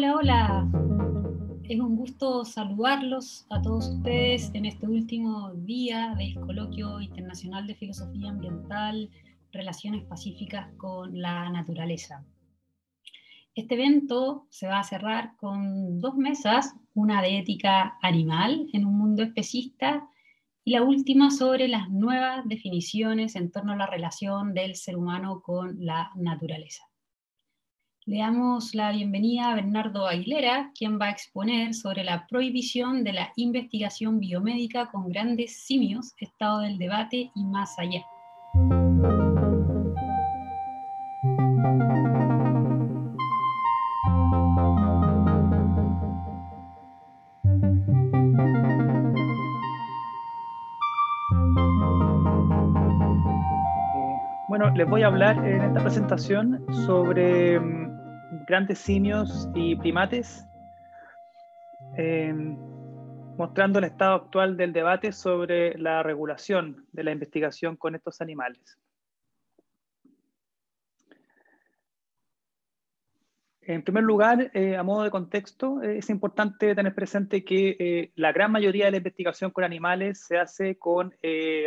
Hola, hola. Es un gusto saludarlos a todos ustedes en este último día del Coloquio Internacional de Filosofía Ambiental, Relaciones Pacíficas con la Naturaleza. Este evento se va a cerrar con dos mesas, una de ética animal en un mundo especista y la última sobre las nuevas definiciones en torno a la relación del ser humano con la naturaleza. Le damos la bienvenida a Bernardo Aguilera, quien va a exponer sobre la prohibición de la investigación biomédica con grandes simios, estado del debate y más allá. Bueno, les voy a hablar en esta presentación sobre grandes simios y primates, mostrando el estado actual del debate sobre la regulación de la investigación con estos animales. En primer lugar, a modo de contexto, es importante tener presente que la gran mayoría de la investigación con animales se hace con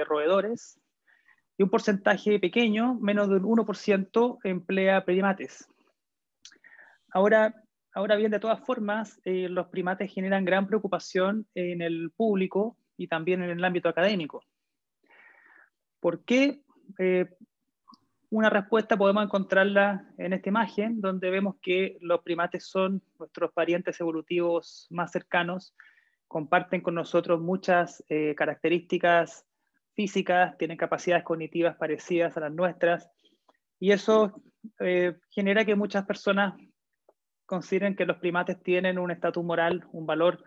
roedores, y un porcentaje pequeño, menos del 1%, emplea primates. Ahora bien, de todas formas, los primates generan gran preocupación en el público y también en el ámbito académico. ¿Por qué? Una respuesta podemos encontrarla en esta imagen, donde vemos que los primates son nuestros parientes evolutivos más cercanos, comparten con nosotros muchas características físicas, tienen capacidades cognitivas parecidas a las nuestras, y eso genera que muchas personas consideren que los primates tienen un estatus moral, un valor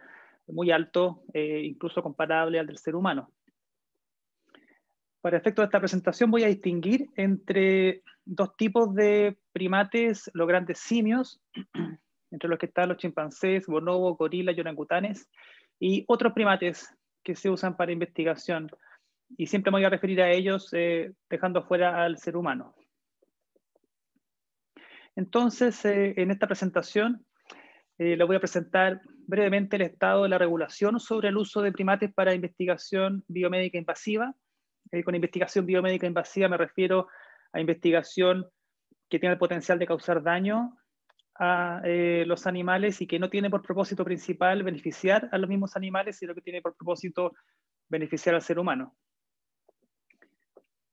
muy alto, incluso comparable al del ser humano. Para efectos de esta presentación voy a distinguir entre dos tipos de primates, los grandes simios, entre los que están los chimpancés, bonobos, gorilas, orangutanes, y otros primates que se usan para investigación. Y siempre me voy a referir a ellos dejando fuera al ser humano. Entonces, en esta presentación, les voy a presentar brevemente el estado de la regulación sobre el uso de primates para investigación biomédica invasiva. Con investigación biomédica invasiva me refiero a investigación que tiene el potencial de causar daño a los animales y que no tiene por propósito principal beneficiar a los mismos animales, sino que tiene por propósito beneficiar al ser humano.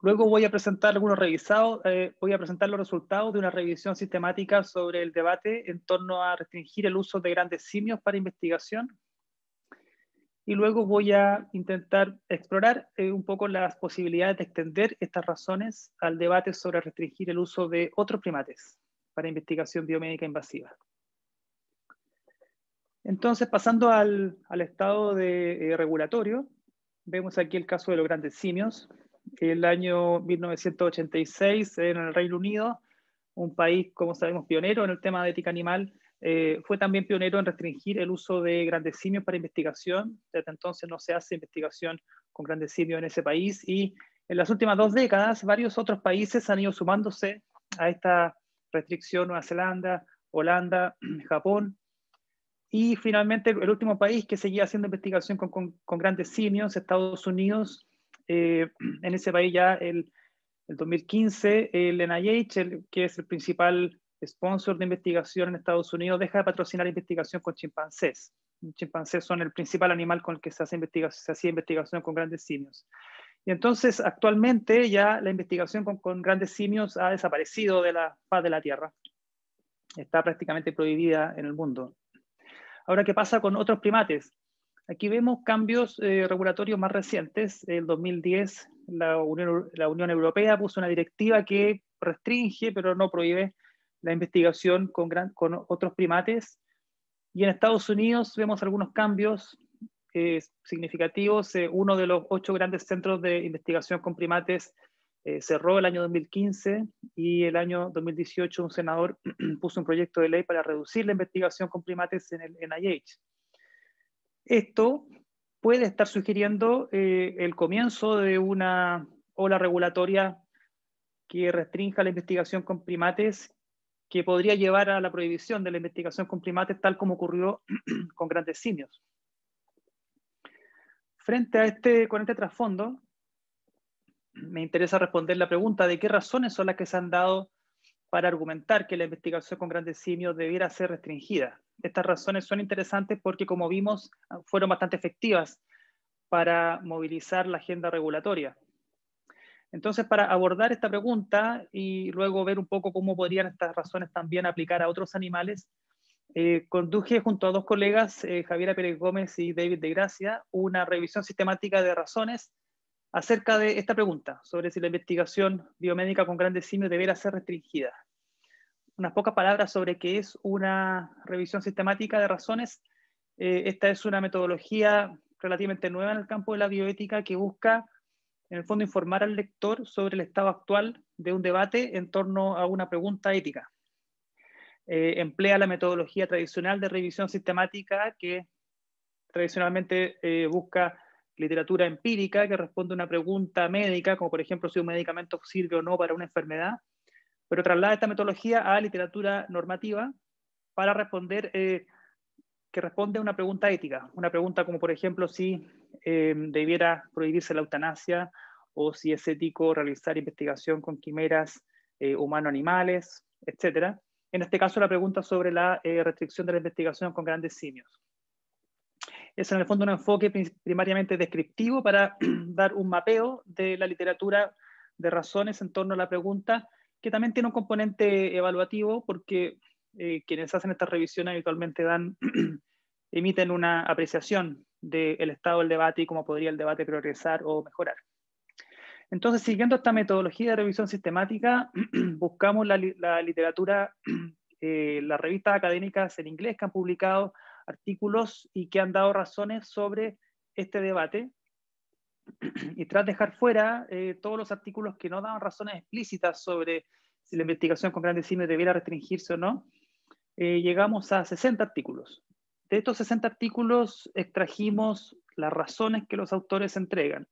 Luego voy a presentar los resultados de una revisión sistemática sobre el debate en torno a restringir el uso de grandes simios para investigación. Y luego voy a intentar explorar un poco las posibilidades de extender estas razones al debate sobre restringir el uso de otros primates para investigación biomédica invasiva. Entonces, pasando al estado de regulatorio, vemos aquí el caso de los grandes simios. El año 1986 en el Reino Unido, un país, como sabemos, pionero en el tema de ética animal, fue también pionero en restringir el uso de grandes simios para investigación. Desde entonces no se hace investigación con grandes simios en ese país, y en las últimas dos décadas varios otros países han ido sumándose a esta restricción: Nueva Zelanda, Holanda, Japón. Y finalmente el último país que seguía haciendo investigación con grandes simios, Estados Unidos. En ese país ya el 2015 el NIH, que es el principal sponsor de investigación en Estados Unidos, deja de patrocinar investigación con chimpancés. Los chimpancés son el principal animal con el que se hacía investigación con grandes simios. Y entonces actualmente ya la investigación con grandes simios ha desaparecido de la faz de la Tierra. Está prácticamente prohibida en el mundo. Ahora, ¿qué pasa con otros primates? Aquí vemos cambios regulatorios más recientes. En 2010 la Unión Europea puso una directiva que restringe, pero no prohíbe, la investigación con otros primates. Y en Estados Unidos vemos algunos cambios significativos. Uno de los 8 grandes centros de investigación con primates cerró el año 2015, y el año 2018 un senador puso un proyecto de ley para reducir la investigación con primates en el NIH. Esto puede estar sugiriendo el comienzo de una ola regulatoria que restrinja la investigación con primates que podría llevar a la prohibición de la investigación con primates, tal como ocurrió con grandes simios. Frente a este, con este trasfondo, me interesa responder la pregunta de qué razones son las que se han dado para argumentar que la investigación con grandes simios debiera ser restringida. Estas razones son interesantes porque, como vimos, fueron bastante efectivas para movilizar la agenda regulatoria. Entonces, para abordar esta pregunta y luego ver un poco cómo podrían estas razones también aplicar a otros animales, conduje junto a dos colegas, Javiera Pérez Gómez y David de Gracia, una revisión sistemática de razones acerca de esta pregunta, sobre si la investigación biomédica con grandes simios debería ser restringida. Unas pocas palabras sobre qué es una revisión sistemática de razones. Esta es una metodología relativamente nueva en el campo de la bioética que busca, en el fondo, informar al lector sobre el estado actual de un debate en torno a una pregunta ética. Emplea la metodología tradicional de revisión sistemática que tradicionalmente busca literatura empírica que responde a una pregunta médica, como por ejemplo si un medicamento sirve o no para una enfermedad, pero traslada esta metodología a literatura normativa para responder, que responde a una pregunta ética, una pregunta como por ejemplo si debiera prohibirse la eutanasia, o si es ético realizar investigación con quimeras humano-animales, etc. En este caso la pregunta sobre la restricción de la investigación con grandes simios. Es en el fondo un enfoque primariamente descriptivo para dar un mapeo de la literatura de razones en torno a la pregunta, que también tiene un componente evaluativo porque quienes hacen estas revisiones habitualmente emiten una apreciación del estado del debate y cómo podría el debate progresar o mejorar. Entonces, siguiendo esta metodología de revisión sistemática, buscamos la literatura, las revistas académicas en inglés que han publicado artículos y que han dado razones sobre este debate, y tras dejar fuera todos los artículos que no daban razones explícitas sobre si la investigación con grandes simios debiera restringirse o no, llegamos a 60 artículos. De estos 60 artículos extrajimos las razones que los autores entregan.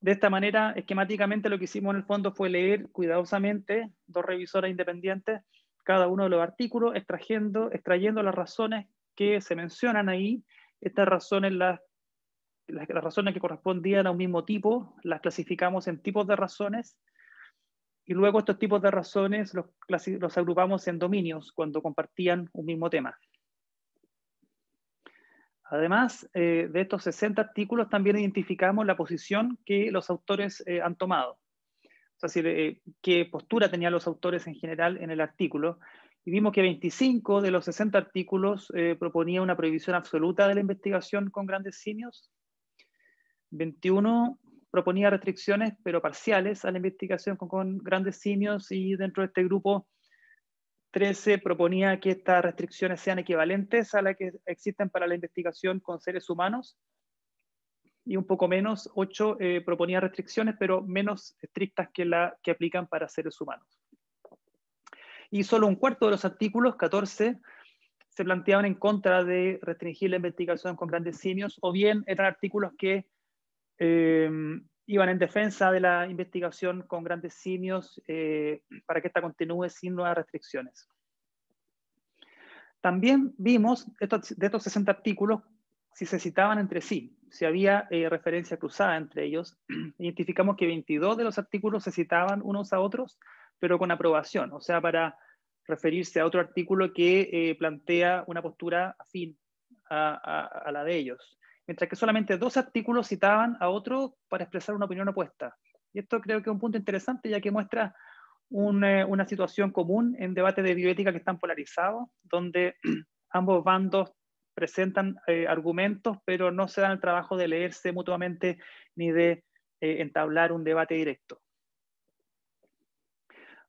De esta manera, esquemáticamente, lo que hicimos en el fondo fue leer cuidadosamente dos revisoras independientes cada uno de los artículos, extrayendo las razones que se mencionan ahí. Estas razones, las razones que correspondían a un mismo tipo, las clasificamos en tipos de razones, y luego estos tipos de razones los agrupamos en dominios cuando compartían un mismo tema. Además, de estos 60 artículos también identificamos la posición que los autores han tomado. Es decir, qué postura tenían los autores en general en el artículo, y vimos que 25 de los 60 artículos proponían una prohibición absoluta de la investigación con grandes simios, 21 proponía restricciones pero parciales a la investigación con grandes simios, y dentro de este grupo 13 proponía que estas restricciones sean equivalentes a las que existen para la investigación con seres humanos, y un poco menos, 8 proponía restricciones, pero menos estrictas que las que aplican para seres humanos. Y solo un cuarto de los artículos, 14, se planteaban en contra de restringir la investigación con grandes simios, o bien eran artículos que iban en defensa de la investigación con grandes simios para que ésta continúe sin nuevas restricciones. También vimos, de estos 60 artículos, si se citaban entre sí, si había referencia cruzada entre ellos. Identificamos que 22 de los artículos se citaban unos a otros, pero con aprobación, o sea, para referirse a otro artículo que plantea una postura afín a la de ellos. Mientras que solamente 2 artículos citaban a otro para expresar una opinión opuesta. Y esto creo que es un punto interesante, ya que muestra una situación común en debates de bioética que están polarizados, donde ambos bandos presentan argumentos, pero no se dan el trabajo de leerse mutuamente ni de entablar un debate directo.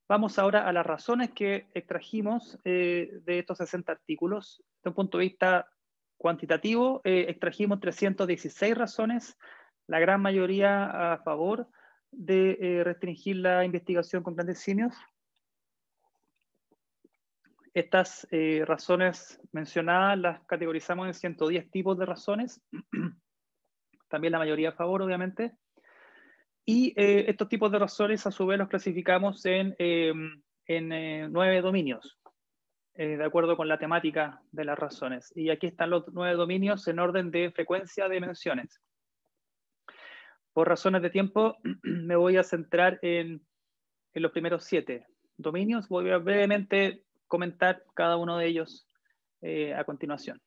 Vamos ahora a las razones que extrajimos de estos 60 artículos. Desde un punto de vista cuantitativo, extrajimos 316 razones, la gran mayoría a favor de restringir la investigación con grandes simios. Estas razones mencionadas las categorizamos en 110 tipos de razones, también la mayoría a favor, obviamente. Y estos tipos de razones a su vez los clasificamos en en 9 dominios, de acuerdo con la temática de las razones. Y aquí están los 9 dominios en orden de frecuencia de menciones. Por razones de tiempo me voy a centrar en los primeros 7 dominios. Voy a brevemente comentar cada uno de ellos a continuación.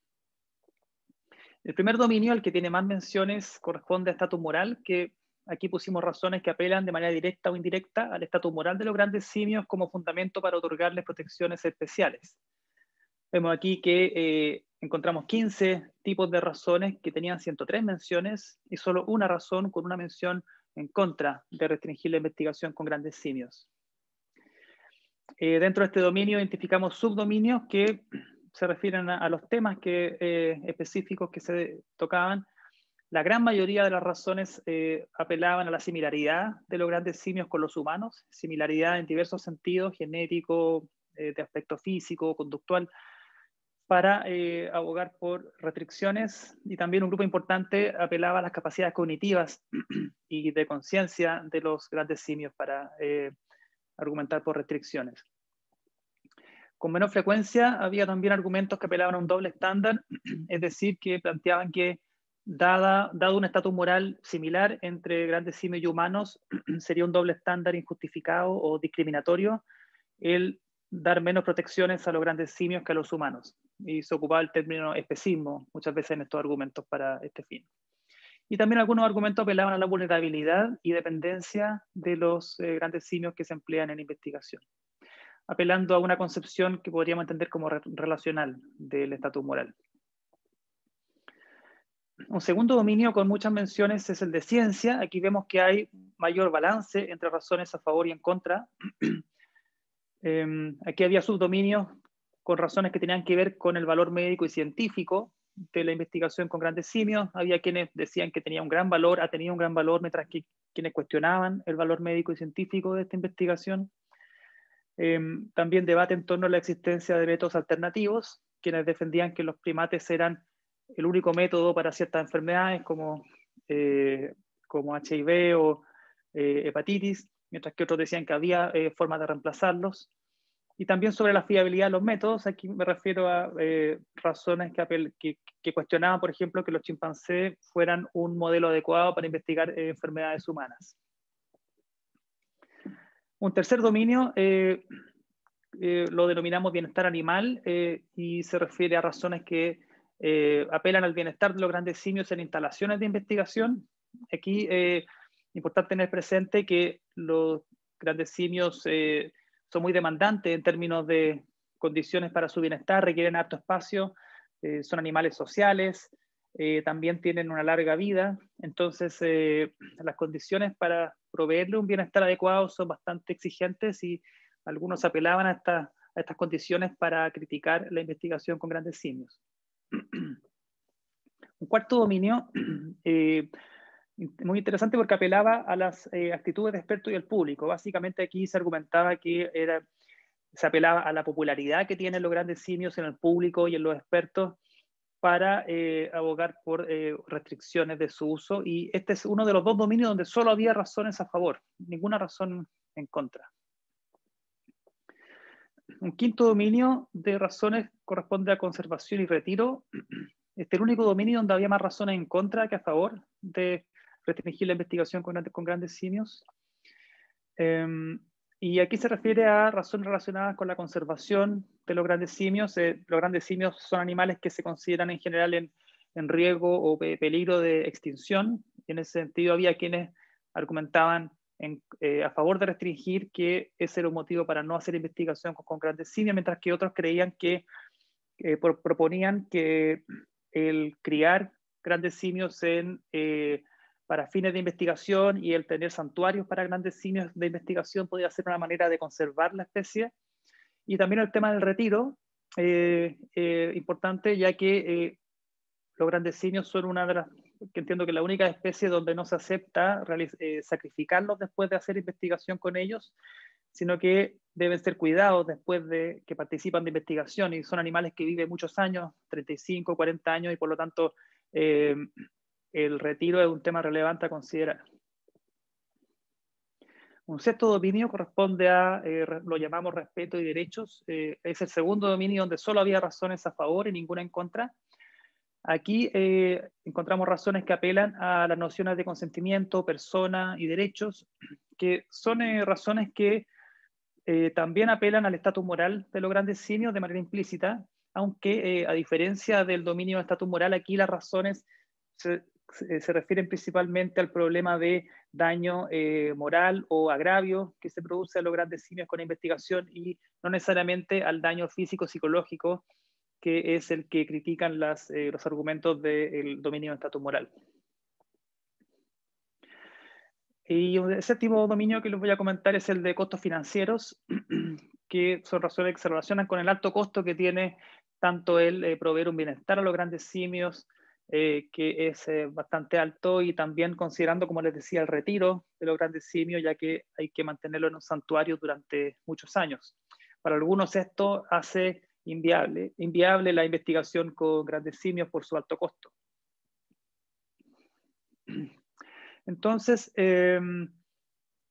El primer dominio, el que tiene más menciones, corresponde a estatus moral, que aquí pusimos razones que apelan de manera directa o indirecta al estatus moral de los grandes simios como fundamento para otorgarles protecciones especiales. Vemos aquí que encontramos 15 tipos de razones que tenían 103 menciones y solo una razón con una mención en contra de restringir la investigación con grandes simios. Dentro de este dominio identificamos subdominios que se refieren a los temas que, específicos que se tocaban. La gran mayoría de las razones apelaban a la similaridad de los grandes simios con los humanos, similaridad en diversos sentidos, genético, de aspecto físico, conductual, para abogar por restricciones, y también un grupo importante apelaba a las capacidades cognitivas y de conciencia de los grandes simios para argumentar por restricciones. Con menor frecuencia había también argumentos que apelaban a un doble estándar, es decir, que planteaban que dado un estatus moral similar entre grandes simios y humanos, sería un doble estándar injustificado o discriminatorio el dar menos protecciones a los grandes simios que a los humanos. Y se ocupaba el término especismo muchas veces en estos argumentos para este fin. Y también algunos argumentos apelaban a la vulnerabilidad y dependencia de los grandes simios que se emplean en investigación, apelando a una concepción que podríamos entender como relacional del estatus moral. Un segundo dominio con muchas menciones es el de ciencia. Aquí vemos que hay mayor balance entre razones a favor y en contra. Aquí había subdominios con razones que tenían que ver con el valor médico y científico de la investigación con grandes simios. Había quienes decían que tenía un gran valor, ha tenido un gran valor, mientras que quienes cuestionaban el valor médico y científico de esta investigación. También debate en torno a la existencia de métodos alternativos, quienes defendían que los primates eran el único método para ciertas enfermedades como HIV o hepatitis, mientras que otros decían que había formas de reemplazarlos. Y también sobre la fiabilidad de los métodos, aquí me refiero a razones que cuestionaban, por ejemplo, que los chimpancés fueran un modelo adecuado para investigar enfermedades humanas. Un tercer dominio lo denominamos bienestar animal y se refiere a razones que apelan al bienestar de los grandes simios en instalaciones de investigación. Aquí es importante tener presente que los grandes simios son muy demandantes en términos de condiciones para su bienestar, requieren harto espacio, son animales sociales, también tienen una larga vida, entonces las condiciones para proveerle un bienestar adecuado son bastante exigentes y algunos apelaban a estas condiciones para criticar la investigación con grandes simios. Un cuarto dominio, muy interesante porque apelaba a las actitudes de expertos y el público. Básicamente aquí se argumentaba que se apelaba a la popularidad que tienen los grandes simios en el público y en los expertos para abogar por restricciones de su uso, y este es uno de los dos dominios donde solo había razones a favor, ninguna razón en contra. Un quinto dominio de razones corresponde a conservación y retiro. Este es el único dominio donde había más razones en contra que a favor de restringir la investigación con grandes simios. Y aquí se refiere a razones relacionadas con la conservación de los grandes simios. Los grandes simios son animales que se consideran en general en riesgo o peligro de extinción. En ese sentido había quienes argumentaban a favor de restringir que ese era un motivo para no hacer investigación con grandes simios, mientras que otros creían que, proponían que el criar grandes simios para fines de investigación y el tener santuarios para grandes simios de investigación podría ser una manera de conservar la especie. Y también el tema del retiro, importante, ya que los grandes simios son una de las, que entiendo que la única especie donde no se acepta sacrificarlos después de hacer investigación con ellos, sino que deben ser cuidados después de que participan de investigación, y son animales que viven muchos años, 35, 40 años, y por lo tanto el retiro es un tema relevante a considerar. concepto de dominio corresponde a, lo llamamos respeto y derechos, es el segundo dominio donde solo había razones a favor y ninguna en contra. Aquí encontramos razones que apelan a las nociones de consentimiento, persona y derechos, que son razones que también apelan al estatus moral de los grandes simios de manera implícita, aunque a diferencia del dominio de estatus moral, aquí las razones se refieren principalmente al problema de daño moral o agravio que se produce a los grandes simios con la investigación y no necesariamente al daño físico-psicológico, que es el que critican los argumentos del dominio de estatus moral. Y el séptimo dominio que les voy a comentar es el de costos financieros, que son razones que se relacionan con el alto costo que tiene tanto el proveer un bienestar a los grandes simios, que es bastante alto, y también considerando, como les decía, el retiro de los grandes simios, ya que hay que mantenerlo en un santuario durante muchos años. Para algunos esto hace inviable la investigación con grandes simios por su alto costo. Entonces,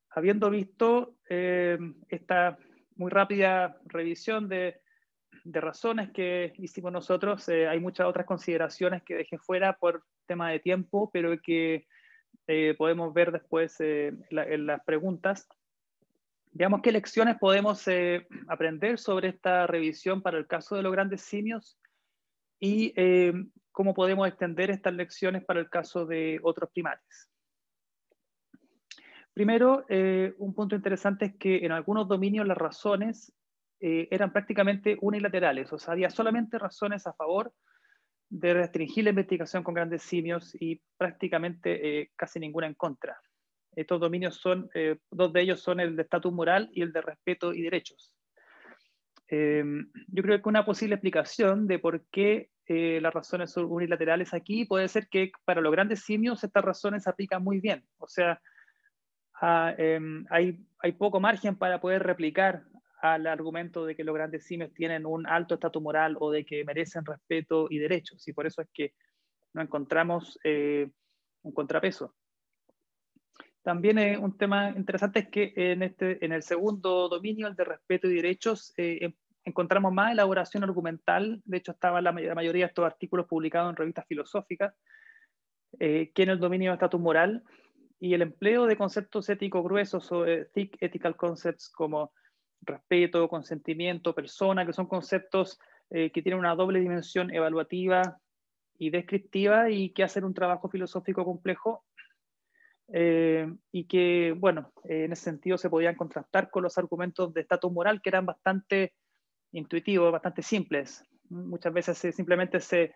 habiendo visto esta muy rápida revisión de razones que hicimos nosotros, hay muchas otras consideraciones que dejé fuera por tema de tiempo, pero que podemos ver después en las preguntas. Veamos qué lecciones podemos aprender sobre esta revisión para el caso de los grandes simios y cómo podemos extender estas lecciones para el caso de otros primates. Primero, un punto interesante es que en algunos dominios las razones eran prácticamente unilaterales, o sea, había solamente razones a favor de restringir la investigación con grandes simios y prácticamente casi ninguna en contra. Estos dominios son, dos de ellos son el de estatus moral y el de respeto y derechos. Yo creo que una posible explicación de por qué las razones son unilaterales aquí puede ser que para los grandes simios estas razones se aplican muy bien. O sea, hay poco margen para poder replicar al argumento de que los grandes simios tienen un alto estatus moral o de que merecen respeto y derechos. Y por eso es que no encontramos un contrapeso. También un tema interesante es que en el segundo dominio, el de respeto y derechos, encontramos más elaboración argumental. De hecho, estaba la mayoría de estos artículos publicados en revistas filosóficas, que en el dominio de estatus moral, y el empleo de conceptos éticos gruesos o thick ethical concepts como respeto, consentimiento, persona, que son conceptos que tienen una doble dimensión evaluativa y descriptiva y que hacen un trabajo filosófico complejo. Y que, bueno, en ese sentido se podían contrastar con los argumentos de estatus moral, que eran bastante intuitivos, bastante simples. Muchas veces simplemente se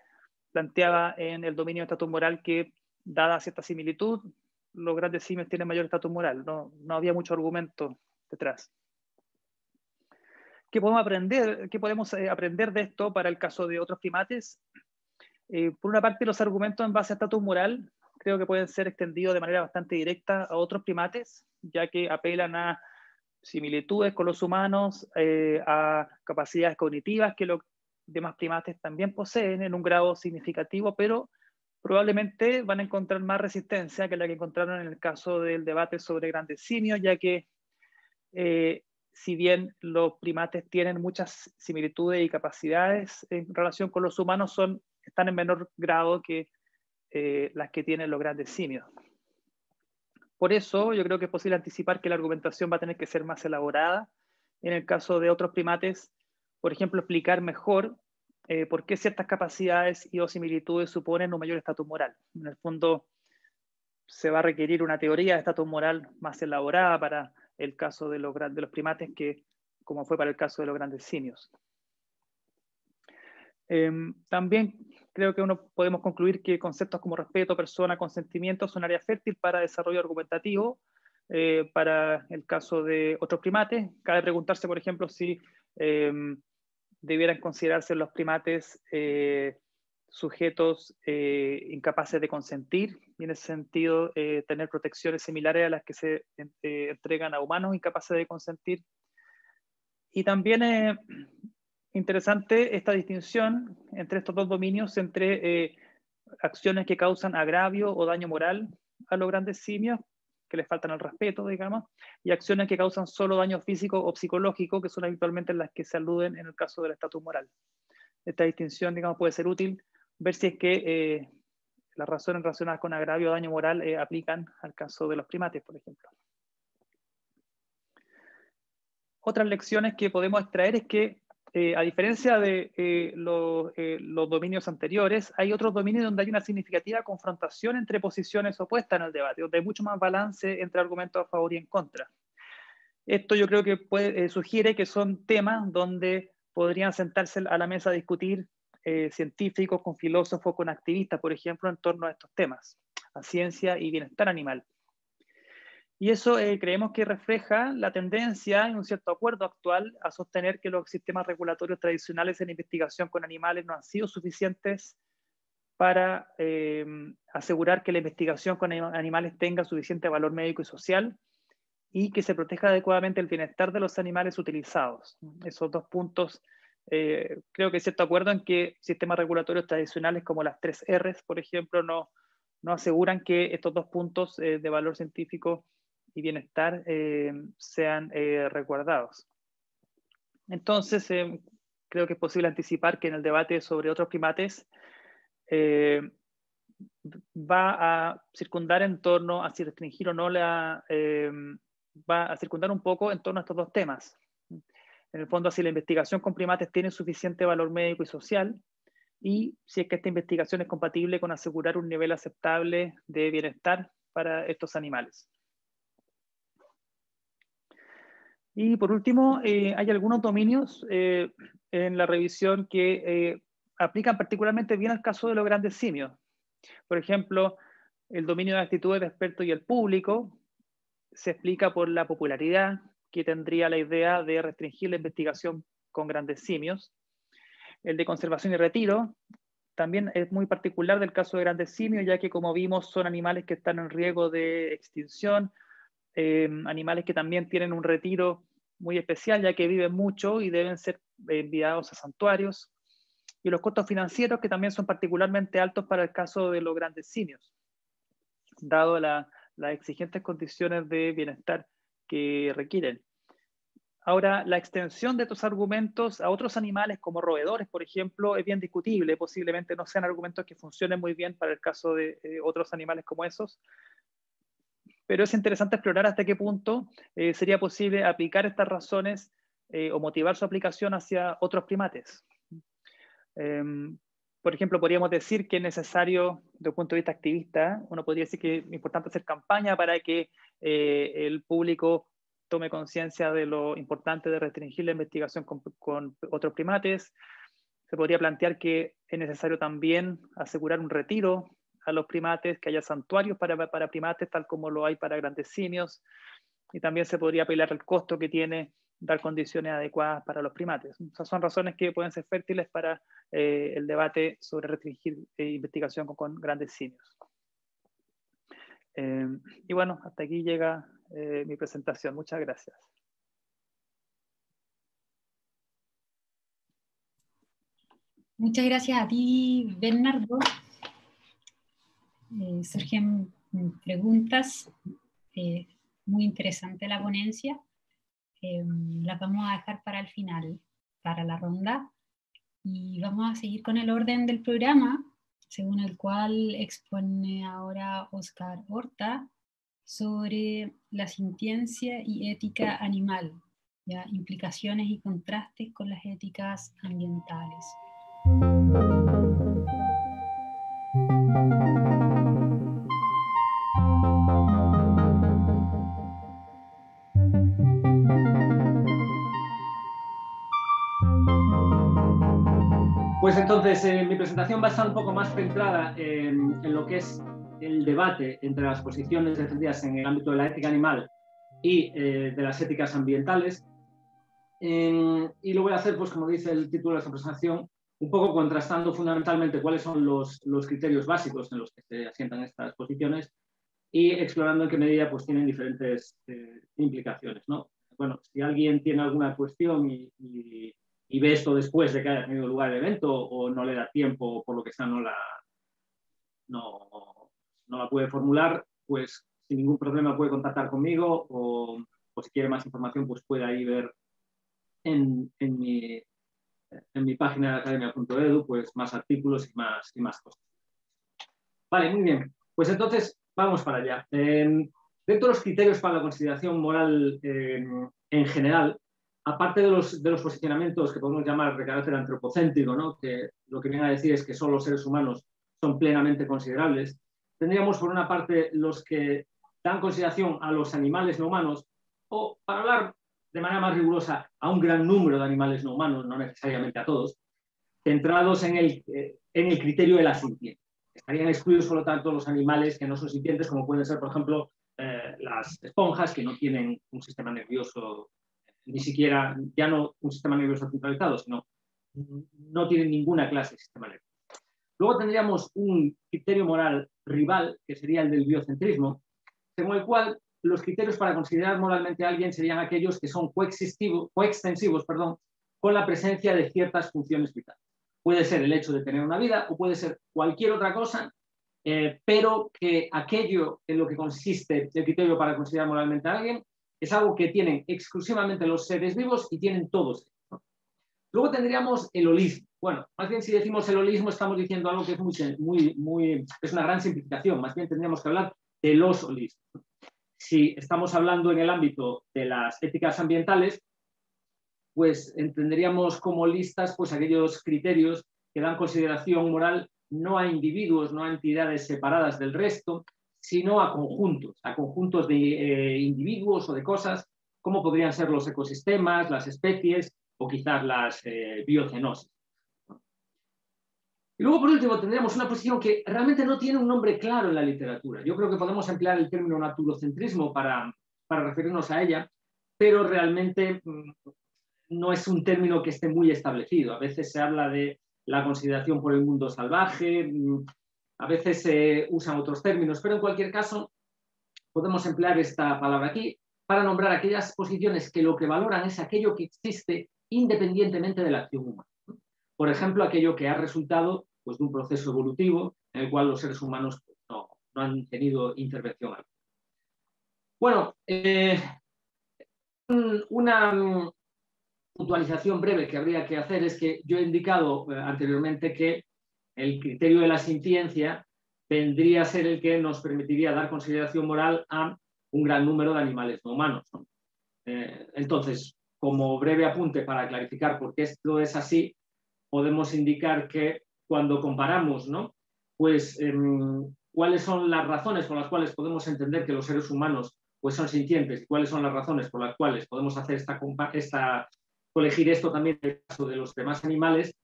planteaba en el dominio de estatus moral que, dada cierta similitud, los grandes simios tienen mayor estatus moral. No había mucho argumento detrás. ¿Qué podemos aprender de esto para el caso de otros primates? Por una parte, los argumentos en base a estatus moral creo que pueden ser extendidos de manera bastante directa a otros primates, ya que apelan a similitudes con los humanos, a capacidades cognitivas que los demás primates también poseen en un grado significativo, pero probablemente van a encontrar más resistencia que la que encontraron en el caso del debate sobre grandes simios, ya que si bien los primates tienen muchas similitudes y capacidades en relación con los humanos, están en menor grado que las que tienen los grandes simios. Por eso yo creo que es posible anticipar que la argumentación va a tener que ser más elaborada en el caso de otros primates, por ejemplo, explicar mejor por qué ciertas capacidades y o similitudes suponen un mayor estatus moral. En el fondo se va a requerir una teoría de estatus moral más elaborada para el caso de los primates que como fue para el caso de los grandes simios. También creo que podemos concluir que conceptos como respeto, persona, consentimiento son áreas fértiles para desarrollo argumentativo para el caso de otros primates. Cabe preguntarse, por ejemplo, si debieran considerarse los primates sujetos incapaces de consentir, y en ese sentido tener protecciones similares a las que se entregan a humanos incapaces de consentir. Y también interesante esta distinción entre estos dos dominios, entre acciones que causan agravio o daño moral a los grandes simios, que les faltan al respeto, digamos, y acciones que causan solo daño físico o psicológico, que son habitualmente las que se aluden en el caso del estatus moral. Esta distinción, digamos, puede ser útil ver si es que las razones relacionadas con agravio o daño moral aplican al caso de los primates, por ejemplo. Otras lecciones que podemos extraer es que, a diferencia de los dominios anteriores, hay otros dominios donde hay una significativa confrontación entre posiciones opuestas en el debate, donde hay mucho más balance entre argumentos a favor y en contra. Esto yo creo que puede, sugiere que son temas donde podrían sentarse a la mesa a discutir científicos con filósofos, con activistas, por ejemplo, en torno a estos temas, a ciencia y bienestar animal. Y eso creemos que refleja la tendencia en un cierto acuerdo actual a sostener que los sistemas regulatorios tradicionales en investigación con animales no han sido suficientes para asegurar que la investigación con animales tenga suficiente valor médico y social y que se proteja adecuadamente el bienestar de los animales utilizados. Esos dos puntos, creo que hay cierto acuerdo en que sistemas regulatorios tradicionales como las 3 Rs, por ejemplo, no aseguran que estos dos puntos de valor científico y bienestar sean resguardados. Entonces, creo que es posible anticipar que en el debate sobre otros primates va a circundar en torno a si restringir o no la... va a circundar un poco en torno a estos dos temas. En el fondo, si la investigación con primates tiene suficiente valor médico y social, y si es que esta investigación es compatible con asegurar un nivel aceptable de bienestar para estos animales. Y por último, hay algunos dominios en la revisión que aplican particularmente bien al caso de los grandes simios. Por ejemplo, el dominio de actitudes de expertos y el público se explica por la popularidad que tendría la idea de restringir la investigación con grandes simios. El de conservación y retiro también es muy particular del caso de grandes simios, ya que, como vimos, son animales que están en riesgo de extinción, animales que también tienen un retiro muy especial, ya que viven mucho y deben ser enviados a santuarios, y los costos financieros, que también son particularmente altos para el caso de los grandes simios, dado las exigentes condiciones de bienestar que requieren. Ahora, la extensión de estos argumentos a otros animales como roedores, por ejemplo, es bien discutible, posiblemente no sean argumentos que funcionen muy bien para el caso de otros animales como esos, pero es interesante explorar hasta qué punto sería posible aplicar estas razones o motivar su aplicación hacia otros primates. Por ejemplo, podríamos decir que es necesario, desde un punto de vista activista, uno podría decir que es importante hacer campaña para que el público tome conciencia de lo importante de restringir la investigación con otros primates. Se podría plantear que es necesario también asegurar un retiro a los primates, que haya santuarios para primates, tal como lo hay para grandes simios, y también se podría apelar al costo que tiene dar condiciones adecuadas para los primates. O sea, son razones que pueden ser fértiles para el debate sobre restringir investigación con grandes simios. Y bueno, hasta aquí llega mi presentación. Muchas gracias. Muchas gracias a ti, Bernardo. Surgen preguntas, muy interesante la ponencia, las vamos a dejar para el final, para la ronda, y vamos a seguir con el orden del programa, según el cual expone ahora Oscar Horta sobre la sintiencia y ética animal, ¿ya? Implicaciones y contrastes con las éticas ambientales. Pues entonces, mi presentación va a estar un poco más centrada en lo que es el debate entre las posiciones defendidas en el ámbito de la ética animal y de las éticas ambientales. Y lo voy a hacer, pues como dice el título de esta presentación, un poco contrastando fundamentalmente cuáles son los criterios básicos en los que se asientan estas posiciones y explorando en qué medida pues, tienen diferentes implicaciones, ¿no? Bueno, si alguien tiene alguna cuestión y ve esto después de que haya tenido lugar el evento o no le da tiempo, por lo que sea no la puede formular, pues sin ningún problema puede contactar conmigo, o si quiere más información, pues puede ahí ver en mi página de academia.edu, pues más artículos y más cosas. Vale, muy bien. Pues entonces, vamos para allá. Dentro de los criterios para la consideración moral en general, aparte de los posicionamientos que podemos llamar de carácter antropocéntrico, ¿no?, que lo que viene a decir es que solo los seres humanos son plenamente considerables, tendríamos por una parte los que dan consideración a los animales no humanos, o para hablar de manera más rigurosa a un gran número de animales no humanos, no necesariamente a todos, centrados en el criterio de la sintiencia. Estarían excluidos, por lo tanto, los animales que no son sintientes, como pueden ser, por ejemplo, las esponjas, que no tienen un sistema nervioso, ni siquiera, ya no un sistema nervioso centralizado, sino no tienen ninguna clase de sistema nervioso. Luego tendríamos un criterio moral rival, que sería el del biocentrismo, según el cual los criterios para considerar moralmente a alguien serían aquellos que son coextensivos, con la presencia de ciertas funciones vitales. Puede ser el hecho de tener una vida o puede ser cualquier otra cosa, pero que aquello en lo que consiste el criterio para considerar moralmente a alguien es algo que tienen exclusivamente los seres vivos y tienen todos, ¿no? Luego tendríamos el holismo. Bueno, más bien si decimos el holismo estamos diciendo algo que es es una gran simplificación, más bien tendríamos que hablar de los holismos. Si estamos hablando en el ámbito de las éticas ambientales, pues entenderíamos como listas pues, aquellos criterios que dan consideración moral no a individuos, no a entidades separadas del resto, sino a conjuntos de individuos o de cosas, como podrían ser los ecosistemas, las especies o quizás las biocenosis. Y luego, por último, tendríamos una posición que realmente no tiene un nombre claro en la literatura. Yo creo que podemos emplear el término naturocentrismo para referirnos a ella, pero realmente no es un término que esté muy establecido. A veces se habla de la consideración por el mundo salvaje, a veces se usan otros términos, pero en cualquier caso podemos emplear esta palabra aquí para nombrar aquellas posiciones que lo que valoran es aquello que existe independientemente de la acción humana. Por ejemplo, aquello que ha resultado pues, de un proceso evolutivo en el cual los seres humanos pues, no han tenido intervención alguna. Bueno, una puntualización breve que habría que hacer es que yo he indicado anteriormente que el criterio de la sintiencia vendría a ser el que nos permitiría dar consideración moral a un gran número de animales no humanos, ¿no? Entonces, como breve apunte para clarificar por qué esto es así, podemos indicar que cuando comparamos, ¿no?, pues, cuáles son las razones por las cuales podemos entender que los seres humanos pues, son sintientes y cuáles son las razones por las cuales podemos hacer colegir esto también en el caso de los demás animales,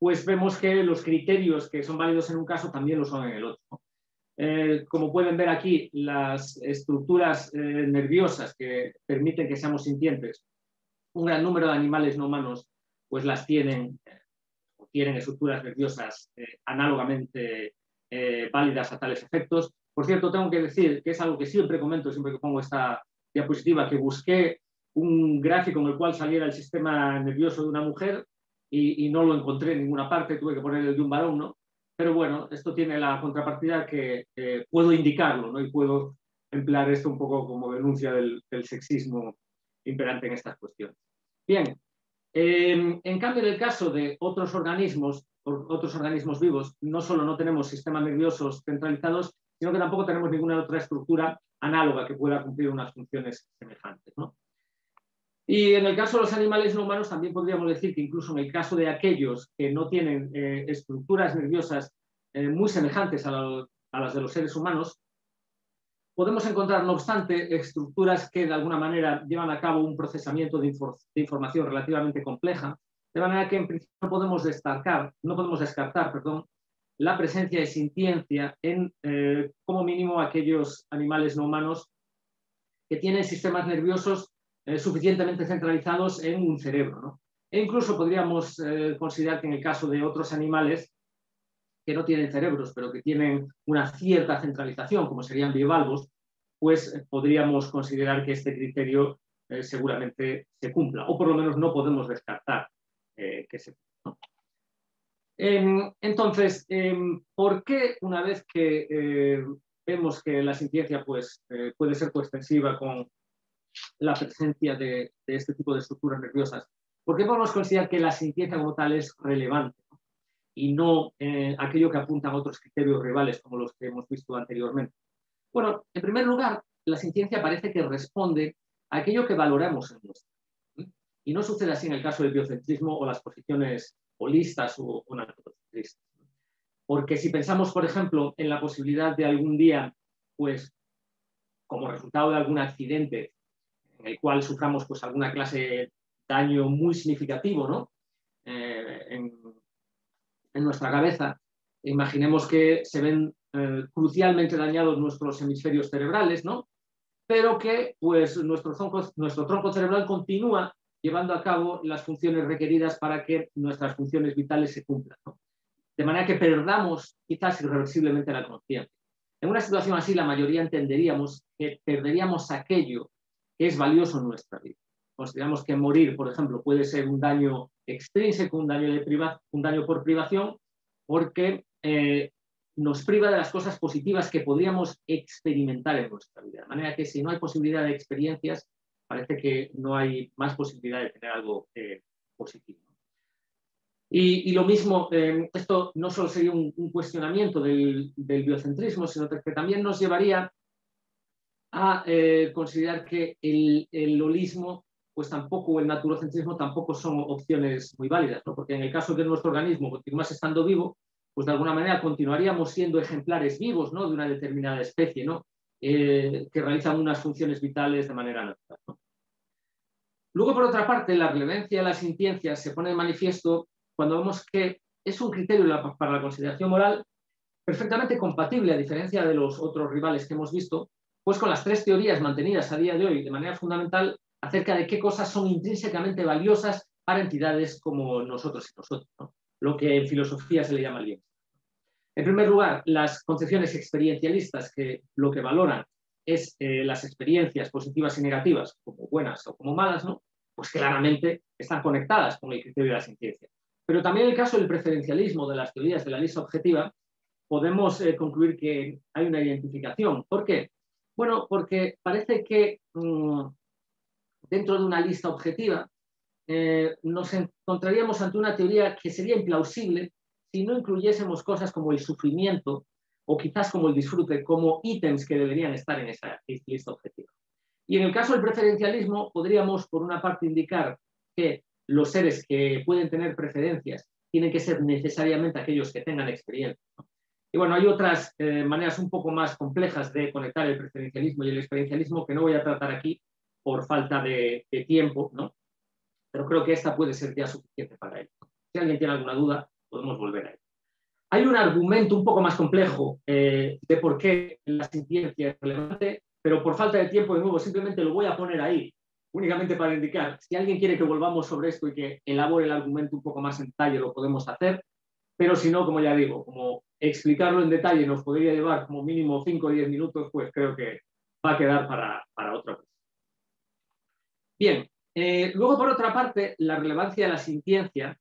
pues vemos que los criterios que son válidos en un caso también lo son en el otro, ¿no? Como pueden ver aquí, las estructuras nerviosas que permiten que seamos sintientes, un gran número de animales no humanos pues las tienen estructuras nerviosas análogamente válidas a tales efectos. Por cierto, tengo que decir que es algo que siempre comento, siempre que pongo esta diapositiva, que busqué un gráfico en el cual saliera el sistema nervioso de una mujer y no lo encontré en ninguna parte, tuve que poner el de un varón, ¿no? Pero bueno, esto tiene la contrapartida que puedo indicarlo, ¿no?, y puedo emplear esto un poco como denuncia del sexismo imperante en estas cuestiones. Bien, en cambio en el caso de otros organismos vivos, no solo no tenemos sistemas nerviosos centralizados, sino que tampoco tenemos ninguna otra estructura análoga que pueda cumplir unas funciones semejantes, ¿no? Y en el caso de los animales no humanos también podríamos decir que incluso en el caso de aquellos que no tienen estructuras nerviosas muy semejantes a las de los seres humanos, podemos encontrar, no obstante, estructuras que de alguna manera llevan a cabo un procesamiento de información relativamente compleja, de manera que en principio no podemos descartar, la presencia de sintiencia en, como mínimo, aquellos animales no humanos que tienen sistemas nerviosos suficientemente centralizados en un cerebro, ¿no? E incluso podríamos considerar que en el caso de otros animales que no tienen cerebros, pero que tienen una cierta centralización, como serían bivalvos, pues podríamos considerar que este criterio seguramente se cumpla, o por lo menos no podemos descartar que se cumpla, ¿no? Entonces, ¿por qué una vez que vemos vemos que la sintiencia pues, puede ser coextensiva con la presencia de este tipo de estructuras nerviosas. ¿Por qué podemos considerar que la sintiencia como tal es relevante y no aquello que apunta a otros criterios rivales como los que hemos visto anteriormente? Bueno, en primer lugar, la sintiencia parece que responde a aquello que valoramos en nuestro. Y no sucede así en el caso del biocentrismo o las posiciones holistas o naturocentristas. Porque si pensamos, por ejemplo, en la posibilidad de algún día, pues, como resultado de algún accidente en el cual suframos pues, alguna clase de daño muy significativo, ¿no? En nuestra cabeza, imaginemos que se ven crucialmente dañados nuestros hemisferios cerebrales, ¿no? Pero que pues, nuestro tronco cerebral continúa llevando a cabo las funciones requeridas para que nuestras funciones vitales se cumplan, ¿no? De manera que perdamos quizás irreversiblemente la conciencia. En una situación así, la mayoría entenderíamos que perderíamos aquello que es valioso en nuestra vida. Consideramos que morir, por ejemplo, puede ser un daño extrínseco, un daño por privación, porque nos priva de las cosas positivas que podríamos experimentar en nuestra vida. De manera que si no hay posibilidad de experiencias, parece que no hay más posibilidad de tener algo positivo. Y lo mismo, esto no solo sería un cuestionamiento del biocentrismo, sino que también nos llevaría a considerar que el holismo pues tampoco, o el naturocentrismo tampoco son opciones muy válidas, ¿no? Porque en el caso de nuestro organismo continuase estando vivo, pues de alguna manera continuaríamos siendo ejemplares vivos, ¿no? De una determinada especie, ¿no? Que realizan unas funciones vitales de manera natural, ¿no? Luego, por otra parte, la relevancia de la sintiencia se pone de manifiesto cuando vemos que es un criterio para la consideración moral perfectamente compatible, a diferencia de los otros rivales que hemos visto, pues con las tres teorías mantenidas a día de hoy de manera fundamental acerca de qué cosas son intrínsecamente valiosas para entidades como nosotros y nosotros, ¿no? Lo que en filosofía se le llama el bien. En primer lugar, las concepciones experiencialistas, que lo que valoran es las experiencias positivas y negativas, como buenas o como malas, ¿no? Pues claramente están conectadas con el criterio de la sintiencia. Pero también en el caso del preferencialismo de las teorías de la lista objetiva, podemos concluir que hay una identificación. ¿Por qué? Bueno, porque parece que dentro de una lista objetiva nos encontraríamos ante una teoría que sería implausible si no incluyésemos cosas como el sufrimiento o quizás como el disfrute, como ítems que deberían estar en esa lista objetiva. Y en el caso del preferencialismo, podríamos, por una parte, indicar que los seres que pueden tener preferencias tienen que ser necesariamente aquellos que tengan experiencia, ¿no? Y bueno, hay otras maneras un poco más complejas de conectar el preferencialismo y el experiencialismo que no voy a tratar aquí por falta de tiempo, ¿no? Pero creo que esta puede ser ya suficiente para ello. Si alguien tiene alguna duda, podemos volver a ello. Hay un argumento un poco más complejo de por qué la sintiencia es relevante, pero por falta de tiempo, de nuevo, simplemente lo voy a poner ahí, únicamente para indicar. Si alguien quiere que volvamos sobre esto y que elabore el argumento un poco más en detalle, lo podemos hacer, pero si no, como ya digo, como explicarlo en detalle nos podría llevar como mínimo 5 o 10 minutos, pues creo que va a quedar para otra vez. Bien, luego por otra parte, la relevancia de la sintiencia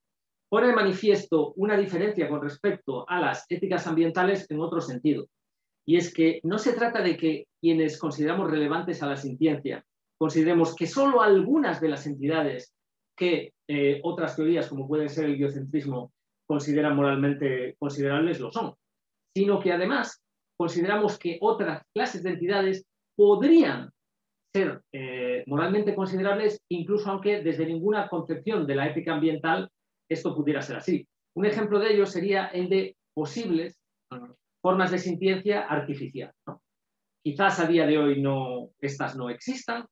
pone de manifiesto una diferencia con respecto a las éticas ambientales en otro sentido. Y es que no se trata de que quienes consideramos relevantes a la sintiencia consideremos que solo algunas de las entidades que otras teorías, como pueden ser el biocentrismo, consideran moralmente considerables, lo son. Sino que además consideramos que otras clases de entidades podrían ser moralmente considerables, incluso aunque desde ninguna concepción de la ética ambiental esto pudiera ser así. Un ejemplo de ello sería el de posibles formas de sintiencia artificial, ¿no? Quizás a día de hoy no, estas no existan,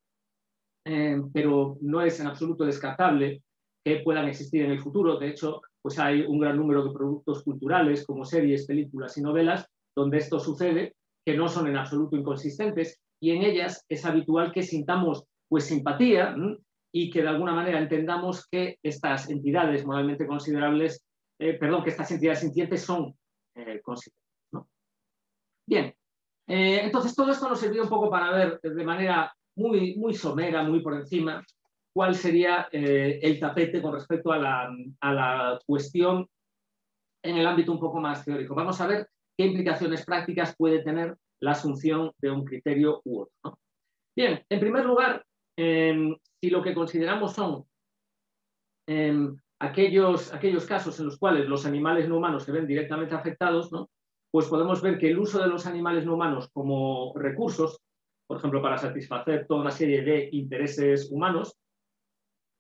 pero no es en absoluto descartable que puedan existir en el futuro. De hecho, pues hay un gran número de productos culturales como series, películas y novelas donde esto sucede, que no son en absoluto inconsistentes, y en ellas es habitual que sintamos pues, simpatía, ¿no? Y que de alguna manera entendamos que estas entidades moralmente considerables, que estas entidades sintientes son considerables, ¿no? Bien, entonces todo esto nos sirvió un poco para ver de manera muy, muy somera, muy por encima, cuál sería el tapete con respecto a la cuestión en el ámbito un poco más teórico. Vamos a ver qué implicaciones prácticas puede tener la asunción de un criterio u otro, ¿no? Bien, en primer lugar, si lo que consideramos son aquellos casos en los cuales los animales no humanos se ven directamente afectados, ¿no?, pues podemos ver que el uso de los animales no humanos como recursos, por ejemplo, para satisfacer toda una serie de intereses humanos,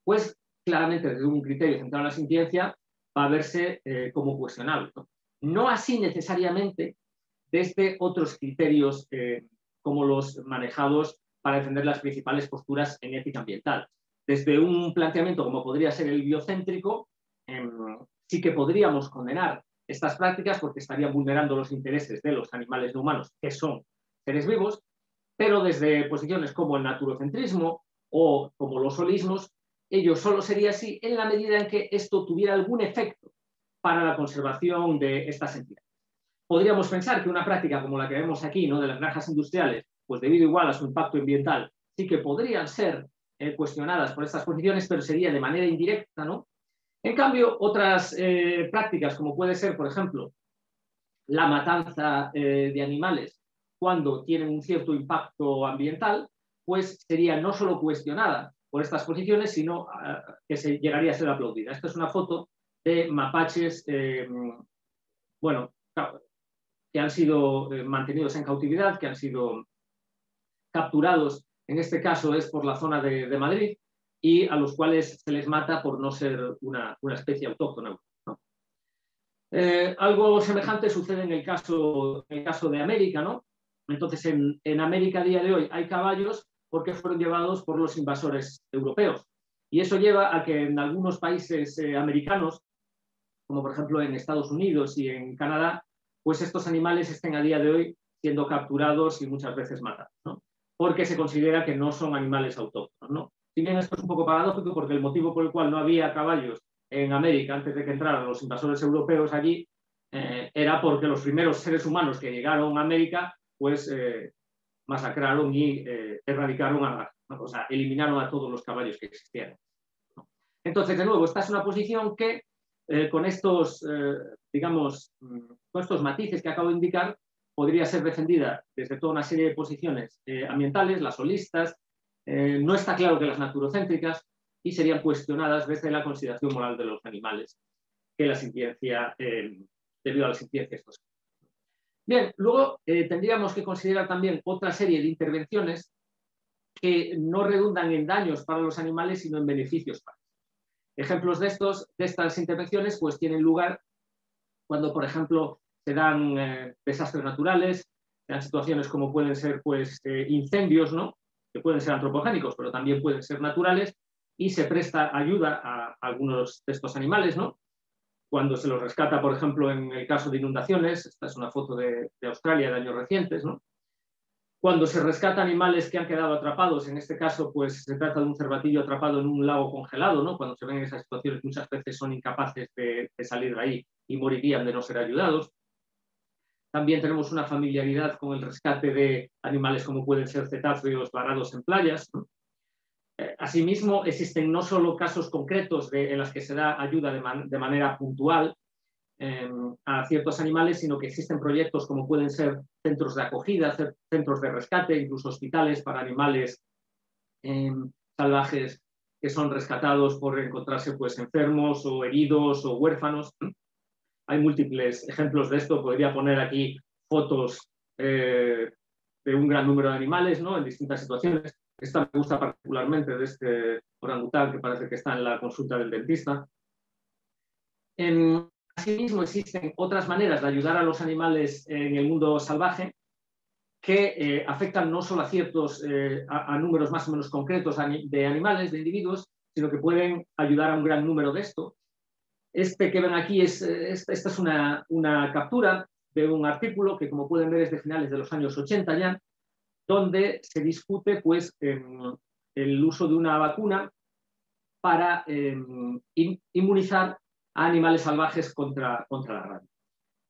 pues claramente desde un criterio centrado en la sintiencia va a verse como cuestionable, ¿no? No así necesariamente desde otros criterios como los manejados para defender las principales posturas en ética ambiental. Desde un planteamiento como podría ser el biocéntrico, sí que podríamos condenar estas prácticas porque estarían vulnerando los intereses de los animales no humanos, que son seres vivos, pero desde posiciones como el naturocentrismo o como los holismos, ello solo sería así en la medida en que esto tuviera algún efecto para la conservación de estas entidades. Podríamos pensar que una práctica como la que vemos aquí, ¿no?, de las granjas industriales, pues debido igual a su impacto ambiental, sí que podrían ser cuestionadas por estas posiciones, pero sería de manera indirecta, ¿no? En cambio, otras prácticas, como puede ser, por ejemplo, la matanza de animales cuando tienen un cierto impacto ambiental, pues sería no solo cuestionada por estas posiciones, sino que se llegaría a ser aplaudida. Esta es una foto de mapaches, bueno, que han sido mantenidos en cautividad, que han sido capturados. En este caso es por la zona de Madrid, y a los cuales se les mata por no ser una especie autóctona, ¿no? Algo semejante sucede en el caso de América, ¿no? Entonces, en América a día de hoy hay caballos porque fueron llevados por los invasores europeos. Y eso lleva a que en algunos países americanos, como por ejemplo en Estados Unidos y en Canadá, pues estos animales estén a día de hoy siendo capturados y muchas veces matados, ¿no?, porque se considera que no son animales autóctonos, ¿no? Si bien esto es un poco paradójico, porque el motivo por el cual no había caballos en América antes de que entraran los invasores europeos allí era porque los primeros seres humanos que llegaron a América pues masacraron y erradicaron, o sea, eliminaron a todos los caballos que existieran, ¿no? Entonces, de nuevo, esta es una posición que con estos, digamos, con estos matices que acabo de indicar, podría ser defendida desde toda una serie de posiciones ambientales, las holistas, no está claro que las naturocéntricas, y serían cuestionadas desde la consideración moral de los animales, que la sintiencia, debido a la sintiencia, esto es. Bien, luego tendríamos que considerar también otra serie de intervenciones que no redundan en daños para los animales, sino en beneficios para ellos. Ejemplos de estas intervenciones pues tienen lugar cuando, por ejemplo, se dan desastres naturales, se dan situaciones como pueden ser pues, incendios, ¿no?, que pueden ser antropogénicos, pero también pueden ser naturales, y se presta ayuda a algunos de estos animales, ¿no?, cuando se los rescata, por ejemplo, en el caso de inundaciones. Esta es una foto de Australia de años recientes, ¿no?, cuando se rescata animales que han quedado atrapados. En este caso pues, se trata de un cervatillo atrapado en un lago congelado, ¿no?, cuando se ven esas situaciones muchas veces son incapaces de salir de ahí y morirían de no ser ayudados. También tenemos una familiaridad con el rescate de animales como pueden ser cetáceos varados en playas, ¿no? Asimismo, existen no solo casos concretos en los que se da ayuda de manera puntual a ciertos animales, sino que existen proyectos como pueden ser centros de acogida, centros de rescate, incluso hospitales para animales salvajes que son rescatados por encontrarse pues, enfermos o heridos o huérfanos. Hay múltiples ejemplos de esto. Podría poner aquí fotos de un gran número de animales, ¿no?, en distintas situaciones. Esta me gusta particularmente, de este orangután que parece que está en la consulta del dentista. Asimismo, existen otras maneras de ayudar a los animales en el mundo salvaje que afectan no solo a ciertos a números más o menos concretos de animales, de individuos, sino que pueden ayudar a un gran número de estos. Este que ven aquí, esta es una captura de un artículo que, como pueden ver, es de finales de los años 80 ya, donde se discute pues, el uso de una vacuna para inmunizar a animales salvajes contra la rabia.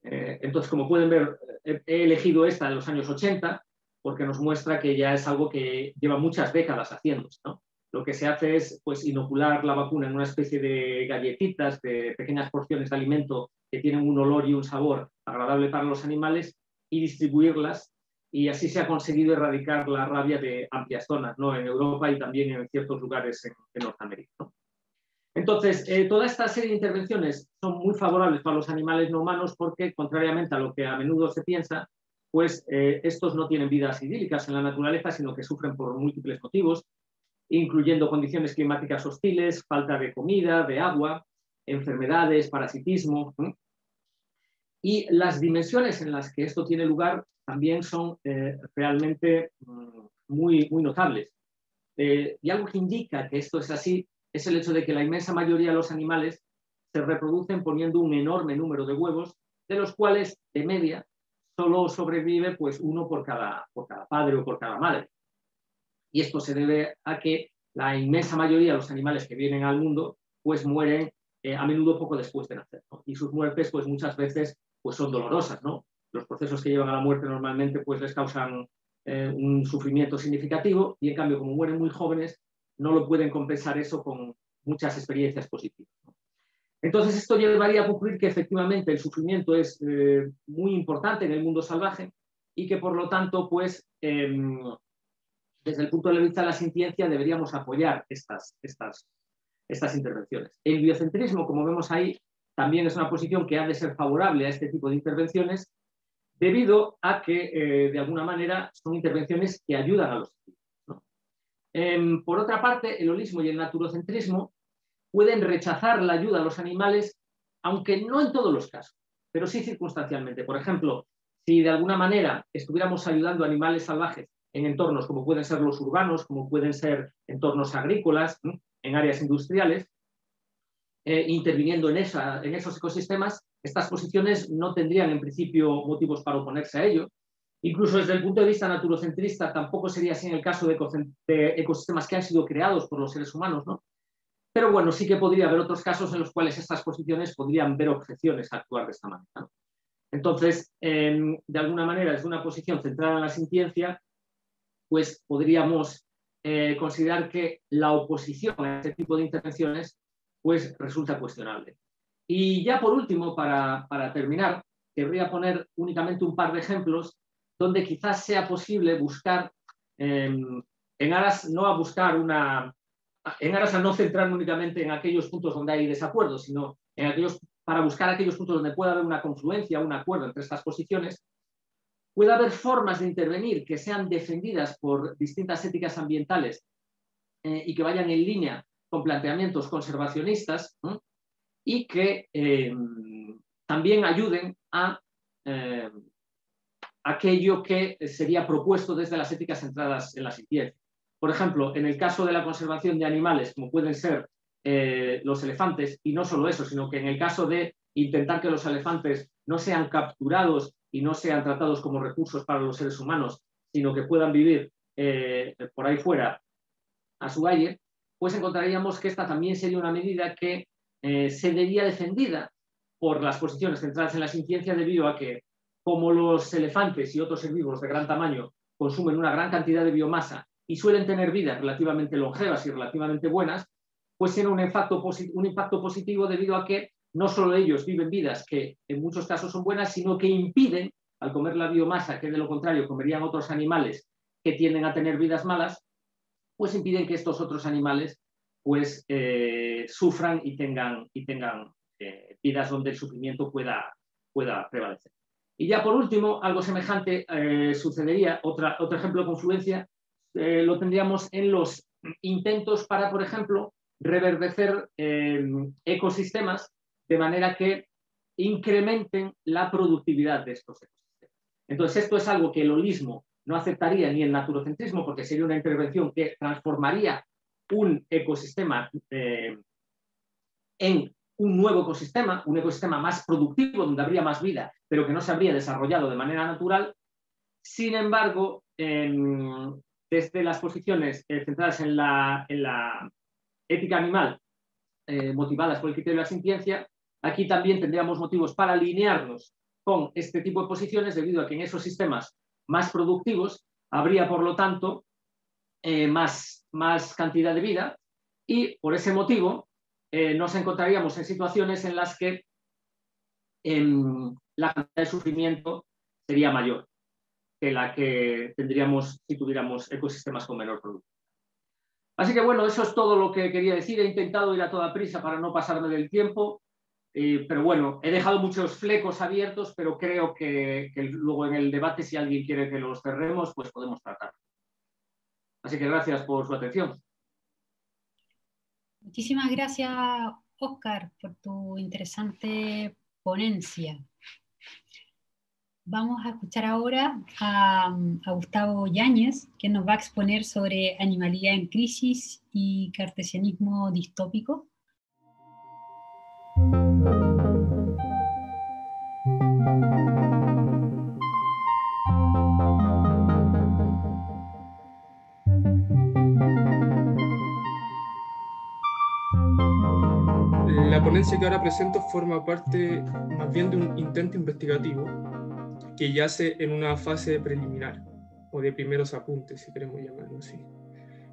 Entonces, como pueden ver, he elegido esta de los años 80 porque nos muestra que ya es algo que lleva muchas décadas haciéndose, ¿no? Lo que se hace es pues, inocular la vacuna en una especie de galletitas, de pequeñas porciones de alimento que tienen un olor y un sabor agradable para los animales, y distribuirlas y así se ha conseguido erradicar la rabia de amplias zonas, ¿no?, en Europa y también en ciertos lugares en Norteamérica, ¿no? Entonces, toda esta serie de intervenciones son muy favorables para los animales no humanos porque, contrariamente a lo que a menudo se piensa, pues estos no tienen vidas idílicas en la naturaleza, sino que sufren por múltiples motivos, incluyendo condiciones climáticas hostiles, falta de comida, de agua, enfermedades, parasitismo, ¿eh? Y las dimensiones en las que esto tiene lugar también son realmente muy, muy notables. Y algo que indica que esto es así es el hecho de que la inmensa mayoría de los animales se reproducen poniendo un enorme número de huevos, de los cuales, de media, solo sobrevive pues, uno por cada padre o por cada madre. Y esto se debe a que la inmensa mayoría de los animales que vienen al mundo pues, mueren a menudo poco después de nacer, ¿no? Y sus muertes pues, muchas veces pues, son dolorosas, ¿no? Los procesos que llevan a la muerte normalmente pues, les causan un sufrimiento significativo y en cambio como mueren muy jóvenes no lo pueden compensar eso con muchas experiencias positivas, ¿no? Entonces esto llevaría a concluir que efectivamente el sufrimiento es muy importante en el mundo salvaje y que por lo tanto pues, desde el punto de vista de la ciencia deberíamos apoyar estas intervenciones. El biocentrismo, como vemos ahí, también es una posición que ha de ser favorable a este tipo de intervenciones debido a que, de alguna manera, son intervenciones que ayudan a los individuos, ¿no? Por otra parte, el holismo y el naturocentrismo pueden rechazar la ayuda a los animales, aunque no en todos los casos, pero sí circunstancialmente. Por ejemplo, si de alguna manera estuviéramos ayudando a animales salvajes en entornos como pueden ser los urbanos, como pueden ser entornos agrícolas, ¿no?, en áreas industriales, interviniendo en esos ecosistemas, estas posiciones no tendrían en principio motivos para oponerse a ello. Incluso desde el punto de vista naturocentrista tampoco sería así en el caso de ecosistemas que han sido creados por los seres humanos, ¿no? Pero bueno, sí que podría haber otros casos en los cuales estas posiciones podrían ver objeciones a actuar de esta manera, ¿no? Entonces, de alguna manera, desde una posición centrada en la sintiencia, pues podríamos considerar que la oposición a este tipo de intervenciones pues resulta cuestionable. Y ya por último, para terminar, querría poner únicamente un par de ejemplos donde quizás sea posible buscar, en aras a no centrarme únicamente en aquellos puntos donde hay desacuerdos, sino para buscar aquellos puntos donde pueda haber una confluencia, un acuerdo entre estas posiciones. Puede haber formas de intervenir que sean defendidas por distintas éticas ambientales y que vayan en línea con planteamientos conservacionistas, ¿no?, y que también ayuden a aquello que sería propuesto desde las éticas centradas en la ciencia. Por ejemplo, en el caso de la conservación de animales, como pueden ser los elefantes, y no solo eso, sino que en el caso de intentar que los elefantes no sean capturados y no sean tratados como recursos para los seres humanos, sino que puedan vivir por ahí fuera a su aire, pues encontraríamos que esta también sería una medida que se vería defendida por las posiciones centradas en la ciencia debido a que, como los elefantes y otros herbívoros de gran tamaño consumen una gran cantidad de biomasa y suelen tener vidas relativamente longevas y relativamente buenas, pues tiene un impacto positivo debido a que no solo ellos viven vidas que en muchos casos son buenas, sino que impiden, al comer la biomasa, que de lo contrario comerían otros animales que tienden a tener vidas malas, pues impiden que estos otros animales pues, sufran y tengan vidas donde el sufrimiento pueda prevalecer. Y ya por último, algo semejante sucedería, otro ejemplo de confluencia, lo tendríamos en los intentos para, por ejemplo, reverdecer ecosistemas de manera que incrementen la productividad de estos ecosistemas. Entonces, esto es algo que el holismo no aceptaría ni el naturocentrismo, porque sería una intervención que transformaría un ecosistema en un nuevo ecosistema, un ecosistema más productivo, donde habría más vida, pero que no se habría desarrollado de manera natural. Sin embargo, desde las posiciones centradas en la ética animal, motivadas por el criterio de la sintiencia, aquí también tendríamos motivos para alinearnos con este tipo de posiciones debido a que en esos sistemas más productivos habría, por lo tanto, más cantidad de vida y, por ese motivo, nos encontraríamos en situaciones en las que la cantidad de sufrimiento sería mayor. que la que tendríamos si tuviéramos ecosistemas con menor productividad. Así que bueno, eso es todo lo que quería decir. He intentado ir a toda prisa para no pasarme del tiempo, pero bueno, he dejado muchos flecos abiertos, pero creo que luego en el debate, si alguien quiere que los cerremos, pues podemos tratar. Así que gracias por su atención. Muchísimas gracias, Óscar, por tu interesante ponencia. Vamos a escuchar ahora a Gustavo Yáñez, que nos va a exponer sobre animalidad en crisis y cartesianismo distópico. La ponencia que ahora presento forma parte más bien de un intento investigativo que yace en una fase preliminar, o de primeros apuntes, si queremos llamarlo así,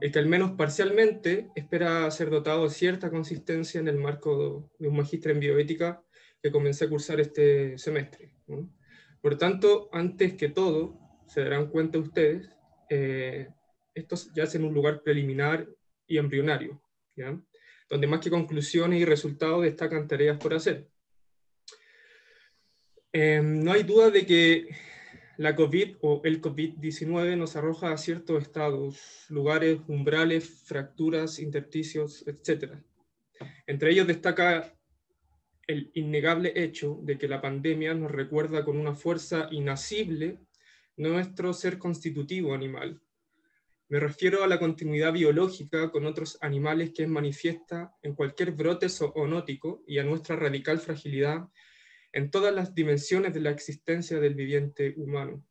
el que al menos parcialmente espera ser dotado de cierta consistencia en el marco de un magíster en bioética que comencé a cursar este semestre. Por tanto, antes que todo, se darán cuenta ustedes, esto yace en un lugar preliminar y embrionario, ¿ya?, donde más que conclusiones y resultados destacan tareas por hacer. No hay duda de que la COVID o el COVID-19 nos arroja a ciertos estados, lugares, umbrales, fracturas, intersticios, etc. Entre ellos destaca el innegable hecho de que la pandemia nos recuerda con una fuerza innacible nuestro ser constitutivo animal. Me refiero a la continuidad biológica con otros animales que es manifiesta en cualquier brote zoonótico y a nuestra radical fragilidad en todas las dimensiones de la existencia del viviente humano.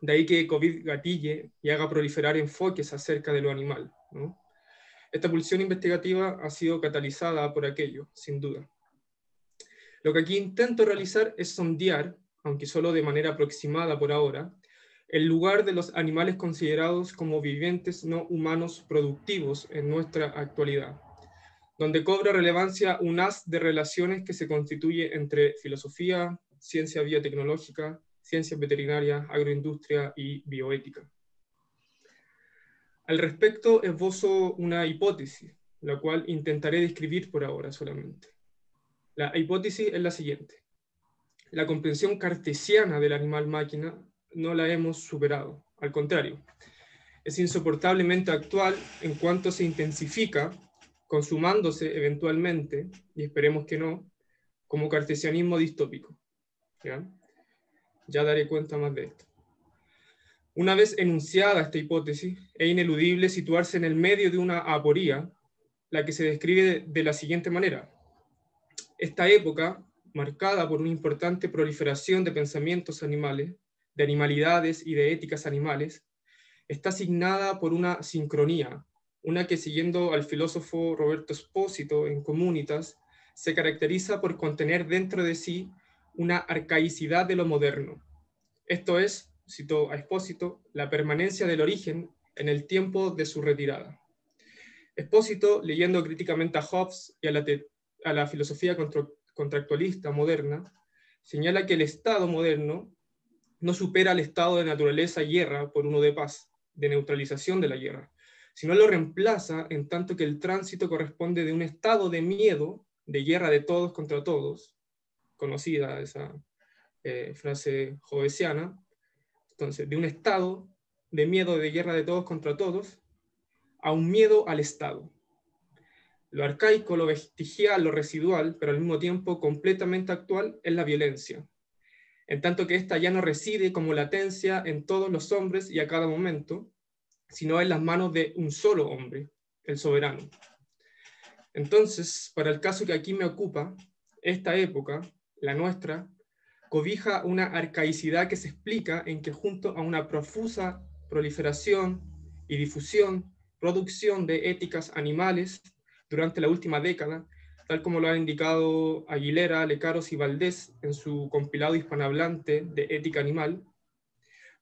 De ahí que COVID gatille y haga proliferar enfoques acerca de lo animal, ¿no? Esta pulsión investigativa ha sido catalizada por aquello, sin duda. Lo que aquí intento realizar es sondear, aunque solo de manera aproximada por ahora, el lugar de los animales considerados como vivientes no humanos productivos en nuestra actualidad, donde cobra relevancia un haz de relaciones que se constituye entre filosofía, ciencia biotecnológica, ciencias veterinarias, agroindustria y bioética. Al respecto, esbozo una hipótesis, la cual intentaré describir por ahora solamente. La hipótesis es la siguiente: la comprensión cartesiana del animal-máquina no la hemos superado, al contrario, es insoportablemente actual en cuanto se intensifica, consumándose eventualmente, y esperemos que no, como cartesianismo distópico. Ya daré cuenta más de esto. Una vez enunciada esta hipótesis, es ineludible situarse en el medio de una aporía, la que se describe de la siguiente manera. Esta época, marcada por una importante proliferación de pensamientos animales, de animalidades y de éticas animales, está asignada por una sincronía, una que, siguiendo al filósofo Roberto Espósito en Comunitas, se caracteriza por contener dentro de sí una arcaicidad de lo moderno. Esto es, citó a Espósito, la permanencia del origen en el tiempo de su retirada. Espósito, leyendo críticamente a Hobbes y a la filosofía contractualista moderna, señala que el Estado moderno no supera el estado de naturaleza y guerra por uno de paz, de neutralización de la guerra, sino lo reemplaza en tanto que el tránsito corresponde de un estado de miedo, de guerra de todos contra todos, conocida esa frase hobbesiana, entonces, de un estado de miedo, de guerra de todos contra todos, a un miedo al Estado. Lo arcaico, lo vestigial, lo residual, pero al mismo tiempo completamente actual, es la violencia, en tanto que ésta ya no reside como latencia en todos los hombres y a cada momento, sino en las manos de un solo hombre, el soberano. Entonces, para el caso que aquí me ocupa, esta época, la nuestra, cobija una arcaicidad que se explica en que, junto a una profusa proliferación y difusión, producción de éticas animales durante la última década, tal como lo han indicado Aguilera, Lecaros y Valdés en su compilado hispanohablante de ética animal,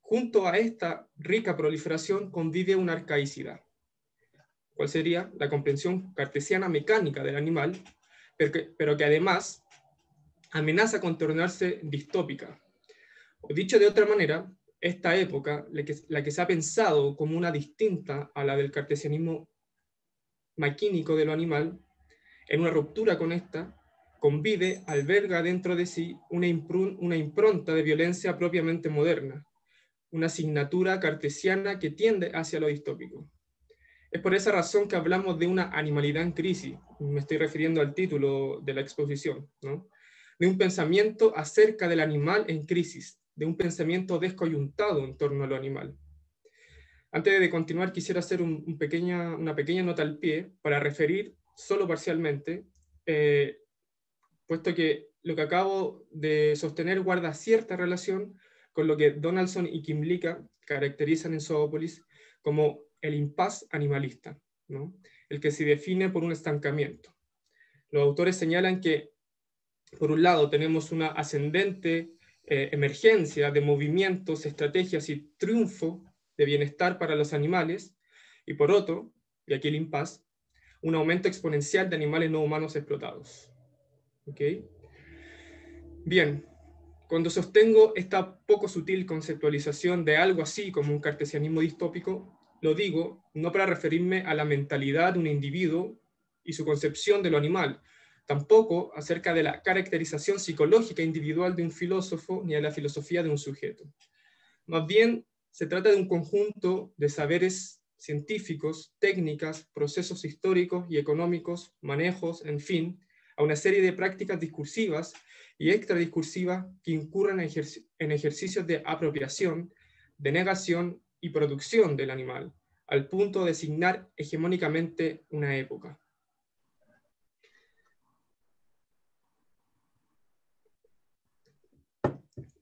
junto a esta rica proliferación convive una arcaicidad, cuál sería la comprensión cartesiana mecánica del animal, pero que además amenaza con tornarse distópica. O dicho de otra manera, esta época, la que se ha pensado como una distinta a la del cartesianismo maquínico de lo animal, en una ruptura con esta, convive, alberga dentro de sí una impronta de violencia propiamente moderna, una asignatura cartesiana que tiende hacia lo distópico. Es por esa razón que hablamos de una animalidad en crisis, me estoy refiriendo al título de la exposición, ¿no? De un pensamiento acerca del animal en crisis, de un pensamiento descoyuntado en torno a lo animal. Antes de continuar, quisiera hacer una pequeña nota al pie para referir solo parcialmente, puesto que lo que acabo de sostener guarda cierta relación con lo que Donaldson y Kimlicka caracterizan en Zoópolis como el impas animalista, ¿no? El que se define por un estancamiento. Los autores señalan que, por un lado, tenemos una ascendente emergencia de movimientos, estrategias y triunfo de bienestar para los animales, y por otro, y aquí el impas, un aumento exponencial de animales no humanos explotados. ¿Okay? Bien, cuando sostengo esta poco sutil conceptualización de algo así como un cartesianismo distópico, lo digo no para referirme a la mentalidad de un individuo y su concepción de lo animal, tampoco acerca de la caracterización psicológica individual de un filósofo ni a la filosofía de un sujeto. Más bien, se trata de un conjunto de saberes científicos, técnicas, procesos históricos y económicos, manejos, en fin, a una serie de prácticas discursivas y extradiscursivas que incurran en ejercicios de apropiación, denegación y producción del animal, al punto de designar hegemónicamente una época.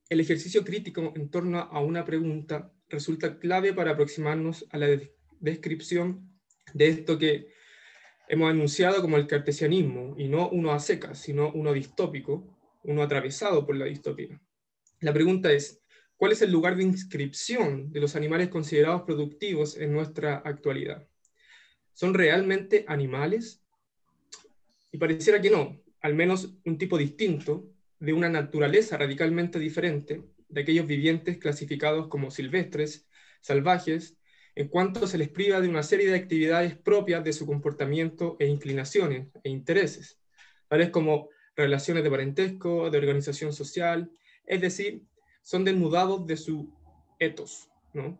El ejercicio crítico en torno a una pregunta resulta clave para aproximarnos a la descripción de esto que hemos anunciado como el cartesianismo, y no uno a secas, sino uno distópico, uno atravesado por la distopía. La pregunta es, ¿cuál es el lugar de inscripción de los animales considerados productivos en nuestra actualidad? ¿Son realmente animales? Y pareciera que no, al menos un tipo distinto, de una naturaleza radicalmente diferente de aquellos vivientes clasificados como silvestres, salvajes, en cuanto se les priva de una serie de actividades propias de su comportamiento e inclinaciones e intereses, tales como relaciones de parentesco, de organización social, es decir, son desnudados de su ethos, ¿no?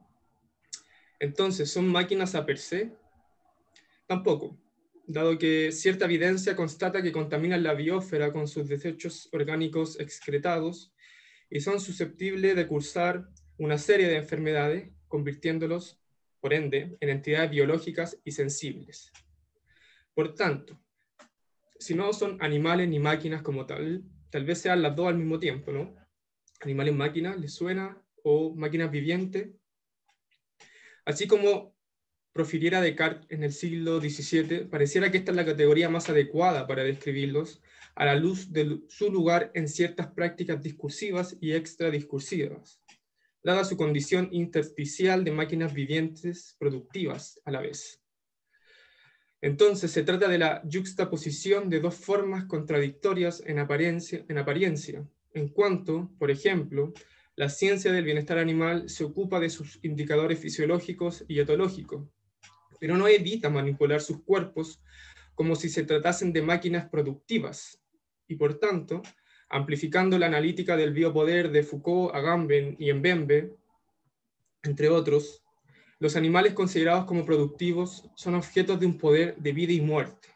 Entonces, ¿son máquinas a per se? Tampoco, dado que cierta evidencia constata que contaminan la biosfera con sus desechos orgánicos excretados y son susceptibles de cursar una serie de enfermedades, convirtiéndolos, por ende, en entidades biológicas y sensibles. Por tanto, si no son animales ni máquinas como tal, tal vez sean las dos al mismo tiempo, ¿no? Animales-máquinas, ¿les suena? O máquinas vivientes. Así como profiriera Descartes en el siglo XVII, pareciera que esta es la categoría más adecuada para describirlos a la luz de su lugar en ciertas prácticas discursivas y extradiscursivas, dada su condición intersticial de máquinas vivientes productivas a la vez. Entonces se trata de la yuxtaposición de dos formas contradictorias en apariencia, en cuanto, por ejemplo, la ciencia del bienestar animal se ocupa de sus indicadores fisiológicos y etológicos, pero no evita manipular sus cuerpos como si se tratasen de máquinas productivas, y por tanto, amplificando la analítica del biopoder de Foucault, Agamben y Mbembe, entre otros, los animales considerados como productivos son objetos de un poder de vida y muerte,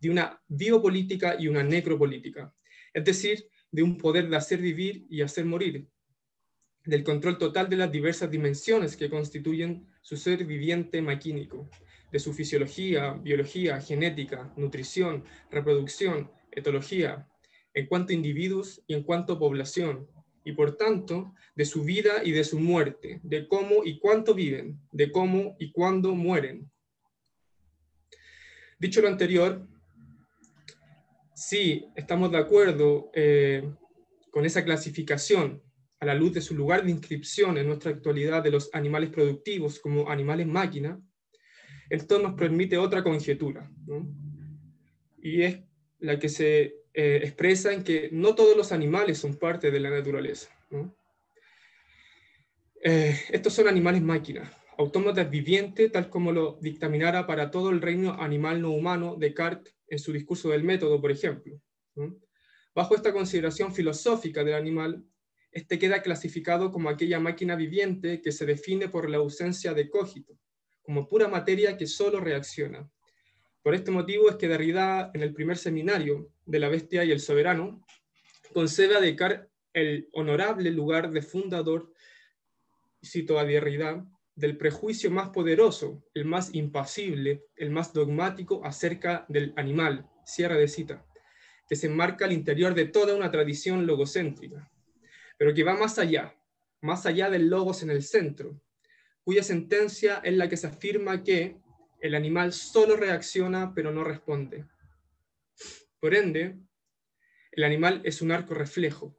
de una biopolítica y una necropolítica, es decir, de un poder de hacer vivir y hacer morir, del control total de las diversas dimensiones que constituyen su ser viviente maquínico, de su fisiología, biología, genética, nutrición, reproducción, etología, en cuanto a individuos y en cuanto a población, y por tanto, de su vida y de su muerte, de cómo y cuánto viven, de cómo y cuándo mueren. Dicho lo anterior, sí, estamos de acuerdo con esa clasificación a la luz de su lugar de inscripción en nuestra actualidad de los animales productivos como animales máquina. Esto nos permite otra conjetura, ¿no? Y es la que se expresa en que no todos los animales son parte de la naturaleza, ¿no? Estos son animales máquinas, autómatas vivientes, tal como lo dictaminara para todo el reino animal no humano Descartes en su discurso del método, por ejemplo. Bajo esta consideración filosófica del animal, este queda clasificado como aquella máquina viviente que se define por la ausencia de cogito, como pura materia que solo reacciona. Por este motivo es que Derrida, en el primer seminario de La Bestia y el Soberano, concede a Descartes el honorable lugar de fundador, cito a Derrida, del prejuicio más poderoso, el más impasible, el más dogmático acerca del animal, cierra de cita, que se enmarca al interior de toda una tradición logocéntrica, pero que va más allá del logos en el centro, cuya sentencia es la que se afirma que el animal solo reacciona pero no responde. Por ende, el animal es un arco reflejo,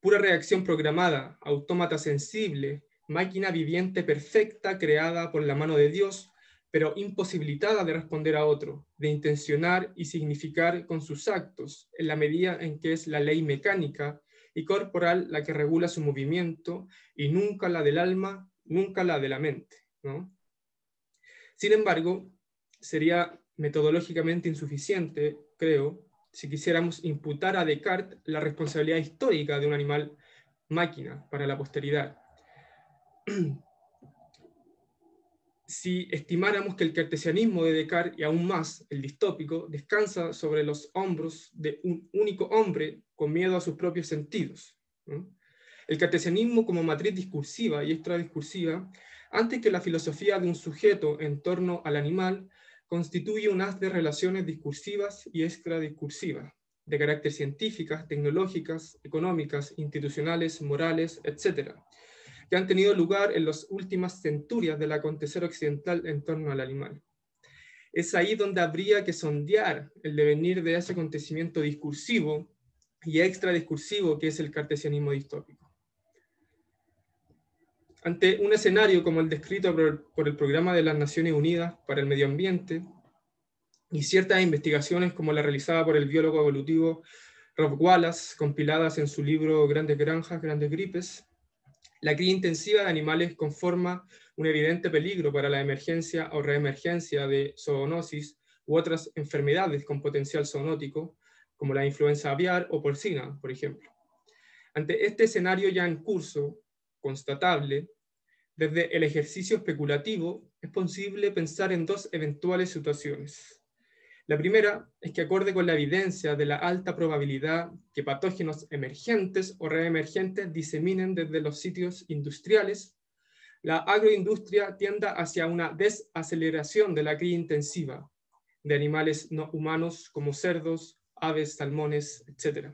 pura reacción programada, autómata sensible, máquina viviente perfecta creada por la mano de Dios, pero imposibilitada de responder a otro, de intencionar y significar con sus actos, en la medida en que es la ley mecánica y corporal la que regula su movimiento, y nunca la del alma, nunca la de la mente, ¿no? Sin embargo, sería metodológicamente insuficiente, creo, si quisiéramos imputar a Descartes la responsabilidad histórica de un animal máquina para la posteridad. Si estimáramos que el cartesianismo de Descartes, y aún más el distópico, descansa sobre los hombros de un único hombre con miedo a sus propios sentidos. El cartesianismo como matriz discursiva y extradiscursiva, antes que la filosofía de un sujeto en torno al animal, constituye un haz de relaciones discursivas y extradiscursivas, de carácter científicas, tecnológicas, económicas, institucionales, morales, etc., que han tenido lugar en las últimas centurias del acontecer occidental en torno al animal. Es ahí donde habría que sondear el devenir de ese acontecimiento discursivo y extradiscursivo que es el cartesianismo distópico. Ante un escenario como el descrito por el Programa de las Naciones Unidas para el Medio Ambiente y ciertas investigaciones como la realizada por el biólogo evolutivo Rob Wallace, compiladas en su libro Grandes Granjas, Grandes Gripes, la cría intensiva de animales conforma un evidente peligro para la emergencia o reemergencia de zoonosis u otras enfermedades con potencial zoonótico, como la influenza aviar o porcina, por ejemplo. Ante este escenario ya en curso, constatable, desde el ejercicio especulativo es posible pensar en dos eventuales situaciones. La primera es que, acorde con la evidencia de la alta probabilidad que patógenos emergentes o reemergentes diseminen desde los sitios industriales, la agroindustria tienda hacia una desaceleración de la cría intensiva de animales no humanos como cerdos, aves, salmones, etc.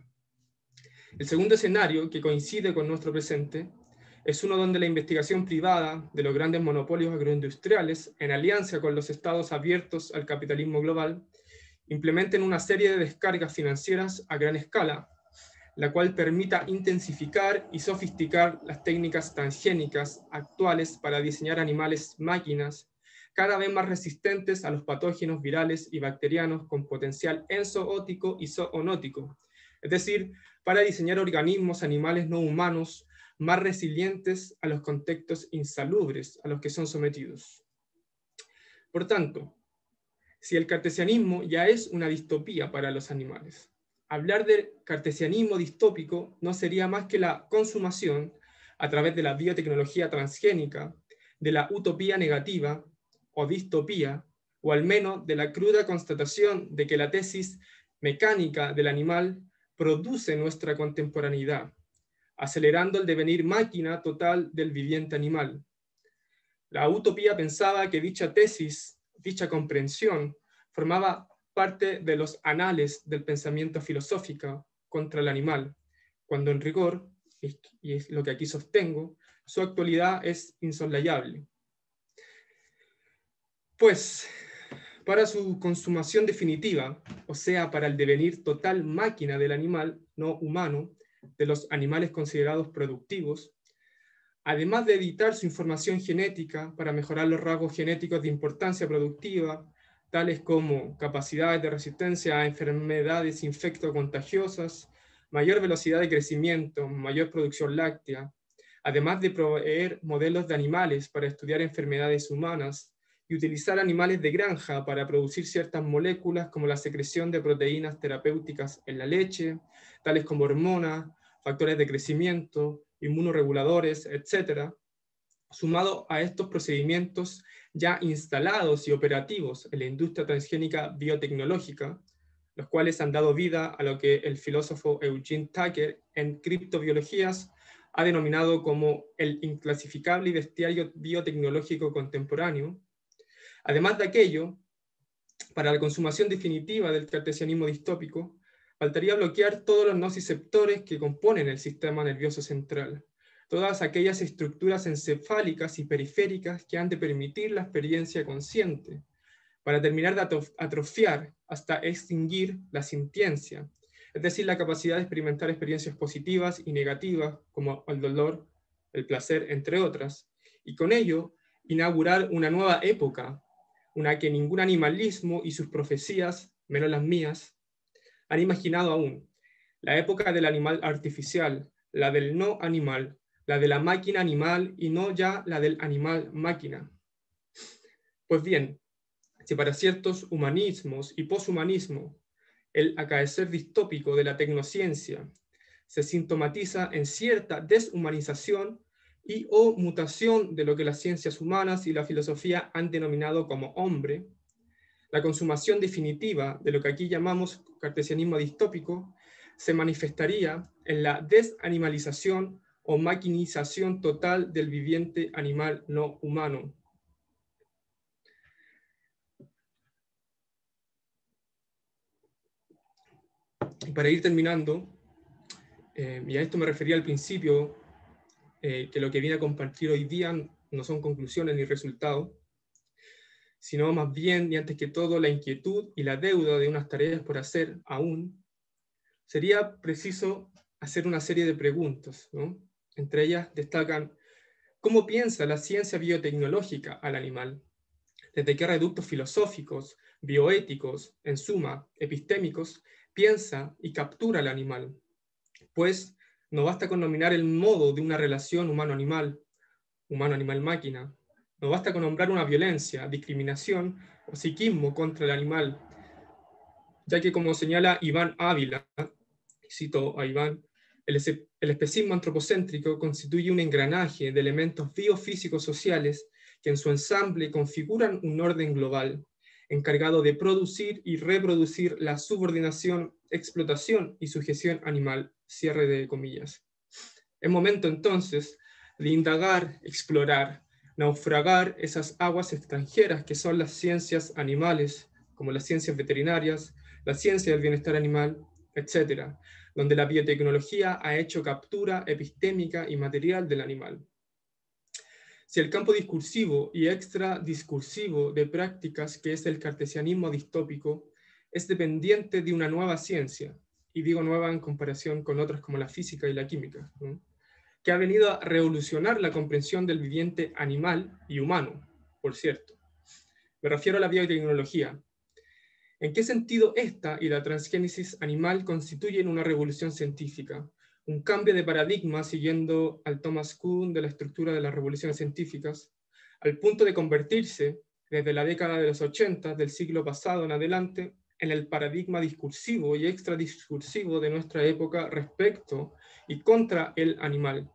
El segundo escenario, que coincide con nuestro presente, es uno donde la investigación privada de los grandes monopolios agroindustriales, en alianza con los estados abiertos al capitalismo global, implementen una serie de descargas financieras a gran escala, la cual permita intensificar y sofisticar las técnicas transgénicas actuales para diseñar animales máquinas cada vez más resistentes a los patógenos virales y bacterianos con potencial enzoótico y zoonótico, es decir, para diseñar organismos animales no humanos más resilientes a los contextos insalubres a los que son sometidos. Por tanto, si el cartesianismo ya es una distopía para los animales, hablar de cartesianismo distópico no sería más que la consumación, a través de la biotecnología transgénica, de la utopía negativa o distopía, o al menos de la cruda constatación de que la tesis mecánica del animal produce nuestra contemporaneidad, acelerando el devenir máquina total del viviente animal. La utopía pensaba que dicha tesis, dicha comprensión, formaba parte de los anales del pensamiento filosófico contra el animal, cuando en rigor, y es lo que aquí sostengo, su actualidad es insoslayable. Pues, para su consumación definitiva, o sea, para el devenir total máquina del animal no humano, de los animales considerados productivos, además de editar su información genética para mejorar los rasgos genéticos de importancia productiva, tales como capacidades de resistencia a enfermedades infectocontagiosas, mayor velocidad de crecimiento, mayor producción láctea, además de proveer modelos de animales para estudiar enfermedades humanas y utilizar animales de granja para producir ciertas moléculas como la secreción de proteínas terapéuticas en la leche, tales como hormonas, factores de crecimiento, inmunoreguladores, etc. Sumado a estos procedimientos ya instalados y operativos en la industria transgénica biotecnológica, los cuales han dado vida a lo que el filósofo Eugene Tucker en Criptobiologías ha denominado como el inclasificable y bestiario biotecnológico contemporáneo. Además de aquello, para la consumación definitiva del cartesianismo distópico, faltaría bloquear todos los nociceptores que componen el sistema nervioso central, todas aquellas estructuras encefálicas y periféricas que han de permitir la experiencia consciente, para terminar de atrofiar hasta extinguir la sintiencia, es decir, la capacidad de experimentar experiencias positivas y negativas, como el dolor, el placer, entre otras, y con ello inaugurar una nueva época, una que ningún animalismo y sus profecías, menos las mías, han imaginado aún, la época del animal artificial, la del no animal, la de la máquina animal y no ya la del animal máquina. Pues bien, si para ciertos humanismos y poshumanismo el acaecer distópico de la tecnociencia se sintomatiza en cierta deshumanización y o mutación de lo que las ciencias humanas y la filosofía han denominado como hombre, la consumación definitiva de lo que aquí llamamos cartesianismo distópico se manifestaría en la desanimalización o maquinización total del viviente animal no humano. Y para ir terminando, y a esto me refería al principio, que lo que vine a compartir hoy día no son conclusiones ni resultados, sino más bien, y antes que todo, la inquietud y la deuda de unas tareas por hacer aún, sería preciso hacer una serie de preguntas, ¿no? Entre ellas destacan, ¿cómo piensa la ciencia biotecnológica al animal? ¿Desde qué reductos filosóficos, bioéticos, en suma, epistémicos, piensa y captura al animal? Pues no basta con nominar el modo de una relación humano-animal, humano-animal-máquina. No basta con nombrar una violencia, discriminación o psiquismo contra el animal, ya que, como señala Iván Ávila, cito a Iván, el especismo antropocéntrico constituye un engranaje de elementos biofísicos sociales que en su ensamble configuran un orden global, encargado de producir y reproducir la subordinación, explotación y sujeción animal, cierre de comillas. Es momento entonces de indagar, explorar, naufragar esas aguas extranjeras que son las ciencias animales, como las ciencias veterinarias, la ciencia del bienestar animal, etc., donde la biotecnología ha hecho captura epistémica y material del animal. Si el campo discursivo y extradiscursivo de prácticas, que es el cartesianismo distópico, es dependiente de una nueva ciencia, y digo nueva en comparación con otras como la física y la química, ¿no?, que ha venido a revolucionar la comprensión del viviente animal y humano, por cierto. Me refiero a la biotecnología. ¿En qué sentido esta y la transgénesis animal constituyen una revolución científica? Un cambio de paradigma siguiendo al Thomas Kuhn de la estructura de las revoluciones científicas, al punto de convertirse, desde la década de los 80 del siglo pasado en adelante, en el paradigma discursivo y extradiscursivo de nuestra época respecto y contra el animal.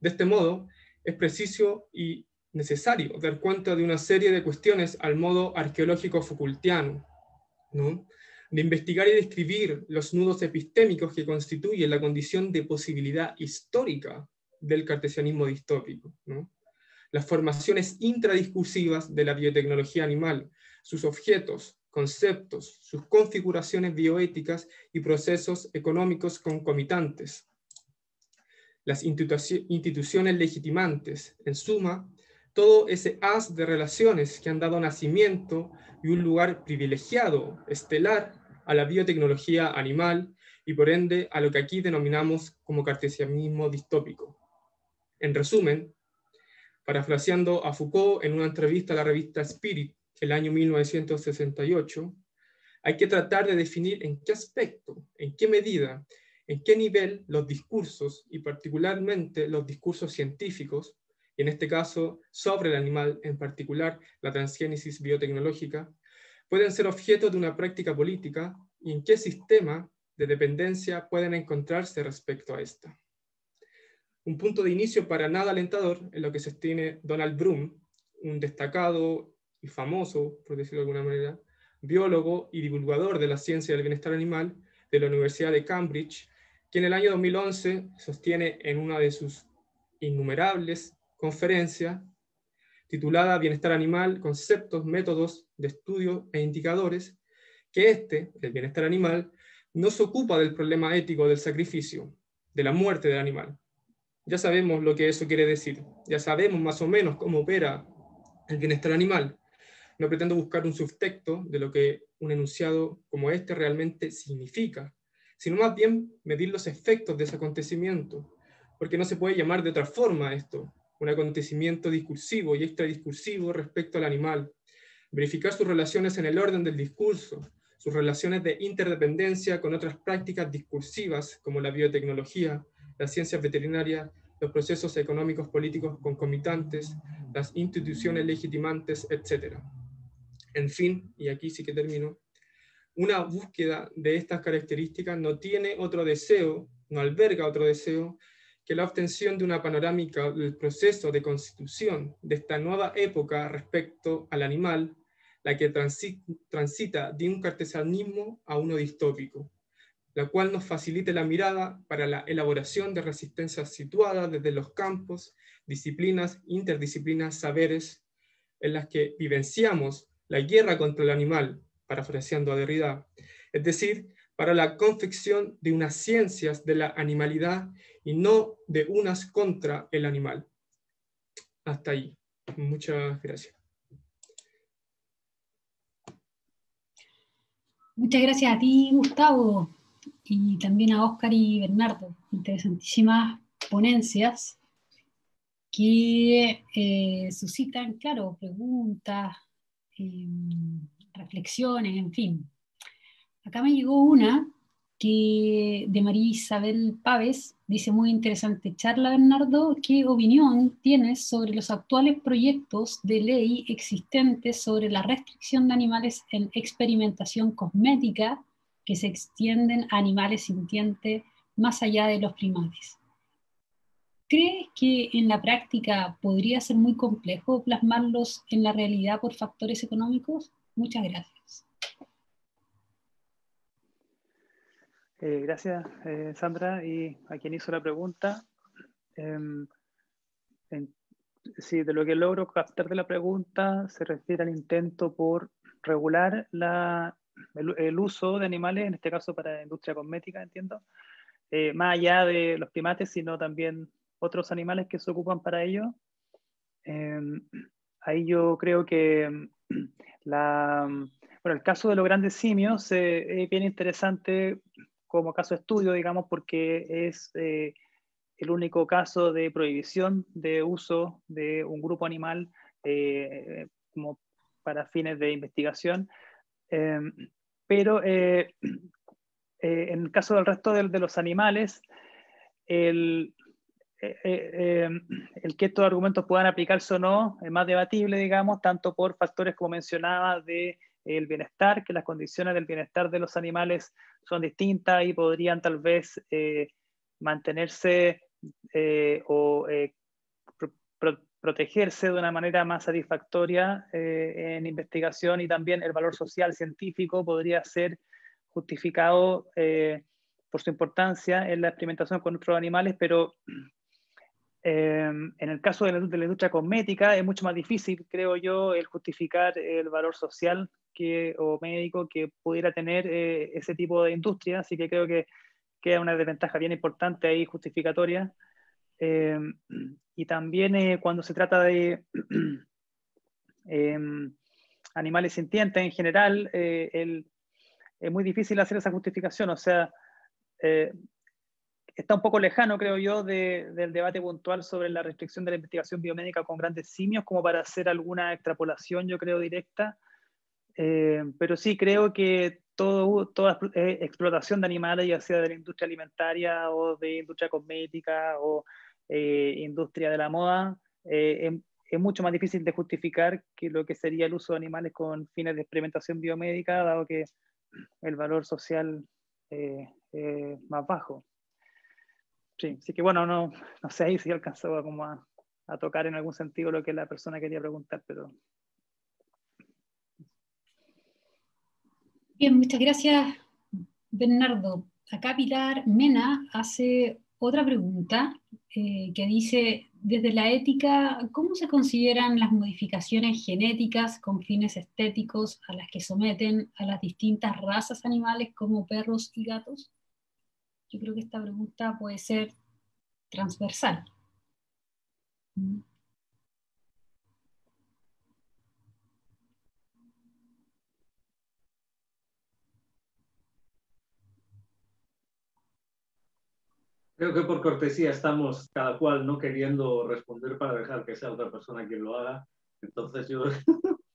De este modo, es preciso y necesario dar cuenta de una serie de cuestiones al modo arqueológico Foucaultiano, ¿no?, de investigar y describir los nudos epistémicos que constituyen la condición de posibilidad histórica del cartesianismo distópico, ¿no?, las formaciones intradiscursivas de la biotecnología animal, sus objetos, conceptos, sus configuraciones bioéticas y procesos económicos concomitantes, las instituciones legitimantes, en suma, todo ese haz de relaciones que han dado nacimiento y un lugar privilegiado, estelar, a la biotecnología animal y por ende a lo que aquí denominamos como cartesianismo distópico. En resumen, parafraseando a Foucault en una entrevista a la revista Spirit el año 1968, hay que tratar de definir en qué aspecto, en qué medida en qué nivel los discursos, y particularmente los discursos científicos, y en este caso sobre el animal, en particular la transgénesis biotecnológica, pueden ser objeto de una práctica política, y en qué sistema de dependencia pueden encontrarse respecto a esta. Un punto de inicio para nada alentador en lo que sostiene Donald Brum, un destacado y famoso, por decirlo de alguna manera, biólogo y divulgador de la ciencia del bienestar animal de la Universidad de Cambridge, que en el año 2011 sostiene en una de sus innumerables conferencias titulada Bienestar Animal, Conceptos, Métodos de Estudio e Indicadores, que el bienestar animal, no se ocupa del problema ético del sacrificio, de la muerte del animal. Ya sabemos lo que eso quiere decir, ya sabemos más o menos cómo opera el bienestar animal. No pretendo buscar un subtexto de lo que un enunciado como este realmente significa, sino más bien medir los efectos de ese acontecimiento, porque no se puede llamar de otra forma esto, un acontecimiento discursivo y extradiscursivo respecto al animal, verificar sus relaciones en el orden del discurso, sus relaciones de interdependencia con otras prácticas discursivas como la biotecnología, las ciencias veterinarias, los procesos económicos políticos concomitantes, las instituciones legitimantes, etc. En fin, y aquí sí que termino, una búsqueda de estas características no tiene otro deseo, no alberga otro deseo, que la obtención de una panorámica del proceso de constitución de esta nueva época respecto al animal, la que transita de un cartesianismo a uno distópico, la cual nos facilite la mirada para la elaboración de resistencias situadas desde los campos, disciplinas, interdisciplinas, saberes, en las que vivenciamos la guerra contra el animal, parafraseando a Derrida, es decir, para la confección de unas ciencias de la animalidad y no de unas contra el animal. Hasta ahí. Muchas gracias. Muchas gracias a ti, Gustavo, y también a Oscar y Bernardo. Interesantísimas ponencias que suscitan, claro, preguntas, reflexiones, en fin. Acá me llegó una que de María Isabel Pávez, dice: muy interesante charla, Bernardo, ¿qué opinión tienes sobre los actuales proyectos de ley existentes sobre la restricción de animales en experimentación cosmética que se extienden a animales sintientes más allá de los primates? ¿Crees que en la práctica podría ser muy complejo plasmarlos en la realidad por factores económicos? Muchas gracias. Gracias, Sandra, y a quien hizo la pregunta. Sí, de lo que logro captar de la pregunta, se refiere al intento por regular el uso de animales, en este caso para la industria cosmética, entiendo, más allá de los primates, sino también otros animales que se ocupan para ello. Ahí yo creo que el caso de los grandes simios es bien interesante como caso de estudio, digamos, porque es el único caso de prohibición de uso de un grupo animal como para fines de investigación. En el caso del resto de los animales, el que estos argumentos puedan aplicarse o no es más debatible, digamos, tanto por factores, como mencionaba, de el bienestar, que las condiciones del bienestar de los animales son distintas y podrían tal vez mantenerse o protegerse de una manera más satisfactoria en investigación, y también el valor social científico podría ser justificado por su importancia en la experimentación con otros animales, pero en el caso de la industria cosmética es mucho más difícil, creo yo, el justificar el valor social o médico que pudiera tener ese tipo de industria, así que creo que queda una desventaja bien importante ahí, justificatoria. Y también cuando se trata de animales sintientes en general, es muy difícil hacer esa justificación, o sea, está un poco lejano, creo yo, del debate puntual sobre la restricción de la investigación biomédica con grandes simios, como para hacer alguna extrapolación, yo creo, directa. Pero sí creo que toda explotación de animales, ya sea de la industria alimentaria o de industria cosmética o industria de la moda, es mucho más difícil de justificar que lo que sería el uso de animales con fines de experimentación biomédica, dado que el valor social más bajo. Sí, así que bueno, no sé ahí si alcanzaba como a tocar en algún sentido lo que la persona quería preguntar, pero... Bien, muchas gracias, Bernardo. Acá Pilar Mena hace otra pregunta que dice, desde la ética, ¿cómo se consideran las modificaciones genéticas con fines estéticos a las que someten a las distintas razas animales como perros y gatos? Yo creo que esta pregunta puede ser transversal. Creo que por cortesía estamos cada cual no queriendo responder para dejar que sea otra persona quien lo haga. Entonces yo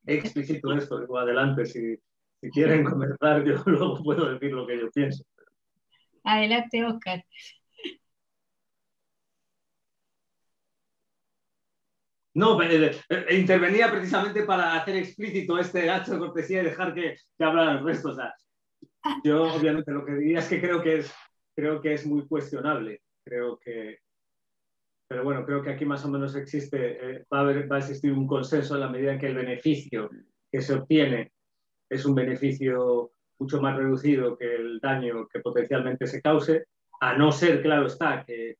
explicito esto, digo, adelante, si quieren comentar yo luego puedo decir lo que yo pienso. Adelante, Oscar. No, intervenía precisamente para hacer explícito este acto de cortesía y dejar que hablara el resto. O sea, yo obviamente lo que diría es que creo que es muy cuestionable, pero bueno, creo que aquí más o menos existe, va a existir un consenso en la medida en que el beneficio que se obtiene es un beneficio mucho más reducido que el daño que potencialmente se cause, a no ser, claro está, que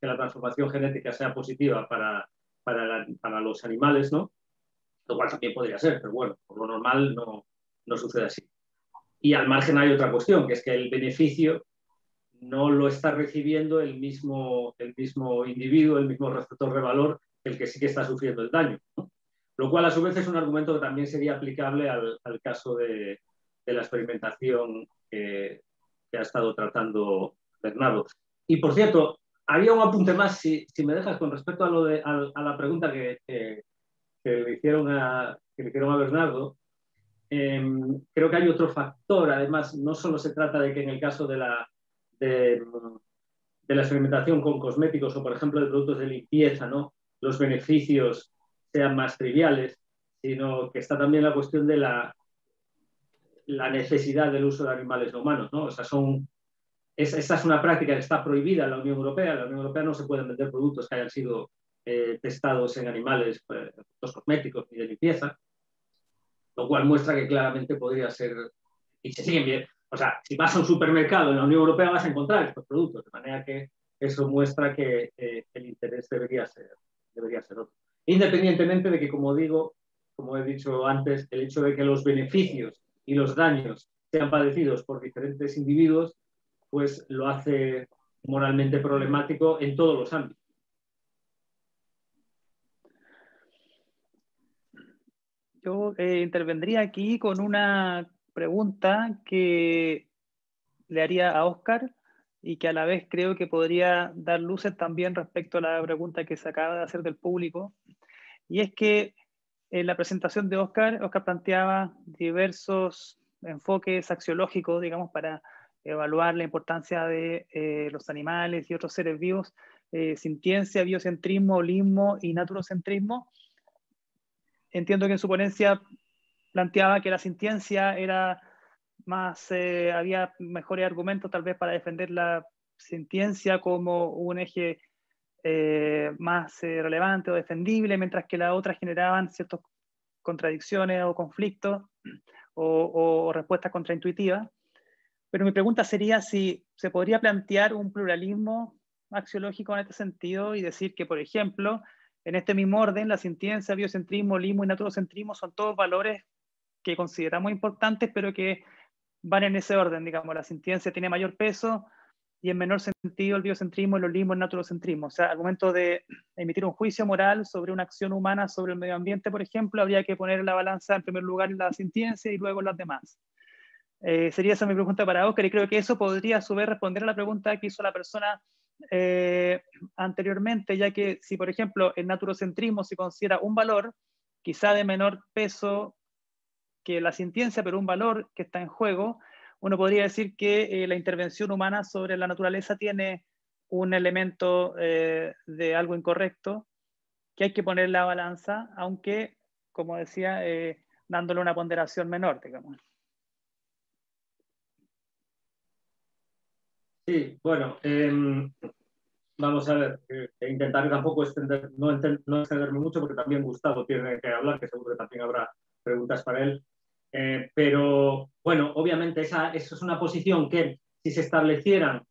la transformación genética sea positiva para los animales, ¿no? Lo cual también podría ser, pero bueno, por lo normal no sucede así. Y al margen hay otra cuestión, que es que el beneficio no lo está recibiendo el mismo individuo, el mismo receptor de valor, el que sí que está sufriendo el daño, ¿no? Lo cual a su vez es un argumento que también sería aplicable al caso de la experimentación que ha estado tratando Bernardo. Y por cierto, había un apunte más, si me dejas, con respecto a la pregunta que le hicieron a Bernardo. Creo que hay otro factor, además, no solo se trata de que en el caso de la experimentación con cosméticos o, por ejemplo, de productos de limpieza, ¿no?, los beneficios sean más triviales, sino que está también la cuestión de la necesidad del uso de animales no humanos, ¿no? O sea, esa es una práctica que está prohibida en la Unión Europea. En la Unión Europea no se pueden vender productos que hayan sido testados en animales, productos cosméticos ni de limpieza, lo cual muestra que claramente podría ser, y se siguen bien. O sea, si vas a un supermercado en la Unión Europea vas a encontrar estos productos, de manera que eso muestra que el interés debería ser otro. Independientemente de que, como he dicho antes, el hecho de que los beneficios y los daños sean padecidos por diferentes individuos, pues lo hace moralmente problemático en todos los ámbitos. Yo intervendría aquí con una pregunta que le haría a Óscar y que a la vez creo que podría dar luces también respecto a la pregunta que se acaba de hacer del público. Y es que en la presentación de Óscar planteaba diversos enfoques axiológicos, digamos, para evaluar la importancia de los animales y otros seres vivos: sintiencia, biocentrismo, holismo y naturocentrismo. Entiendo que en su ponencia planteaba que la sintiencia era más, había mejores argumentos tal vez para defender la sintiencia como un eje más relevante o defendible, mientras que las otras generaban ciertas contradicciones o conflictos o respuestas contraintuitivas. Pero mi pregunta sería si se podría plantear un pluralismo axiológico en este sentido y decir que, por ejemplo, en este mismo orden, la sintiencia, biocentrismo, holismo y naturocentrismo son todos valores que consideramos importantes, pero que van en ese orden, digamos. La sintiencia tiene mayor peso y en menor sentido el biocentrismo, el holismo, el naturocentrismo. O sea, al momento de emitir un juicio moral sobre una acción humana, sobre el medio ambiente, por ejemplo, habría que poner la balanza en primer lugar en la sintiencia y luego en las demás. Sería esa mi pregunta para Óscar, y creo que eso podría a su vez responder a la pregunta que hizo la persona anteriormente, ya que si, por ejemplo, el naturocentrismo se considera un valor, quizá de menor peso que la sintiencia, pero un valor que está en juego. Uno podría decir que la intervención humana sobre la naturaleza tiene un elemento de algo incorrecto, que hay que poner en la balanza, aunque, como decía, dándole una ponderación menor, digamos. Sí, bueno, vamos a ver, intentaré tampoco no extenderme mucho, porque también Gustavo tiene que hablar, que seguro que también habrá preguntas para él. Pero, bueno, obviamente esa es una posición que, si se establecieran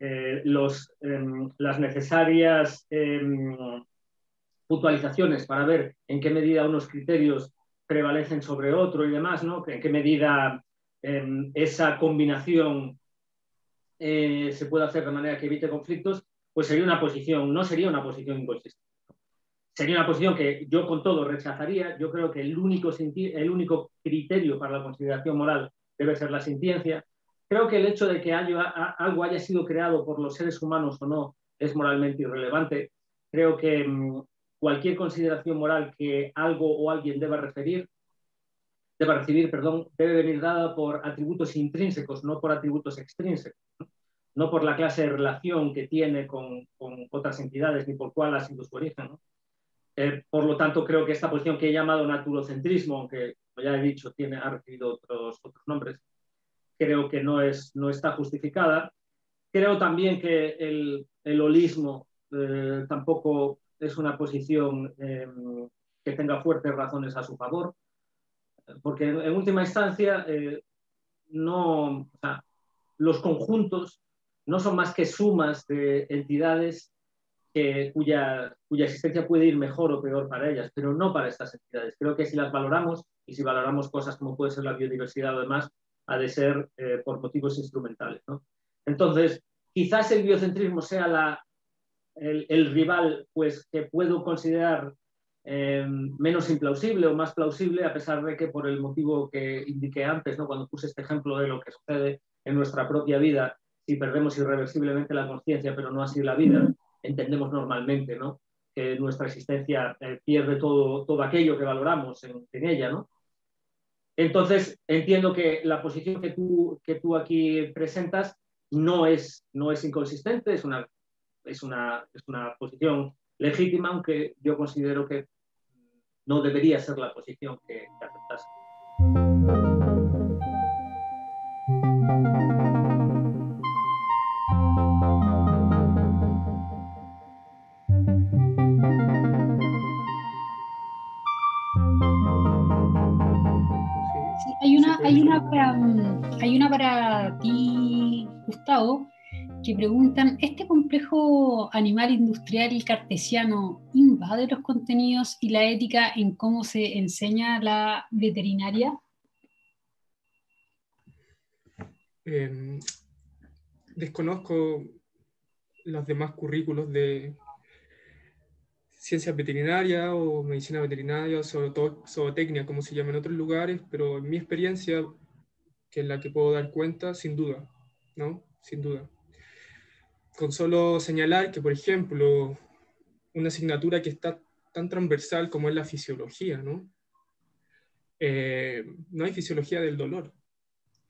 las necesarias puntualizaciones para ver en qué medida unos criterios prevalecen sobre otro y demás, ¿no? En qué medida esa combinación se puede hacer de manera que evite conflictos, pues sería una posición, no sería una posición inconsistente. Sería una posición que yo con todo rechazaría. Yo creo que el único criterio para la consideración moral debe ser la sintiencia. Creo que el hecho de que algo haya sido creado por los seres humanos o no es moralmente irrelevante. Creo que cualquier consideración moral que algo o alguien deba recibir, debe venir dada por atributos intrínsecos, no por atributos extrínsecos, no por la clase de relación que tiene con otras entidades ni por cuál ha sido su origen, ¿no? Por lo tanto, creo que esta posición que he llamado naturocentrismo, aunque, como ya he dicho, ha recibido otros nombres, creo que no está justificada. Creo también que el holismo tampoco es una posición que tenga fuertes razones a su favor, porque en última instancia los conjuntos no son más que sumas de entidades cuya existencia puede ir mejor o peor para ellas, pero no para estas entidades. Creo que si las valoramos, y si valoramos cosas como puede ser la biodiversidad o demás, ha de ser por motivos instrumentales, ¿no? Entonces, quizás el biocentrismo sea el rival, pues, que puedo considerar menos implausible o más plausible, a pesar de que, por el motivo que indiqué antes, ¿no?, cuando puse este ejemplo de lo que sucede en nuestra propia vida, si perdemos irreversiblemente la conciencia pero no así la vida, entendemos normalmente, ¿no?, que nuestra existencia pierde todo aquello que valoramos en ella, ¿no? Entonces, entiendo que la posición que tú aquí presentas no es inconsistente, es una posición legítima, aunque yo considero que no debería ser la posición que aceptase. Sí, hay una para ti, Gustavo, que preguntan: ¿este complejo animal industrial cartesiano invade los contenidos y la ética en cómo se enseña la veterinaria? Desconozco los demás currículos de ciencias veterinarias o medicina veterinaria, sobre todo zootecnia, como se llama en otros lugares, pero en mi experiencia, que es la que puedo dar cuenta, sin duda, ¿no? Sin duda. Con solo señalar que, por ejemplo, una asignatura que está tan transversal como es la fisiología, ¿no? No hay fisiología del dolor,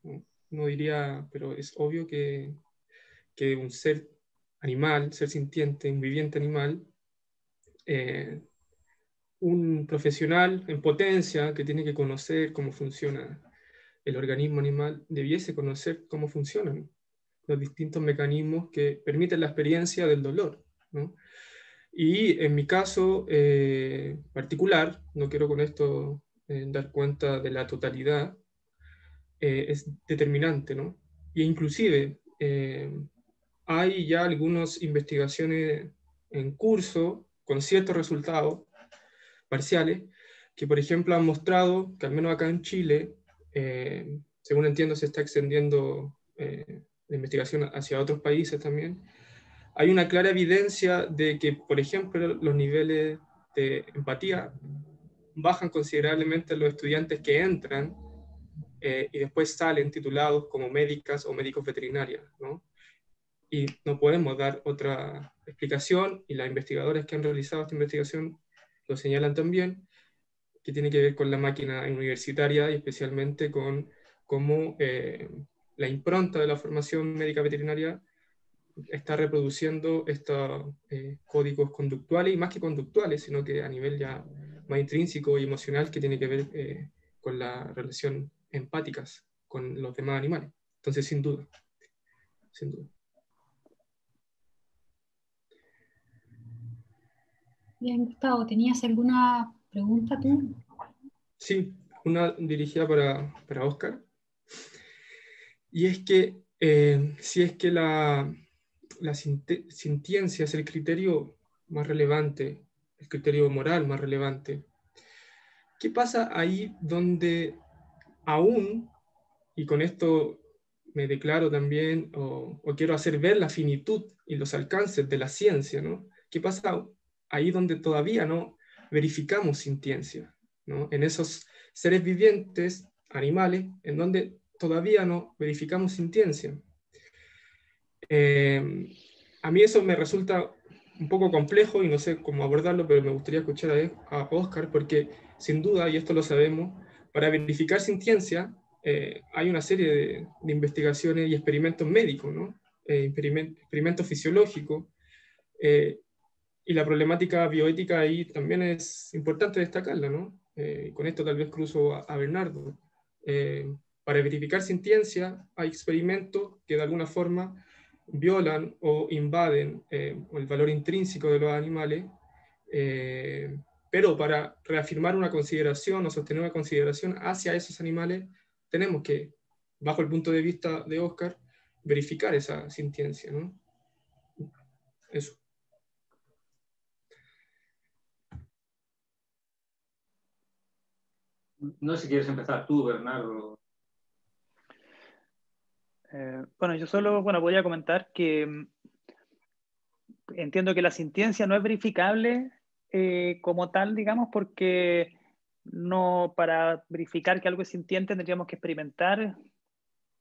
¿no? No diría, pero es obvio que un ser animal, ser sintiente, un viviente animal, un profesional en potencia que tiene que conocer cómo funciona el organismo animal, debiese conocer cómo funcionan los distintos mecanismos que permiten la experiencia del dolor, ¿no? Y en mi caso particular, no quiero con esto dar cuenta de la totalidad, es determinante, ¿no? E inclusive hay ya algunas investigaciones en curso con ciertos resultados parciales que, por ejemplo, han mostrado que, al menos acá en Chile, según entiendo, se está extendiendo la investigación hacia otros países también. Hay una clara evidencia de que, por ejemplo, los niveles de empatía bajan considerablemente los estudiantes que entran y después salen titulados como médicas o médicos veterinarias, ¿no? Y no podemos dar otra explicación, y las investigadoras que han realizado esta investigación lo señalan también, que tiene que ver con la máquina universitaria y especialmente con cómo la impronta de la formación médica veterinaria está reproduciendo estos códigos conductuales, y más que conductuales, sino que a nivel ya más intrínseco y emocional, que tiene que ver con la relación empáticas con los demás animales. Entonces, sin duda, sin duda. Bien, Gustavo, ¿tenías alguna pregunta tú? Sí, una dirigida para Oscar. Y es que, si es que la sintiencia es el criterio más relevante, el criterio moral más relevante, ¿qué pasa ahí donde aún, y con esto me declaro también, o quiero hacer ver la finitud y los alcances de la ciencia, ¿no? ¿Qué pasa ahí donde todavía no verificamos sintiencia, ¿no? En esos seres vivientes, animales, en donde todavía no verificamos sintiencia. A mí eso me resulta un poco complejo y no sé cómo abordarlo, pero me gustaría escuchar a Oscar, porque sin duda, y esto lo sabemos, para verificar sintiencia hay una serie de investigaciones y experimentos médicos, ¿no? Experimentos fisiológicos, y la problemática bioética ahí también es importante destacarla, ¿no? Con esto tal vez cruzo a Bernardo. Para verificar sintiencia hay experimentos que de alguna forma violan o invaden el valor intrínseco de los animales, pero para reafirmar una consideración o sostener una consideración hacia esos animales, tenemos que, bajo el punto de vista de Oscar, verificar esa sintiencia, ¿no? Eso. No sé si quieres empezar tú, Bernardo. Bueno, yo solo podría comentar que entiendo que la sintiencia no es verificable como tal, digamos, porque no, para verificar que algo es sintiente tendríamos que experimentar,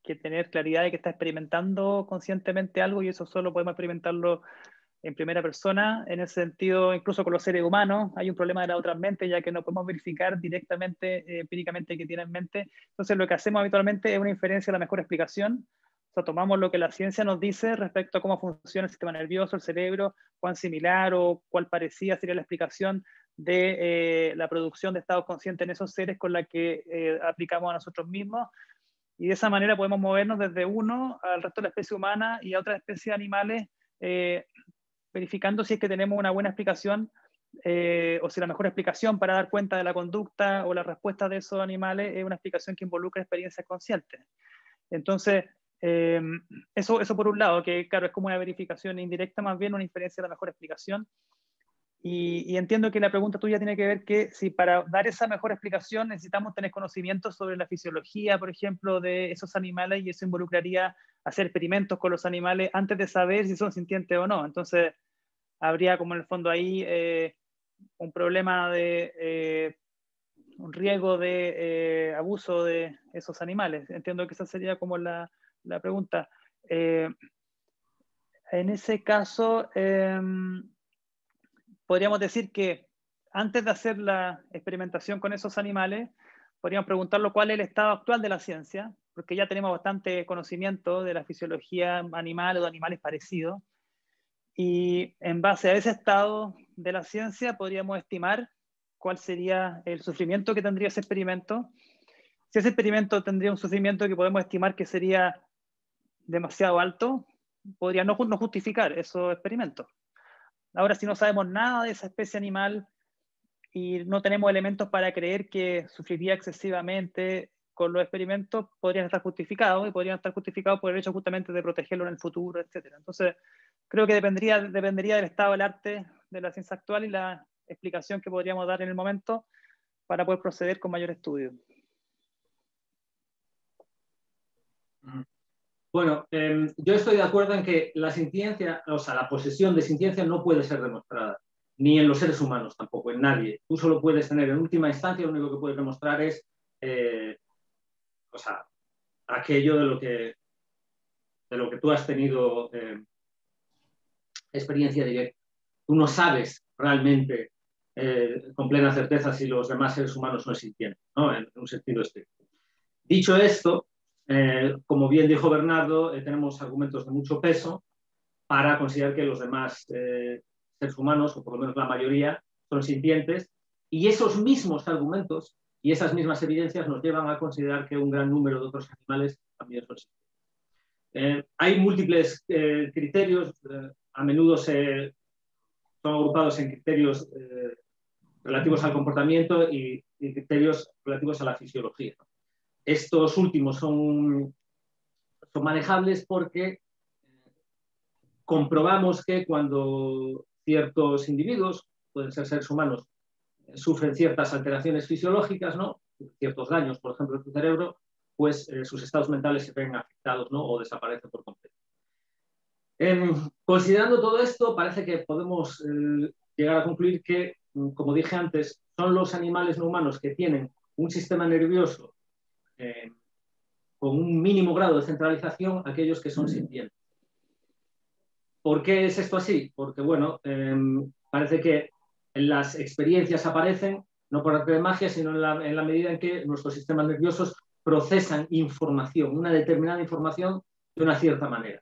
que tener claridad de que está experimentando conscientemente algo, y eso solo podemos experimentarlo en primera persona. En ese sentido, incluso con los seres humanos, hay un problema de las otras mentes, ya que no podemos verificar directamente, empíricamente, qué tienen en mente. Entonces, lo que hacemos habitualmente es una inferencia de la mejor explicación. O sea, tomamos lo que la ciencia nos dice respecto a cómo funciona el sistema nervioso, el cerebro, cuán similar o cuál parecía sería la explicación de la producción de estados conscientes en esos seres con la que aplicamos a nosotros mismos. Y de esa manera podemos movernos desde uno al resto de la especie humana y a otras especies de animales, verificando si es que tenemos una buena explicación o si la mejor explicación para dar cuenta de la conducta o la respuesta de esos animales es una explicación que involucra experiencias conscientes. Entonces, eso por un lado, que claro, es como una verificación indirecta, más bien una inferencia de la mejor explicación. Y entiendo que la pregunta tuya tiene que ver que si para dar esa mejor explicación necesitamos tener conocimientos sobre la fisiología, por ejemplo, de esos animales, y eso involucraría hacer experimentos con los animales antes de saber si son sintientes o no. Entonces, habría como en el fondo ahí un problema de un riesgo de abuso de esos animales. Entiendo que esa sería como la pregunta. En ese caso, podríamos decir que antes de hacer la experimentación con esos animales, podríamos preguntarlo cuál es el estado actual de la ciencia, porque ya tenemos bastante conocimiento de la fisiología animal o de animales parecidos, y en base a ese estado de la ciencia podríamos estimar cuál sería el sufrimiento que tendría ese experimento. Si ese experimento tendría un sufrimiento que podemos estimar que sería demasiado alto, podría no justificar esos experimentos. Ahora, si no sabemos nada de esa especie animal y no tenemos elementos para creer que sufriría excesivamente con los experimentos, podrían estar justificados, y podrían estar justificados por el hecho justamente de protegerlo en el futuro, etc. Entonces, creo que dependería del estado del arte de la ciencia actual y la explicación que podríamos dar en el momento para poder proceder con mayor estudio. Bueno, yo estoy de acuerdo en que la sintiencia, o sea, la posesión de sintiencia no puede ser demostrada, ni en los seres humanos tampoco, en nadie. Tú solo puedes tener, en última instancia, lo único que puedes demostrar es, o sea, aquello de lo que tú has tenido experiencia directa. Tú no sabes realmente con plena certeza si los demás seres humanos no existían, ¿no? En un sentido estricto. Dicho esto, como bien dijo Bernardo, tenemos argumentos de mucho peso para considerar que los demás seres humanos, o por lo menos la mayoría, son sintientes, y esos mismos argumentos y esas mismas evidencias nos llevan a considerar que un gran número de otros animales también son sintientes. Hay múltiples criterios, a menudo son agrupados en criterios relativos al comportamiento y criterios relativos a la fisiología. Estos últimos son manejables porque comprobamos que cuando ciertos individuos, pueden ser seres humanos, sufren ciertas alteraciones fisiológicas, ¿no? Ciertos daños, por ejemplo, en su cerebro, pues sus estados mentales se ven afectados, ¿no? O desaparecen por completo. Considerando todo esto, parece que podemos llegar a concluir que, como dije antes, son los animales no humanos que tienen un sistema nervioso con un mínimo grado de centralización aquellos que son sintientes. ¿Por qué es esto así? Porque, bueno, parece que las experiencias aparecen no por arte de magia, sino en la medida en que nuestros sistemas nerviosos procesan información, una determinada información de una cierta manera.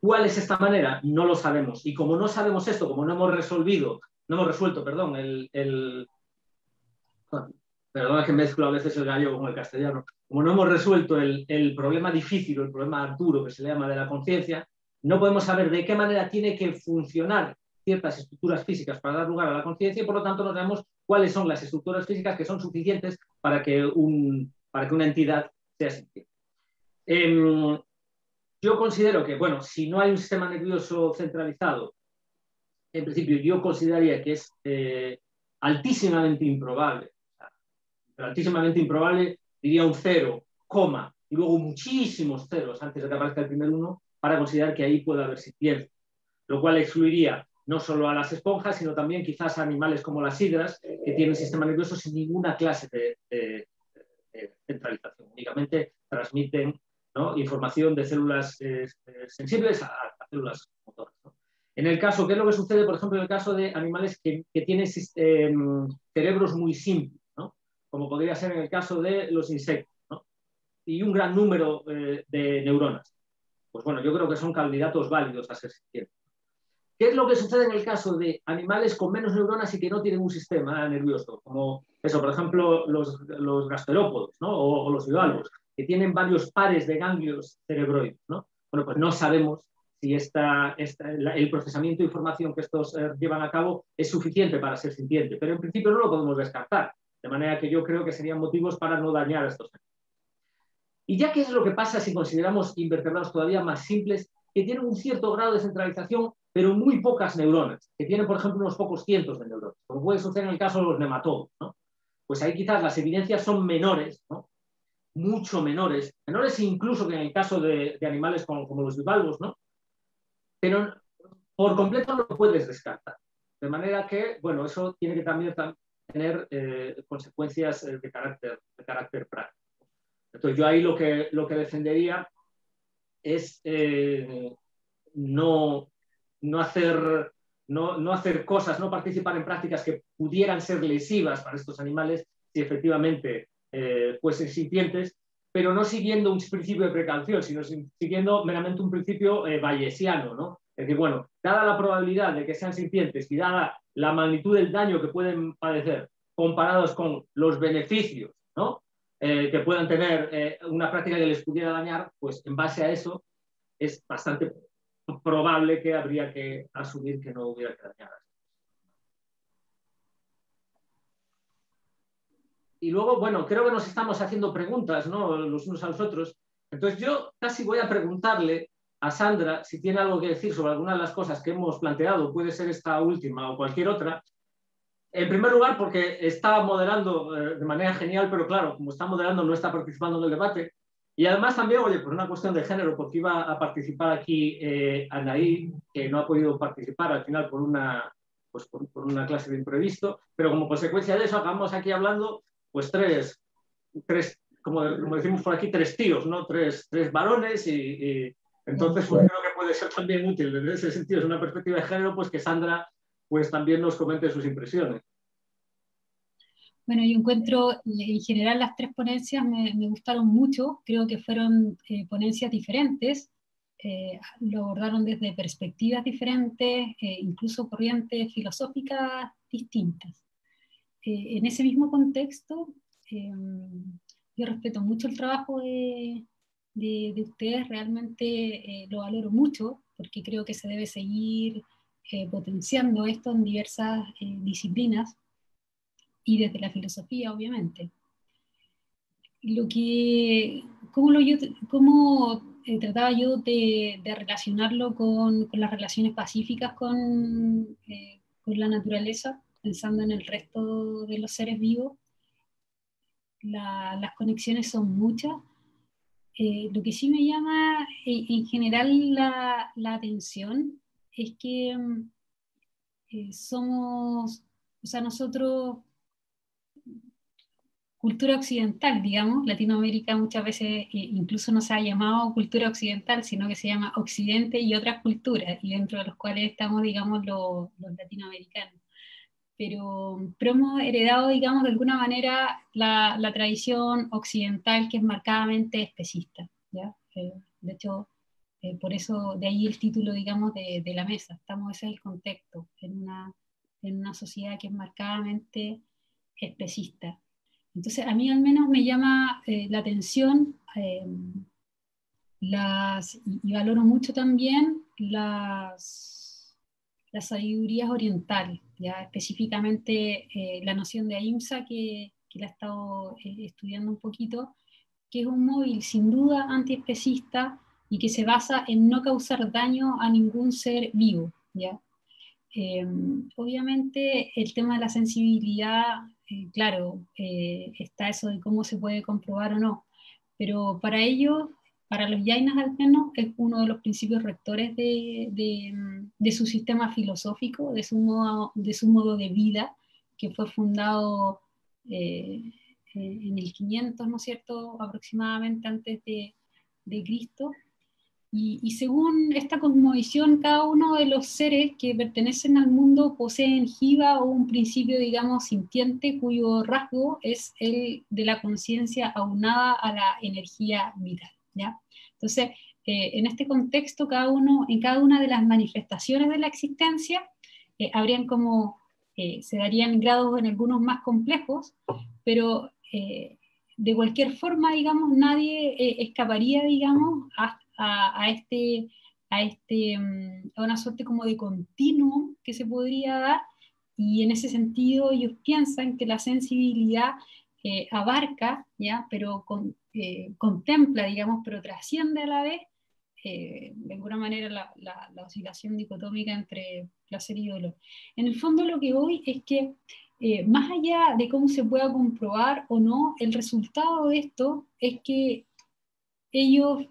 ¿Cuál es esta manera? No lo sabemos. Y como no sabemos esto, como no hemos resuelto, perdón, perdona que mezclo a veces el gallego con el castellano, como no hemos resuelto el problema difícil, el problema duro que se le llama de la conciencia, no podemos saber de qué manera tiene que funcionar ciertas estructuras físicas para dar lugar a la conciencia y por lo tanto no sabemos cuáles son las estructuras físicas que son suficientes para que una entidad sea sintiente. Yo considero que, bueno, si no hay un sistema nervioso centralizado, en principio yo consideraría que es altísimamente improbable, pero altísimamente improbable, diría un 0, y luego muchísimos ceros antes de que aparezca el primer 1, para considerar que ahí puede haber sintiencia, lo cual excluiría no solo a las esponjas, sino también quizás a animales como las hidras, que tienen sistema nervioso sin ninguna clase de centralización, únicamente transmiten, ¿no?, información de células sensibles a células motoras, ¿no? En el caso, ¿qué es lo que sucede, por ejemplo, en el caso de animales que tienen cerebros muy simples, ¿no?, como podría ser en el caso de los insectos, ¿no?, y un gran número de neuronas? Pues bueno, yo creo que son candidatos válidos a ser sintientes. ¿Qué es lo que sucede en el caso de animales con menos neuronas y que no tienen un sistema nervioso? Como eso, por ejemplo, los gasterópodos, ¿no?, o los bivalvos, que tienen varios pares de ganglios cerebroides, ¿no? Bueno, pues no sabemos si el procesamiento de información que estos llevan a cabo es suficiente para ser sintiente, pero en principio no lo podemos descartar, de manera que yo creo que serían motivos para no dañar a estos animales. Y ya qué es lo que pasa si consideramos invertebrados todavía más simples, que tienen un cierto grado de centralización, pero muy pocas neuronas, que tienen, por ejemplo, unos pocos cientos de neuronas, como puede suceder en el caso de los nematodos, ¿no? Pues ahí quizás las evidencias son menores, ¿no?, mucho menores incluso que en el caso de animales como los bivalvos, ¿no?, pero por completo no puedes descartar. De manera que, bueno, eso tiene que también tener consecuencias de carácter práctico. Entonces yo ahí lo que defendería es no hacer cosas, no participar en prácticas que pudieran ser lesivas para estos animales si efectivamente fuesen sintientes, pero no siguiendo un principio de precaución, sino siguiendo meramente un principio bayesiano, ¿no? Es decir, bueno, dada la probabilidad de que sean sintientes y dada la magnitud del daño que pueden padecer comparados con los beneficios, ¿no?, que puedan tener una práctica que les pudiera dañar, pues en base a eso es bastante probable que habría que asumir que no hubiera que dañar. Y luego, bueno, creo que nos estamos haciendo preguntas, ¿no?, los unos a los otros. Entonces yo casi voy a preguntarle a Sandra si tiene algo que decir sobre alguna de las cosas que hemos planteado, puede ser esta última o cualquier otra. En primer lugar, porque está moderando de manera genial, pero claro, como está moderando no está participando en el debate. Y además también, oye, por una cuestión de género, porque iba a participar aquí Anaí, que no ha podido participar al final por una clase de imprevisto, pero como consecuencia de eso acabamos aquí hablando pues tres como decimos por aquí, tres tíos, ¿no?, tres varones y entonces pues, creo que puede ser también útil. En ese sentido, es una perspectiva de género pues que Sandra pues también nos comente sus impresiones. Bueno, yo encuentro en general las tres ponencias me gustaron mucho, creo que fueron ponencias diferentes, lo abordaron desde perspectivas diferentes, incluso corrientes filosóficas distintas. En ese mismo contexto, yo respeto mucho el trabajo de ustedes, realmente lo valoro mucho, porque creo que se debe seguir potenciando esto en diversas disciplinas, y desde la filosofía, obviamente. ¿Cómo trataba yo de relacionarlo con las relaciones pacíficas con la naturaleza, pensando en el resto de los seres vivos? Las conexiones son muchas. Lo que sí me llama en general la atención es que nosotros, cultura occidental, digamos, Latinoamérica muchas veces incluso no se ha llamado cultura occidental, sino que se llama Occidente y otras culturas, y dentro de los cuales estamos, digamos, los latinoamericanos. Pero hemos heredado, digamos, de alguna manera la tradición occidental, que es marcadamente especista, ¿ya? De hecho, por eso de ahí el título, digamos, de la mesa. Ese es el contexto, en una sociedad que es marcadamente especista. Entonces, a mí al menos me llama la atención y valoro mucho también las sabidurías orientales, ya específicamente la noción de ahimsa que la he estado estudiando un poquito, que es un móvil sin duda antiespecista y que se basa en no causar daño a ningún ser vivo, ¿ya? Obviamente el tema de la sensibilidad, claro, está eso de cómo se puede comprobar o no, pero para ellos, para los Yainas al menos, es uno de los principios rectores de su sistema filosófico, de su modo de vida, que fue fundado en el 500, ¿no es cierto?, aproximadamente antes de Cristo. Y según esta cosmovisión, cada uno de los seres que pertenecen al mundo poseen jiva o un principio, digamos, sintiente, cuyo rasgo es el de la conciencia aunada a la energía vital, ¿ya? Entonces, en este contexto, en cada una de las manifestaciones de la existencia, se darían grados en algunos más complejos, pero de cualquier forma, digamos, nadie escaparía, digamos, a una suerte como de continuum que se podría dar, y en ese sentido ellos piensan que la sensibilidad abarca, ¿ya?, pero contempla, digamos, pero trasciende a la vez, de alguna manera, la oscilación dicotómica entre placer y dolor. En el fondo lo que voy es que más allá de cómo se pueda comprobar o no, el resultado de esto es que ellos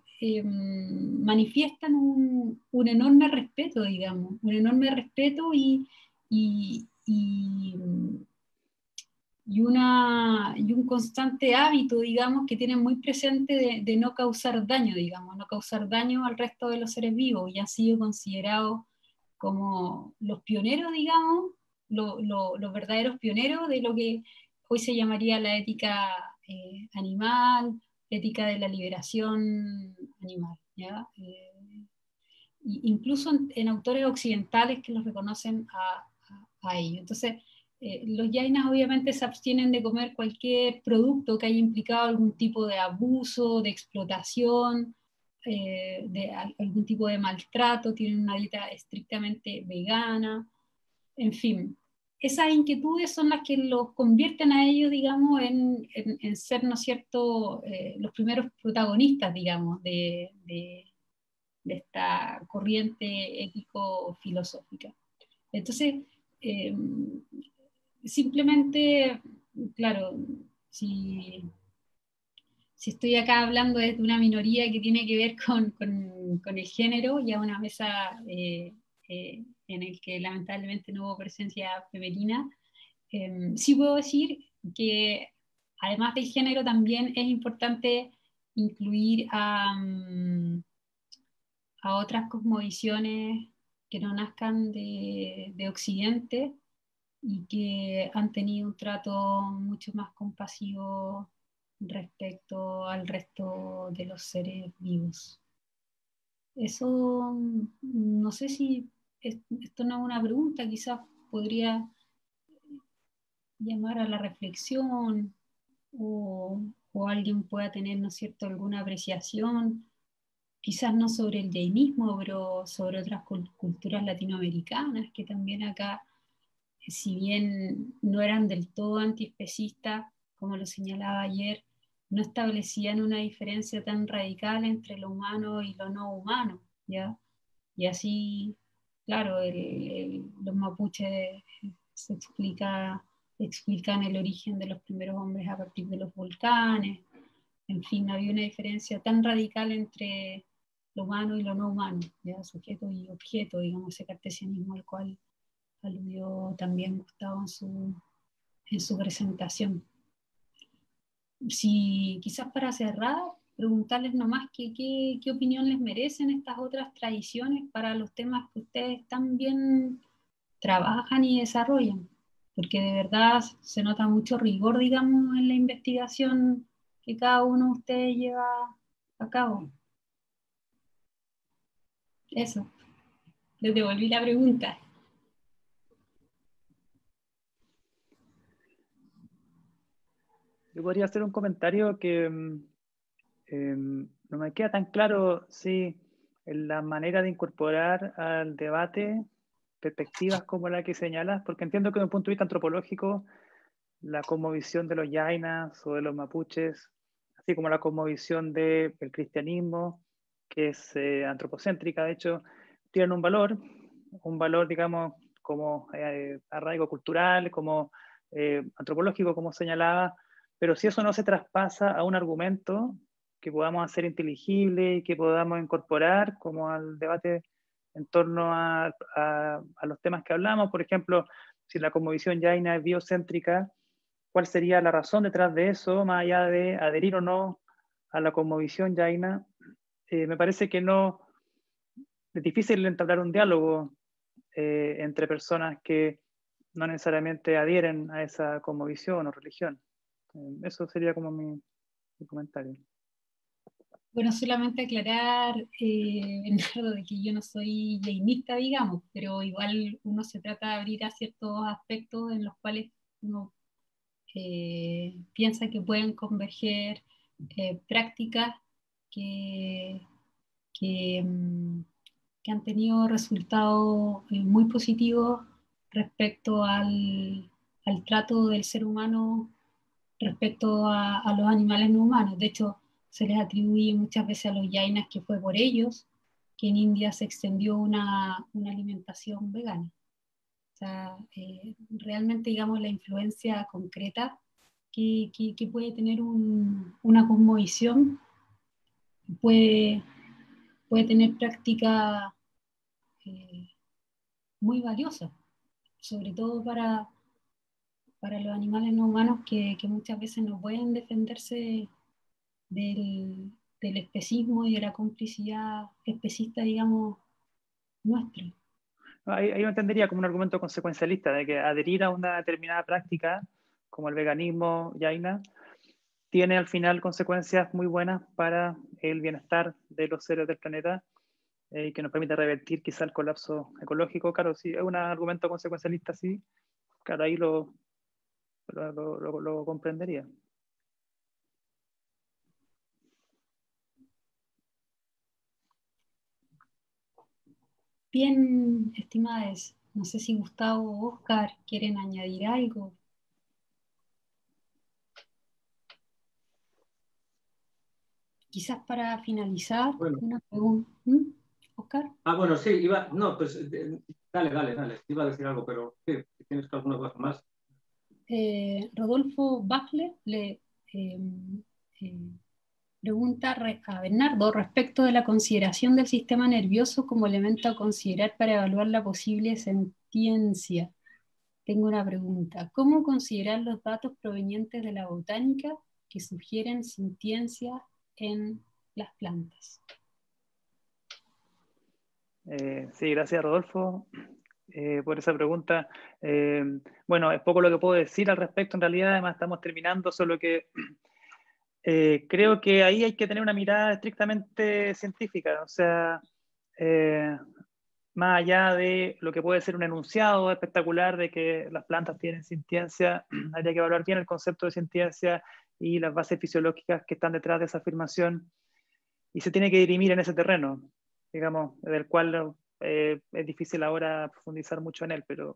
manifiestan un enorme respeto, digamos, y un constante hábito, digamos, que tienen muy presente de no causar daño, digamos, no causar daño al resto de los seres vivos, y han sido considerados como los pioneros, digamos, los verdaderos pioneros de lo que hoy se llamaría la ética animal, ética de la liberación animal, ¿ya? Incluso en autores occidentales que los reconocen a ellos. Entonces, los Yainas obviamente se abstienen de comer cualquier producto que haya implicado algún tipo de abuso, de explotación, de algún tipo de maltrato, tienen una dieta estrictamente vegana, en fin. Esas inquietudes son las que los convierten a ellos, digamos, en ser, ¿no es cierto?, los primeros protagonistas, digamos, de esta corriente ético-filosófica. Entonces, simplemente, claro, si estoy acá hablando de una minoría que tiene que ver con el género, ya una mesa en el que lamentablemente no hubo presencia femenina, sí puedo decir que además del género también es importante incluir a otras cosmovisiones que no nazcan de Occidente y que han tenido un trato mucho más compasivo respecto al resto de los seres vivos. Eso, no sé si, esto no es una pregunta, quizás podría llamar a la reflexión, o alguien pueda tener, ¿no es cierto?, alguna apreciación, quizás no sobre el jainismo, pero sobre otras culturas latinoamericanas, que también acá, si bien no eran del todo antiespecistas, como lo señalaba ayer, no establecían una diferencia tan radical entre lo humano y lo no humano, ¿ya? Y así, claro, los mapuches se explican el origen de los primeros hombres a partir de los volcanes. En fin, había una diferencia tan radical entre lo humano y lo no humano, ¿ya? Sujeto y objeto, digamos, ese cartesianismo al cual aludió también Gustavo en su presentación. Si, quizás para cerrar, preguntarles nomás qué opinión les merecen estas otras tradiciones para los temas que ustedes también trabajan y desarrollan, porque de verdad se nota mucho rigor, digamos, en la investigación que cada uno de ustedes lleva a cabo. Eso, les devolví la pregunta. Yo podría hacer un comentario que no me queda tan claro si en la manera de incorporar al debate perspectivas como la que señalas, porque entiendo que desde un punto de vista antropológico la cosmovisión de los yainas o de los mapuches, así como la cosmovisión del cristianismo, que es antropocéntrica, de hecho, tienen un valor, digamos, como arraigo cultural, como antropológico, como señalaba, pero si eso no se traspasa a un argumento que podamos hacer inteligible y que podamos incorporar como al debate en torno a los temas que hablamos, por ejemplo, si la cosmovisión yaina es biocéntrica, ¿cuál sería la razón detrás de eso, más allá de adherir o no a la cosmovisión yaina? Me parece que no es difícil entablar un diálogo entre personas que no necesariamente adhieren a esa cosmovisión o religión. Eso sería como mi comentario. Bueno, solamente aclarar, Bernardo, de que yo no soy jainista, digamos, pero igual uno se trata de abrir a ciertos aspectos en los cuales uno piensa que pueden converger prácticas que han tenido resultados muy positivos respecto al trato del ser humano respecto a los animales no humanos. De hecho, se les atribuye muchas veces a los yainas que fue por ellos que en India se extendió una alimentación vegana. O sea, realmente, digamos, la influencia concreta que puede tener una cosmovisión puede tener práctica muy valiosa, sobre todo para los animales no humanos que muchas veces no pueden defenderse del especismo y de la complicidad especista, digamos, nuestra. Ahí lo entendería como un argumento consecuencialista, de que adherir a una determinada práctica, como el veganismo yaina, tiene al final consecuencias muy buenas para el bienestar de los seres del planeta, que nos permite revertir quizá el colapso ecológico. Claro, sí, es un argumento consecuencialista, sí. Claro, ahí lo comprendería. Bien, estimadas, no sé si Gustavo o Oscar quieren añadir algo. Quizás para finalizar, bueno, una pregunta. ¿Oscar? Ah, bueno, sí, dale, iba a decir algo, pero sí, ¿tienes alguna cosa más? Rodolfo Bacle le pregunta a Bernardo respecto de la consideración del sistema nervioso como elemento a considerar para evaluar la posible sentiencia. Tengo una pregunta. ¿Cómo considerar los datos provenientes de la botánica que sugieren sintiencia en las plantas? Sí, gracias Rodolfo por esa pregunta. Bueno, es poco lo que puedo decir al respecto, en realidad, además estamos terminando, solo que creo que ahí hay que tener una mirada estrictamente científica, o sea, más allá de lo que puede ser un enunciado espectacular de que las plantas tienen sintiencia, habría que evaluar bien el concepto de sintiencia y las bases fisiológicas que están detrás de esa afirmación, y se tiene que dirimir en ese terreno, digamos, del cual es difícil ahora profundizar mucho en él, pero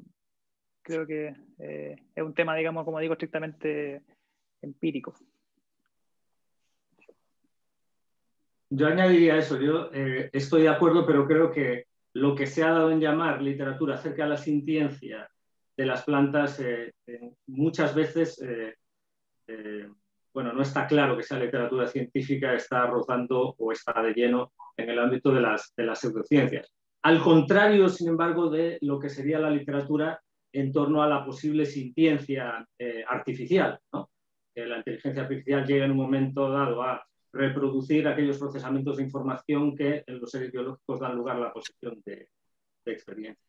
creo que es un tema, digamos, como digo, estrictamente empírico. Yo añadiría eso, yo estoy de acuerdo, pero creo que lo que se ha dado en llamar literatura acerca de la sintiencia de las plantas muchas veces, bueno, no está claro que sea literatura científica, está rozando o está de lleno en el ámbito de las pseudociencias. Al contrario, sin embargo, de lo que sería la literatura en torno a la posible sintiencia artificial, ¿no? Que la inteligencia artificial llega en un momento dado a reproducir aquellos procesamientos de información que en los seres biológicos dan lugar a la posesión de experiencia.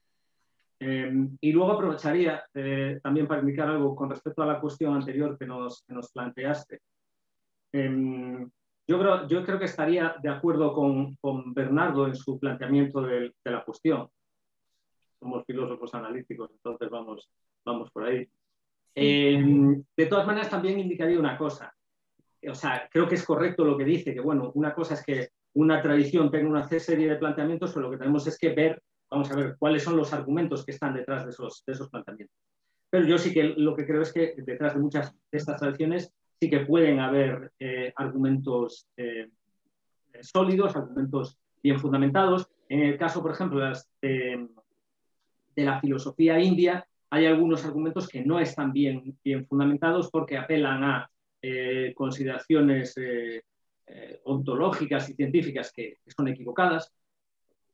Y luego aprovecharía también para indicar algo con respecto a la cuestión anterior que nos planteaste. Yo creo que estaría de acuerdo con Bernardo en su planteamiento de la cuestión. Somos filósofos analíticos, entonces vamos por ahí. De todas maneras, también indicaría una cosa. O sea, creo que es correcto lo que dice, que bueno, una cosa es que una tradición tenga una serie de planteamientos, pero lo que tenemos es que ver, vamos a ver, cuáles son los argumentos que están detrás de esos planteamientos. Pero yo sí que lo que creo es que detrás de muchas de estas tradiciones sí que pueden haber argumentos sólidos, argumentos bien fundamentados. En el caso, por ejemplo, de la filosofía india, hay algunos argumentos que no están bien fundamentados porque apelan a consideraciones ontológicas y científicas que son equivocadas,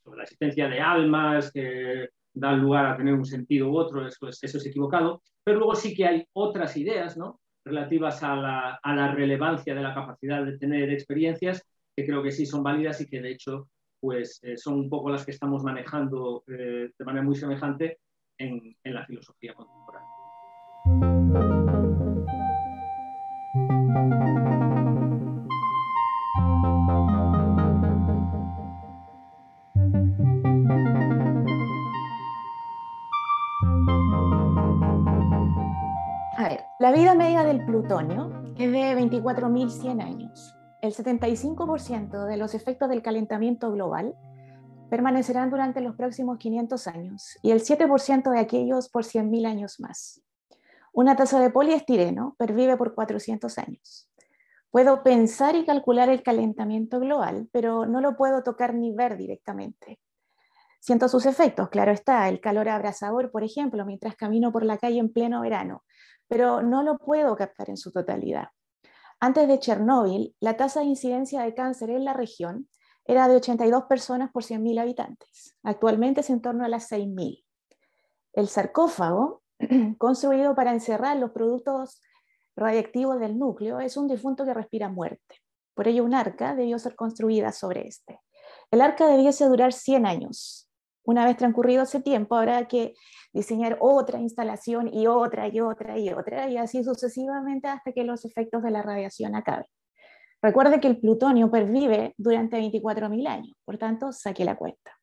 sobre la existencia de almas que dan lugar a tener un sentido u otro, eso es equivocado, pero luego sí que hay otras ideas, ¿no?, relativas a la relevancia de la capacidad de tener experiencias, que creo que sí son válidas y que de hecho pues, son un poco las que estamos manejando de manera muy semejante en la filosofía contemporánea. A ver, la vida media del plutonio es de 24.100 años. El 75% de los efectos del calentamiento global permanecerán durante los próximos 500 años y el 7% de aquellos por 100.000 años más. Una taza de poliestireno pervive por 400 años. Puedo pensar y calcular el calentamiento global, pero no lo puedo tocar ni ver directamente. Siento sus efectos, claro está, el calor abrasador, por ejemplo, mientras camino por la calle en pleno verano, pero no lo puedo captar en su totalidad. Antes de Chernóbil, la tasa de incidencia de cáncer en la región era de 82 personas por 100.000 habitantes. Actualmente es en torno a las 6.000. El sarcófago, construido para encerrar los productos radiactivos del núcleo, es un difunto que respira muerte. Por ello, un arca debió ser construida sobre este. El arca debiese durar 100 años. Una vez transcurrido ese tiempo, habrá que diseñar otra instalación y otra y otra y otra, y así sucesivamente hasta que los efectos de la radiación acaben. Recuerde que el plutonio pervive durante 24.000 años, por tanto, saque la cuenta.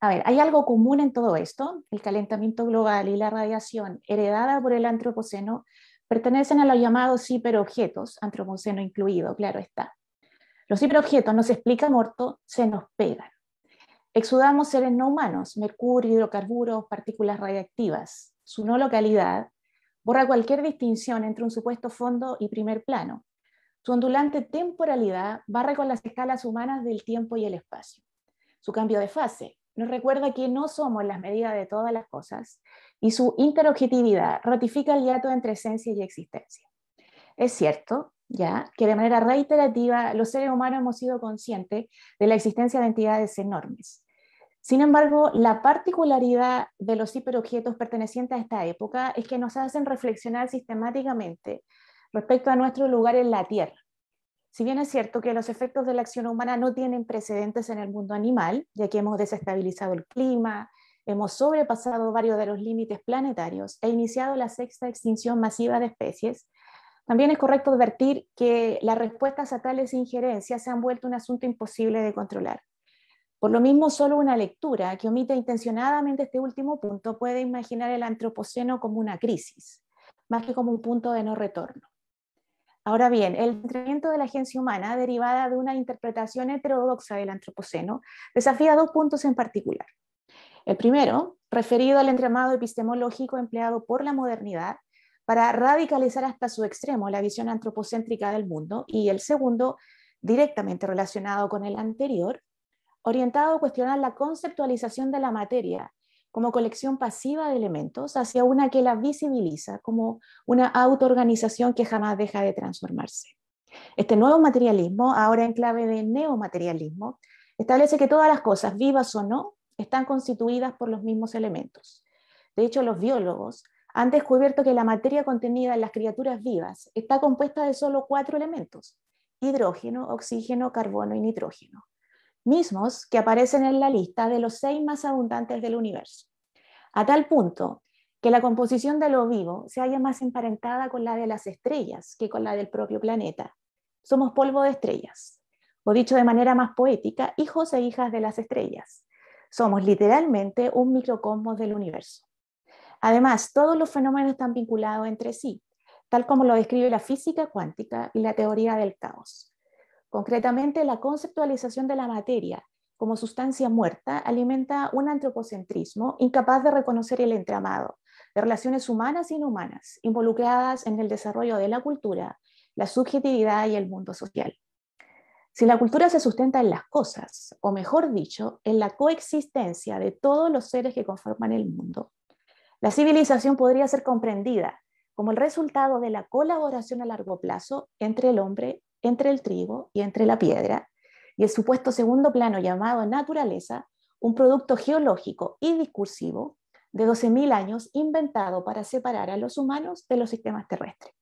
A ver, hay algo común en todo esto. El calentamiento global y la radiación heredada por el antropoceno pertenecen a los llamados hiperobjetos, antropoceno incluido, claro está. Los hiperobjetos, nos explica Morto, se nos pegan. Exudamos seres no humanos, mercurio, hidrocarburos, partículas radiactivas. Su no localidad borra cualquier distinción entre un supuesto fondo y primer plano. Su ondulante temporalidad barre con las escalas humanas del tiempo y el espacio. Su cambio de fase nos recuerda que no somos las medidas de todas las cosas, y su interobjetividad ratifica el hiato entre esencia y existencia. Es cierto, ya, que de manera reiterativa los seres humanos hemos sido conscientes de la existencia de entidades enormes. Sin embargo, la particularidad de los hiperobjetos pertenecientes a esta época es que nos hacen reflexionar sistemáticamente respecto a nuestro lugar en la Tierra. Si bien es cierto que los efectos de la acción humana no tienen precedentes en el mundo animal, ya que hemos desestabilizado el clima, hemos sobrepasado varios de los límites planetarios e iniciado la sexta extinción masiva de especies, también es correcto advertir que las respuestas a tales injerencias se han vuelto un asunto imposible de controlar. Por lo mismo, solo una lectura que omita intencionadamente este último punto puede imaginar el antropoceno como una crisis, más que como un punto de no retorno. Ahora bien, el entrenamiento de la agencia humana, derivada de una interpretación heterodoxa del antropoceno, desafía dos puntos en particular. El primero, referido al entramado epistemológico empleado por la modernidad para radicalizar hasta su extremo la visión antropocéntrica del mundo, y el segundo, directamente relacionado con el anterior, orientado a cuestionar la conceptualización de la materia como colección pasiva de elementos hacia una que la visibiliza como una autoorganización que jamás deja de transformarse. Este nuevo materialismo, ahora en clave de neomaterialismo, establece que todas las cosas, vivas o no, están constituidas por los mismos elementos. De hecho, los biólogos han descubierto que la materia contenida en las criaturas vivas está compuesta de solo 4 elementos: hidrógeno, oxígeno, carbono y nitrógeno, mismos que aparecen en la lista de los 6 más abundantes del universo, a tal punto que la composición de lo vivo se halla más emparentada con la de las estrellas que con la del propio planeta. Somos polvo de estrellas, o dicho de manera más poética, hijos e hijas de las estrellas. Somos literalmente un microcosmos del universo. Además, todos los fenómenos están vinculados entre sí, tal como lo describe la física cuántica y la teoría del caos. Concretamente, la conceptualización de la materia como sustancia muerta alimenta un antropocentrismo incapaz de reconocer el entramado de relaciones humanas e inhumanas involucradas en el desarrollo de la cultura, la subjetividad y el mundo social. Si la cultura se sustenta en las cosas, o mejor dicho, en la coexistencia de todos los seres que conforman el mundo, la civilización podría ser comprendida como el resultado de la colaboración a largo plazo entre el hombre, entre el trigo y entre la piedra, y el supuesto segundo plano llamado naturaleza, un producto geológico y discursivo de 12.000 años inventado para separar a los humanos de los sistemas terrestres.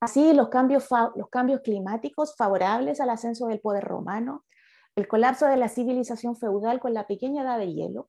Así, los cambios climáticos favorables al ascenso del poder romano, el colapso de la civilización feudal con la pequeña edad de hielo,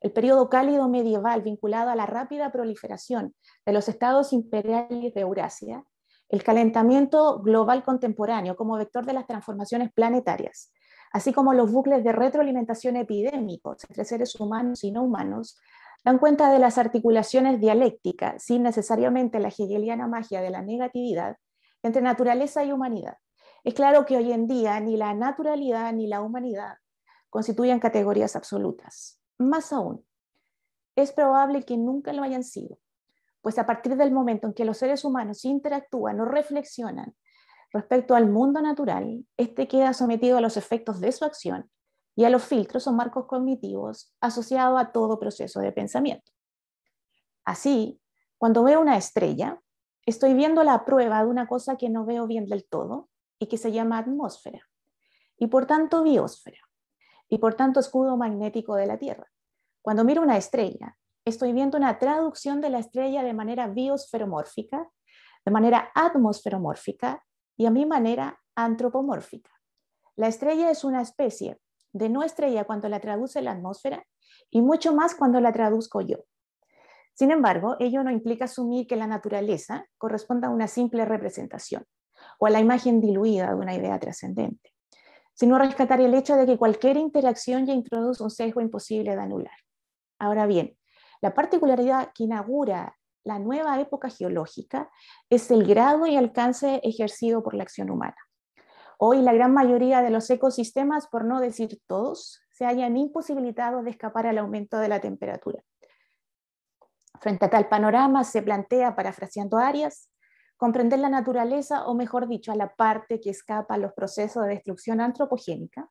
el periodo cálido medieval vinculado a la rápida proliferación de los estados imperiales de Eurasia, el calentamiento global contemporáneo como vector de las transformaciones planetarias, así como los bucles de retroalimentación epidémicos entre seres humanos y no humanos, dan cuenta de las articulaciones dialécticas, sin necesariamente la hegeliana magia de la negatividad, entre naturaleza y humanidad. Es claro que hoy en día ni la naturalidad ni la humanidad constituyen categorías absolutas. Más aún, es probable que nunca lo hayan sido, pues a partir del momento en que los seres humanos interactúan o reflexionan respecto al mundo natural, este queda sometido a los efectos de su acción y a los filtros o marcos cognitivos asociados a todo proceso de pensamiento. Así, cuando veo una estrella, estoy viendo la prueba de una cosa que no veo bien del todo y que se llama atmósfera, y por tanto biosfera, y por tanto escudo magnético de la Tierra. Cuando miro una estrella, estoy viendo una traducción de la estrella de manera biosferomórfica, de manera atmosferomórfica y a mi manera antropomórfica. La estrella es una especie de no estrella cuando la traduce la atmósfera y mucho más cuando la traduzco yo. Sin embargo, ello no implica asumir que la naturaleza corresponda a una simple representación o a la imagen diluida de una idea trascendente, sino rescatar el hecho de que cualquier interacción ya introduce un sesgo imposible de anular. Ahora bien, la particularidad que inaugura la nueva época geológica es el grado y alcance ejercido por la acción humana. Hoy la gran mayoría de los ecosistemas, por no decir todos, se hallan imposibilitados de escapar al aumento de la temperatura. Frente a tal panorama se plantea, parafraseando a Arias, comprender la naturaleza, o mejor dicho, a la parte que escapa a los procesos de destrucción antropogénica,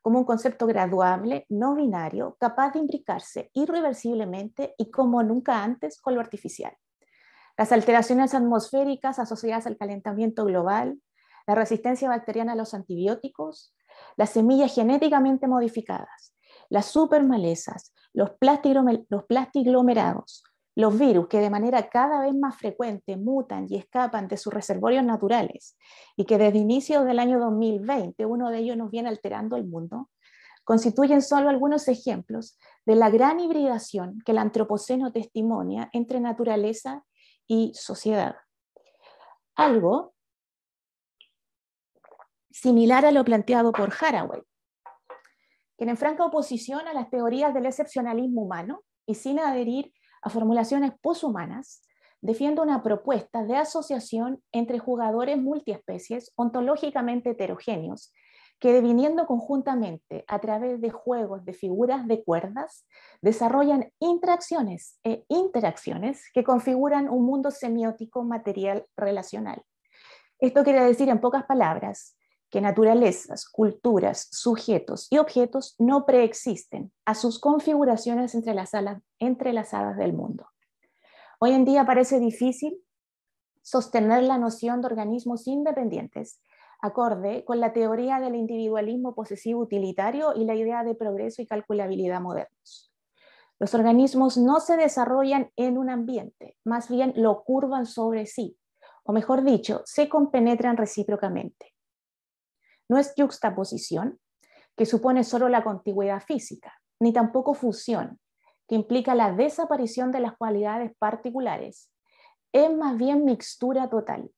como un concepto graduable, no binario, capaz de imbricarse irreversiblemente y como nunca antes con lo artificial. Las alteraciones atmosféricas asociadas al calentamiento global, la resistencia bacteriana a los antibióticos, las semillas genéticamente modificadas, las supermalezas, los plastiglomerados, Los virus, que de manera cada vez más frecuente mutan y escapan de sus reservorios naturales, y que desde inicios del año 2020 uno de ellos nos viene alterando el mundo, constituyen solo algunos ejemplos de la gran hibridación que el antropoceno testimonia entre naturaleza y sociedad. Algo similar a lo planteado por Haraway, quien en franca oposición a las teorías del excepcionalismo humano y sin adherir a formulaciones poshumanas, defiende una propuesta de asociación entre jugadores multiespecies ontológicamente heterogéneos que, deviniendo conjuntamente a través de juegos de figuras de cuerdas, desarrollan interacciones e interacciones que configuran un mundo semiótico material relacional. Esto quiere decir, en pocas palabras, que naturalezas, culturas, sujetos y objetos no preexisten a sus configuraciones entrelazadas del mundo. Hoy en día parece difícil sostener la noción de organismos independientes acorde con la teoría del individualismo posesivo utilitario y la idea de progreso y calculabilidad modernos. Los organismos no se desarrollan en un ambiente, más bien lo curvan sobre sí, o mejor dicho, se compenetran recíprocamente. No es yuxtaposición, que supone solo la contigüidad física, ni tampoco fusión, que implica la desaparición de las cualidades particulares. Es más bien mixtura total.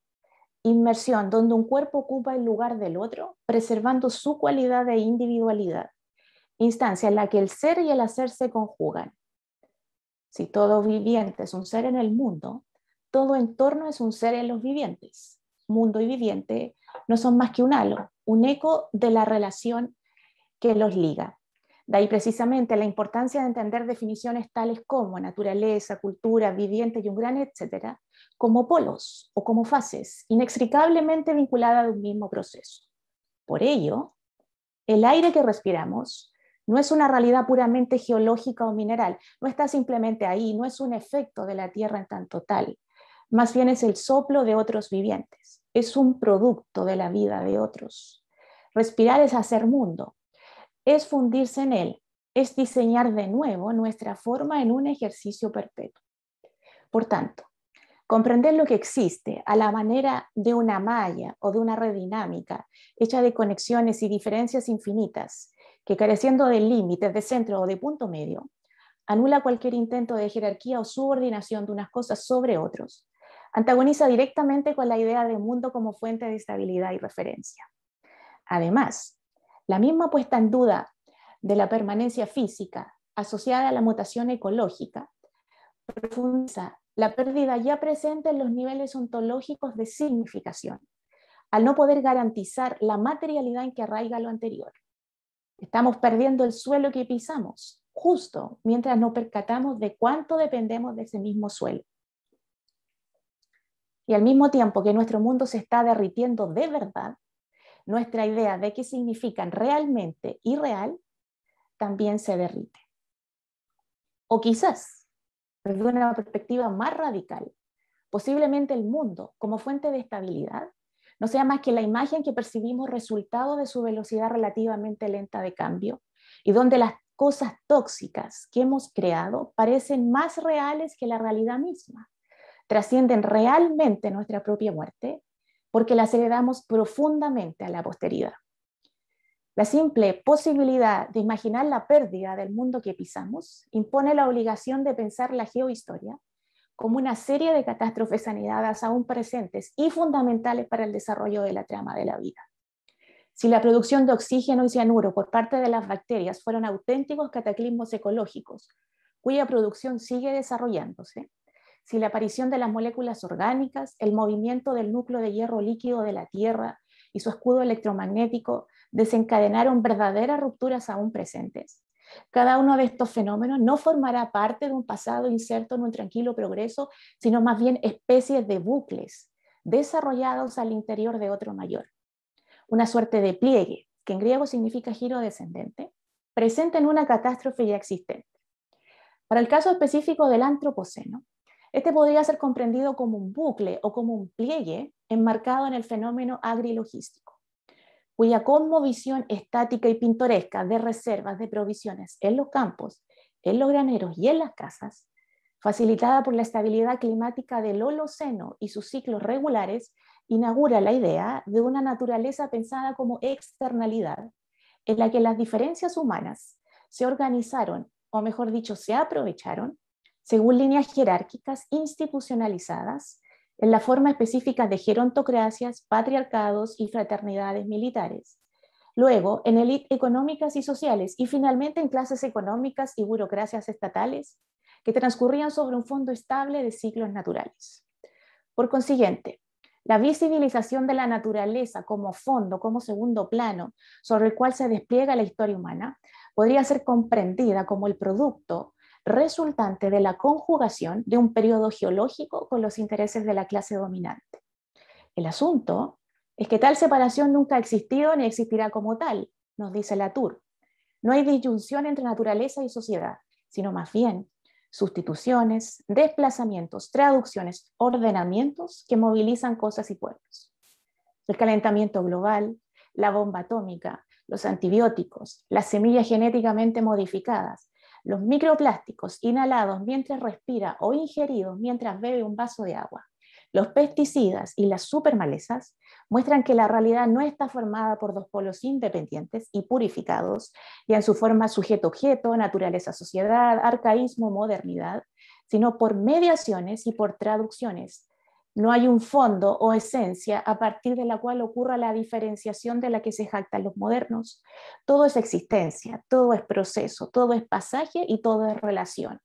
Inmersión, donde un cuerpo ocupa el lugar del otro, preservando su cualidad de individualidad. Instancia en la que el ser y el hacer se conjugan. Si todo viviente es un ser en el mundo, todo entorno es un ser en los vivientes. Mundo y viviente no son más que un halo, un eco de la relación que los liga. De ahí precisamente la importancia de entender definiciones tales como naturaleza, cultura, viviente y un gran etcétera, como polos o como fases, inextricablemente vinculadas a un mismo proceso. Por ello, el aire que respiramos no es una realidad puramente geológica o mineral, no está simplemente ahí, no es un efecto de la tierra en tanto tal, más bien es el soplo de otros vivientes, es un producto de la vida de otros. Respirar es hacer mundo, es fundirse en él, es diseñar de nuevo nuestra forma en un ejercicio perpetuo. Por tanto, comprender lo que existe a la manera de una malla o de una red dinámica hecha de conexiones y diferencias infinitas que, careciendo de límites, de centro o de punto medio, anula cualquier intento de jerarquía o subordinación de unas cosas sobre otros, antagoniza directamente con la idea de mundo como fuente de estabilidad y referencia. Además, la misma puesta en duda de la permanencia física asociada a la mutación ecológica profundiza la pérdida ya presente en los niveles ontológicos de significación, al no poder garantizar la materialidad en que arraiga lo anterior. Estamos perdiendo el suelo que pisamos, justo mientras nos percatamos de cuánto dependemos de ese mismo suelo. Y al mismo tiempo que nuestro mundo se está derritiendo de verdad, nuestra idea de qué significan realmente y real también se derrite. O quizás, desde una perspectiva más radical, posiblemente el mundo, como fuente de estabilidad, no sea más que la imagen que percibimos resultado de su velocidad relativamente lenta de cambio, y donde las cosas tóxicas que hemos creado parecen más reales que la realidad misma, trascienden realmente nuestra propia muerte, porque las heredamos profundamente a la posteridad. La simple posibilidad de imaginar la pérdida del mundo que pisamos impone la obligación de pensar la geohistoria como una serie de catástrofes saneadas aún presentes y fundamentales para el desarrollo de la trama de la vida. Si la producción de oxígeno y cianuro por parte de las bacterias fueron auténticos cataclismos ecológicos, cuya producción sigue desarrollándose, si la aparición de las moléculas orgánicas, el movimiento del núcleo de hierro líquido de la Tierra y su escudo electromagnético desencadenaron verdaderas rupturas aún presentes, cada uno de estos fenómenos no formará parte de un pasado inserto en un tranquilo progreso, sino más bien especies de bucles desarrollados al interior de otro mayor. Una suerte de pliegue, que en griego significa giro descendente, presente en una catástrofe ya existente. Para el caso específico del antropoceno, este podría ser comprendido como un bucle o como un pliegue enmarcado en el fenómeno agrilogístico, cuya cosmovisión estática y pintoresca de reservas de provisiones en los campos, en los graneros y en las casas, facilitada por la estabilidad climática del Holoceno y sus ciclos regulares, inaugura la idea de una naturaleza pensada como externalidad, en la que las diferencias humanas se organizaron, o mejor dicho, se aprovecharon, según líneas jerárquicas institucionalizadas, en la forma específica de gerontocracias, patriarcados y fraternidades militares. Luego, en élites económicas y sociales, y finalmente en clases económicas y burocracias estatales, que transcurrían sobre un fondo estable de ciclos naturales. Por consiguiente, la visibilización de la naturaleza como fondo, como segundo plano, sobre el cual se despliega la historia humana, podría ser comprendida como el producto resultante de la conjugación de un periodo geológico con los intereses de la clase dominante. El asunto es que tal separación nunca ha existido ni existirá como tal, nos dice Latour. No hay disyunción entre naturaleza y sociedad, sino más bien sustituciones, desplazamientos, traducciones, ordenamientos que movilizan cosas y pueblos. El calentamiento global, la bomba atómica, los antibióticos, las semillas genéticamente modificadas, los microplásticos inhalados mientras respira o ingeridos mientras bebe un vaso de agua, los pesticidas y las supermalezas muestran que la realidad no está formada por dos polos independientes y purificados, y en su forma sujeto-objeto, naturaleza-sociedad, arcaísmo-modernidad, sino por mediaciones y por traducciones. No hay un fondo o esencia a partir de la cual ocurra la diferenciación de la que se jactan los modernos. Todo es existencia, todo es proceso, todo es pasaje y todo es relación.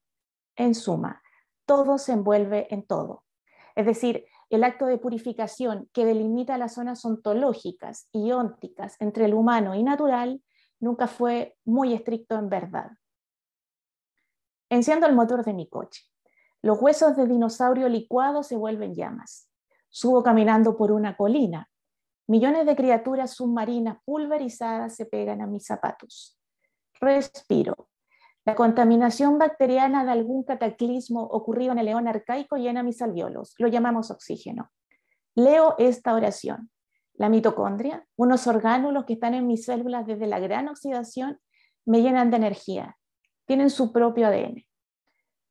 En suma, todo se envuelve en todo. Es decir, el acto de purificación que delimita las zonas ontológicas y ónticas entre el humano y natural nunca fue muy estricto en verdad. Enciendo el motor de mi coche. Los huesos de dinosaurio licuado se vuelven llamas. Subo caminando por una colina. Millones de criaturas submarinas pulverizadas se pegan a mis zapatos. Respiro. La contaminación bacteriana de algún cataclismo ocurrido en el león arcaico llena mis alvéolos. Lo llamamos oxígeno. Leo esta oración. La mitocondria, unos orgánulos que están en mis células desde la gran oxidación, me llenan de energía. Tienen su propio ADN.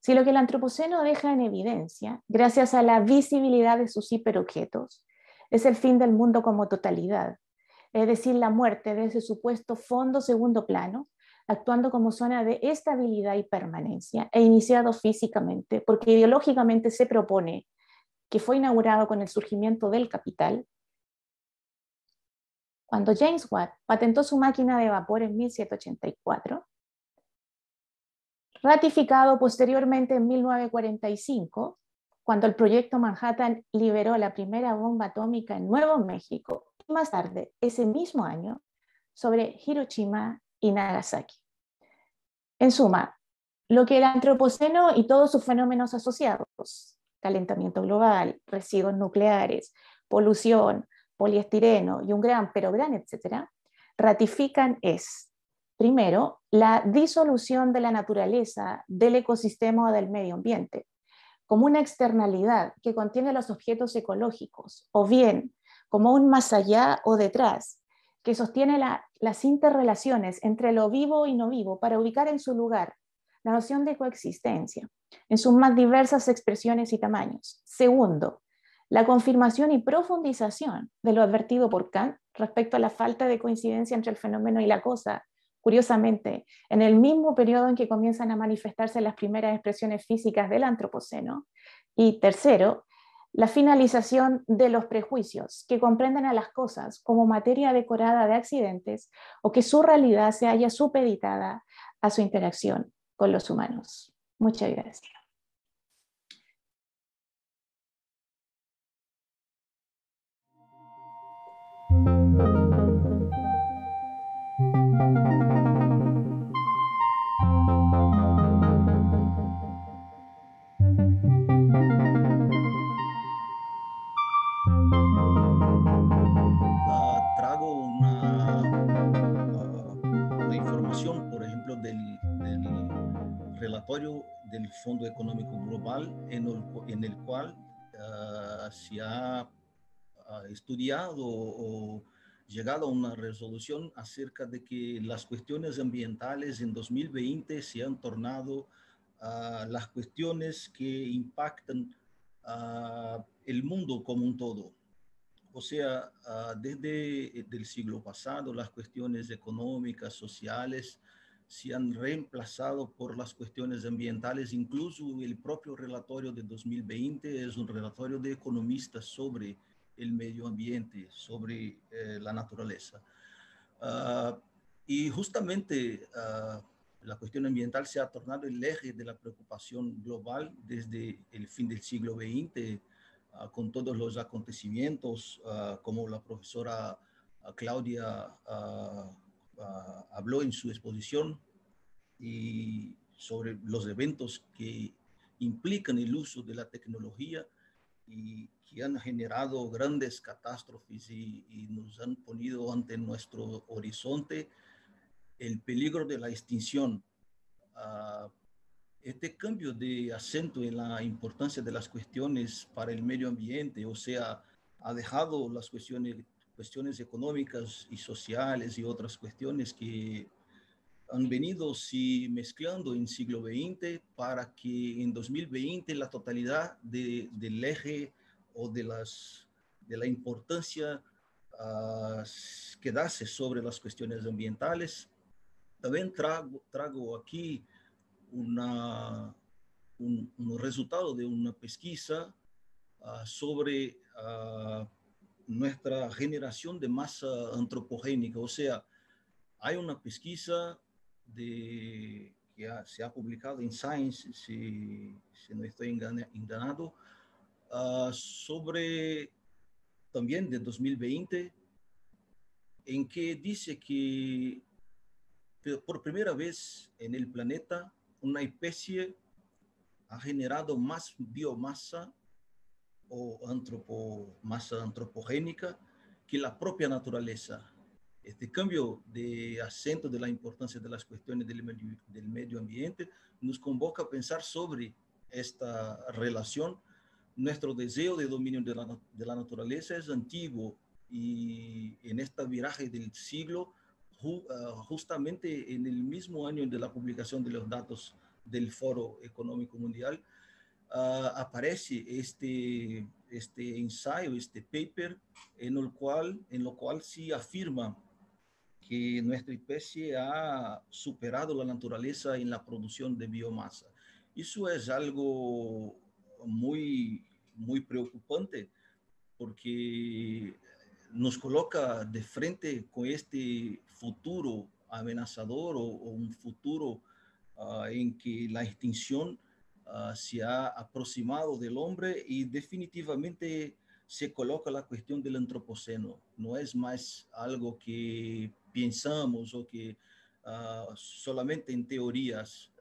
Si lo que el antropoceno deja en evidencia, gracias a la visibilidad de sus hiperobjetos, es el fin del mundo como totalidad, es decir, la muerte de ese supuesto fondo segundo plano, actuando como zona de estabilidad y permanencia, e iniciado físicamente, porque ideológicamente se propone que fue inaugurado con el surgimiento del capital. Cuando James Watt patentó su máquina de vapor en 1784, ratificado posteriormente en 1945, cuando el proyecto Manhattan liberó la primera bomba atómica en Nuevo México, y más tarde, ese mismo año, sobre Hiroshima y Nagasaki. En suma, lo que el antropoceno y todos sus fenómenos asociados, calentamiento global, residuos nucleares, polución, poliestireno y un gran, pero gran, etcétera, ratifican es: primero, la disolución de la naturaleza, del ecosistema o del medio ambiente, como una externalidad que contiene los objetos ecológicos, o bien como un más allá o detrás, que sostiene las interrelaciones entre lo vivo y no vivo para ubicar en su lugar la noción de coexistencia, en sus más diversas expresiones y tamaños. Segundo, la confirmación y profundización de lo advertido por Kant respecto a la falta de coincidencia entre el fenómeno y la cosa, curiosamente, en el mismo periodo en que comienzan a manifestarse las primeras expresiones físicas del antropoceno. Y tercero, la finalización de los prejuicios que comprenden a las cosas como materia decorada de accidentes o que su realidad se haya supeditada a su interacción con los humanos. Muchas gracias. Relatorio del Fondo Económico Global en el cual se ha estudiado o llegado a una resolución acerca de que las cuestiones ambientales en 2020 se han tornado las cuestiones que impactan el mundo como un todo. O sea, desde el siglo pasado, las cuestiones económicas, sociales, se han reemplazado por las cuestiones ambientales. Incluso el propio relatorio de 2020 es un relatorio de economistas sobre el medio ambiente, sobre la naturaleza. Y justamente la cuestión ambiental se ha tornado el eje de la preocupación global desde el fin del siglo XX, con todos los acontecimientos, como la profesora Claudia habló en su exposición, y sobre los eventos que implican el uso de la tecnología y que han generado grandes catástrofes y nos han ponido ante nuestro horizonte el peligro de la extinción. Este cambio de acento en la importancia de las cuestiones para el medio ambiente, o sea, ha dejado las cuestiones económicas y sociales y otras cuestiones que han venido mezclando en el siglo XX para que en 2020 la totalidad del eje o de la importancia quedase sobre las cuestiones ambientales. También traigo aquí un resultado de una pesquisa sobre nuestra generación de masa antropogénica. O sea, hay una pesquisa que se ha publicado en Science, si no estoy enganado, sobre también de 2020, en que dice que por primera vez en el planeta una especie ha generado más biomasa o masa antropogénica que la propia naturaleza. Este cambio de acento de la importancia de las cuestiones del medio ambiente nos convoca a pensar sobre esta relación. Nuestro deseo de dominio de la naturaleza es antiguo, y en este viraje del siglo, justamente en el mismo año de la publicación de los datos del Foro Económico Mundial, aparece este ensayo, este paper, en lo cual se afirma que nuestra especie ha superado la naturaleza en la producción de biomasa. Eso es algo muy, muy preocupante, porque nos coloca de frente con este futuro amenazador o un futuro en que la extinción se ha aproximado del hombre, y definitivamente se coloca la cuestión del antropoceno. No es más algo que pensamos o que solamente en teorías.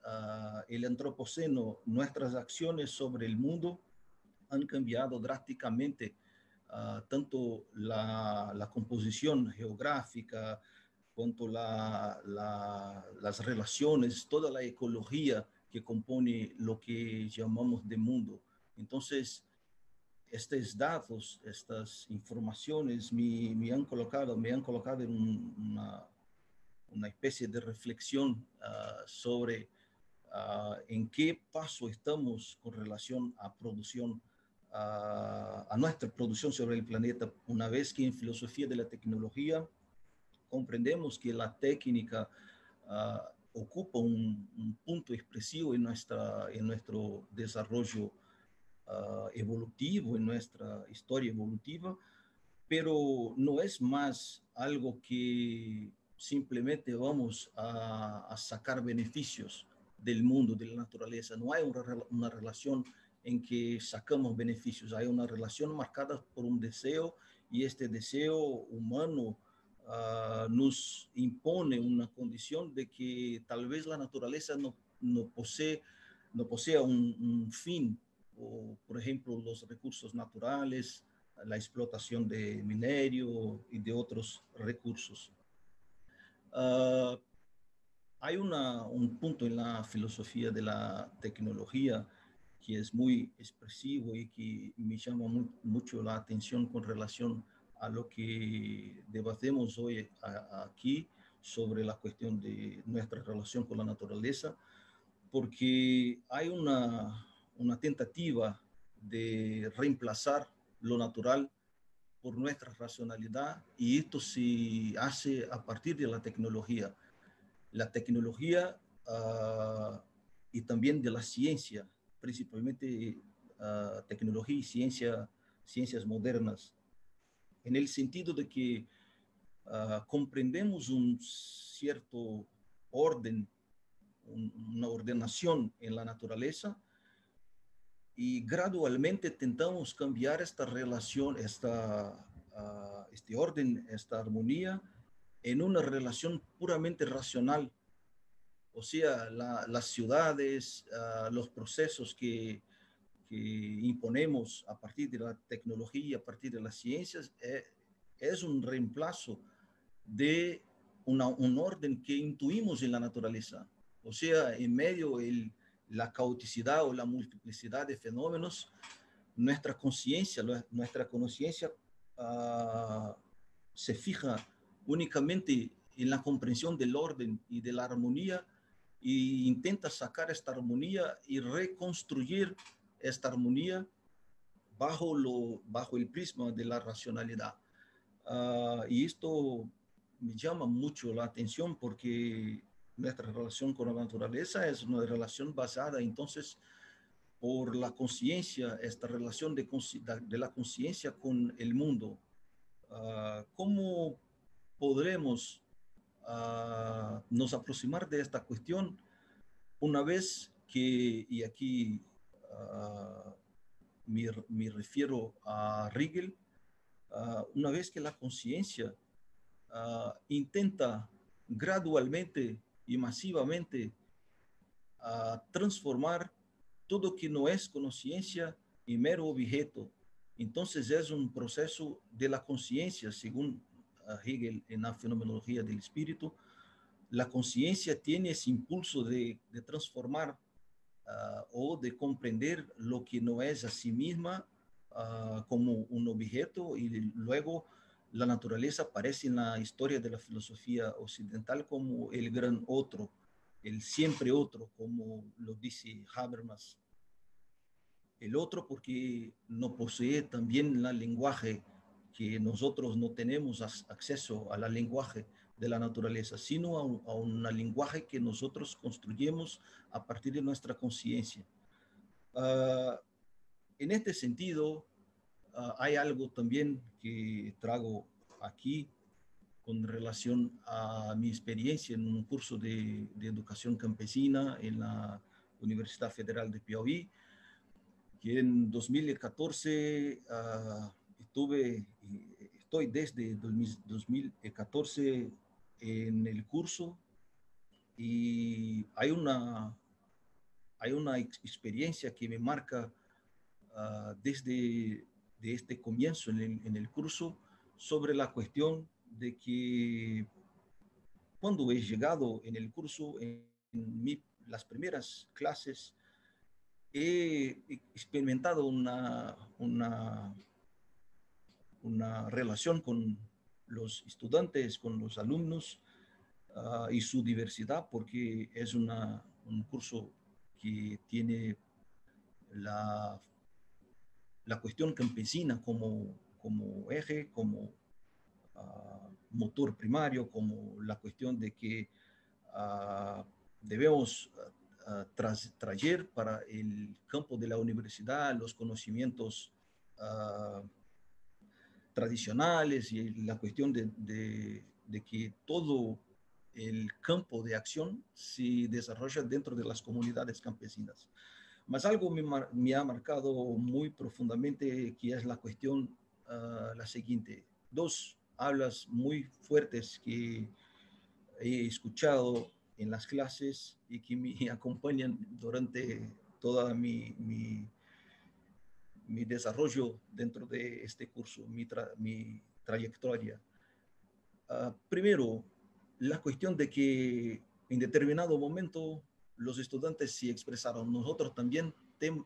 El antropoceno, nuestras acciones sobre el mundo han cambiado drásticamente. Tanto la composición geográfica, cuanto las relaciones, toda la ecología que compone lo que llamamos de mundo. Entonces, estos datos, estas informaciones me han colocado en una especie de reflexión sobre en qué paso estamos con relación a producción, a nuestra producción sobre el planeta, una vez que en filosofía de la tecnología comprendemos que la técnica ocupa un punto expresivo en nuestro desarrollo evolutivo, en nuestra historia evolutiva, pero no es más algo que simplemente vamos a sacar beneficios del mundo, de la naturaleza. No hay una relación en que sacamos beneficios. Hay una relación marcada por un deseo, y este deseo humano nos impone una condición de que tal vez la naturaleza no posea un fin, o, por ejemplo, los recursos naturales, la explotación de minerio y de otros recursos. Hay un punto en la filosofía de la tecnología que es muy expresivo y que me llama mucho la atención con relación a lo que debatemos hoy aquí sobre la cuestión de nuestra relación con la naturaleza. porque hay una tentativa de reemplazar lo natural por nuestra racionalidad, y esto se hace a partir de la tecnología. La tecnología y también de la ciencia, principalmente tecnología y ciencias modernas, en el sentido de que comprendemos un cierto orden, una ordenación en la naturaleza, y gradualmente intentamos cambiar esta relación, este orden, esta armonía, en una relación puramente racional. O sea, las ciudades, los procesos que imponemos a partir de la tecnología, a partir de las ciencias, es un reemplazo de un orden que intuimos en la naturaleza. O sea, en medio de la caoticidad o la multiplicidad de fenómenos, nuestra conciencia se fija únicamente en la comprensión del orden y de la armonía, e intenta sacar esta armonía y reconstruir esta armonía bajo el prisma de la racionalidad. Y esto me llama mucho la atención, porque nuestra relación con la naturaleza es una relación basada, entonces, por la conciencia, esta relación de la conciencia con el mundo. ¿Cómo podremos nos aproximar de esta cuestión una vez que, y aquí me refiero a Hegel, una vez que la conciencia intenta gradualmente y masivamente a transformar todo que no es conciencia en mero objeto? Entonces es un proceso de la conciencia, según Hegel en la fenomenología del espíritu. La conciencia tiene ese impulso de transformar o de comprender lo que no es a sí misma como un objeto, y luego la naturaleza aparece en la historia de la filosofía occidental como el gran otro, el siempre otro, como lo dice Habermas. El otro porque no posee también el lenguaje, que nosotros no tenemos acceso al lenguaje de la naturaleza, sino a un lenguaje que nosotros construimos a partir de nuestra conciencia. En este sentido, hay algo también que traigo aquí con relación a mi experiencia en un curso de educación campesina en la Universidad Federal de Piauí, que en 2014 estoy desde 2014 en el curso, y hay una experiencia que me marca desde de este comienzo en el curso, sobre la cuestión de que cuando he llegado en el curso, en las primeras clases, he experimentado una relación con los estudiantes, con los alumnos y su diversidad, porque es un curso que tiene la cuestión campesina como eje, como motor primario, como la cuestión de que debemos traer para el campo de la universidad los conocimientos tradicionales, y la cuestión de que todo el campo de acción se desarrolla dentro de las comunidades campesinas. Mas algo me ha marcado muy profundamente, que es la cuestión la siguiente. Dos hablas muy fuertes que he escuchado en las clases y que me acompañan durante toda mi desarrollo dentro de este curso, mi trayectoria. Primero, la cuestión de que en determinado momento los estudiantes sí expresaron: nosotros también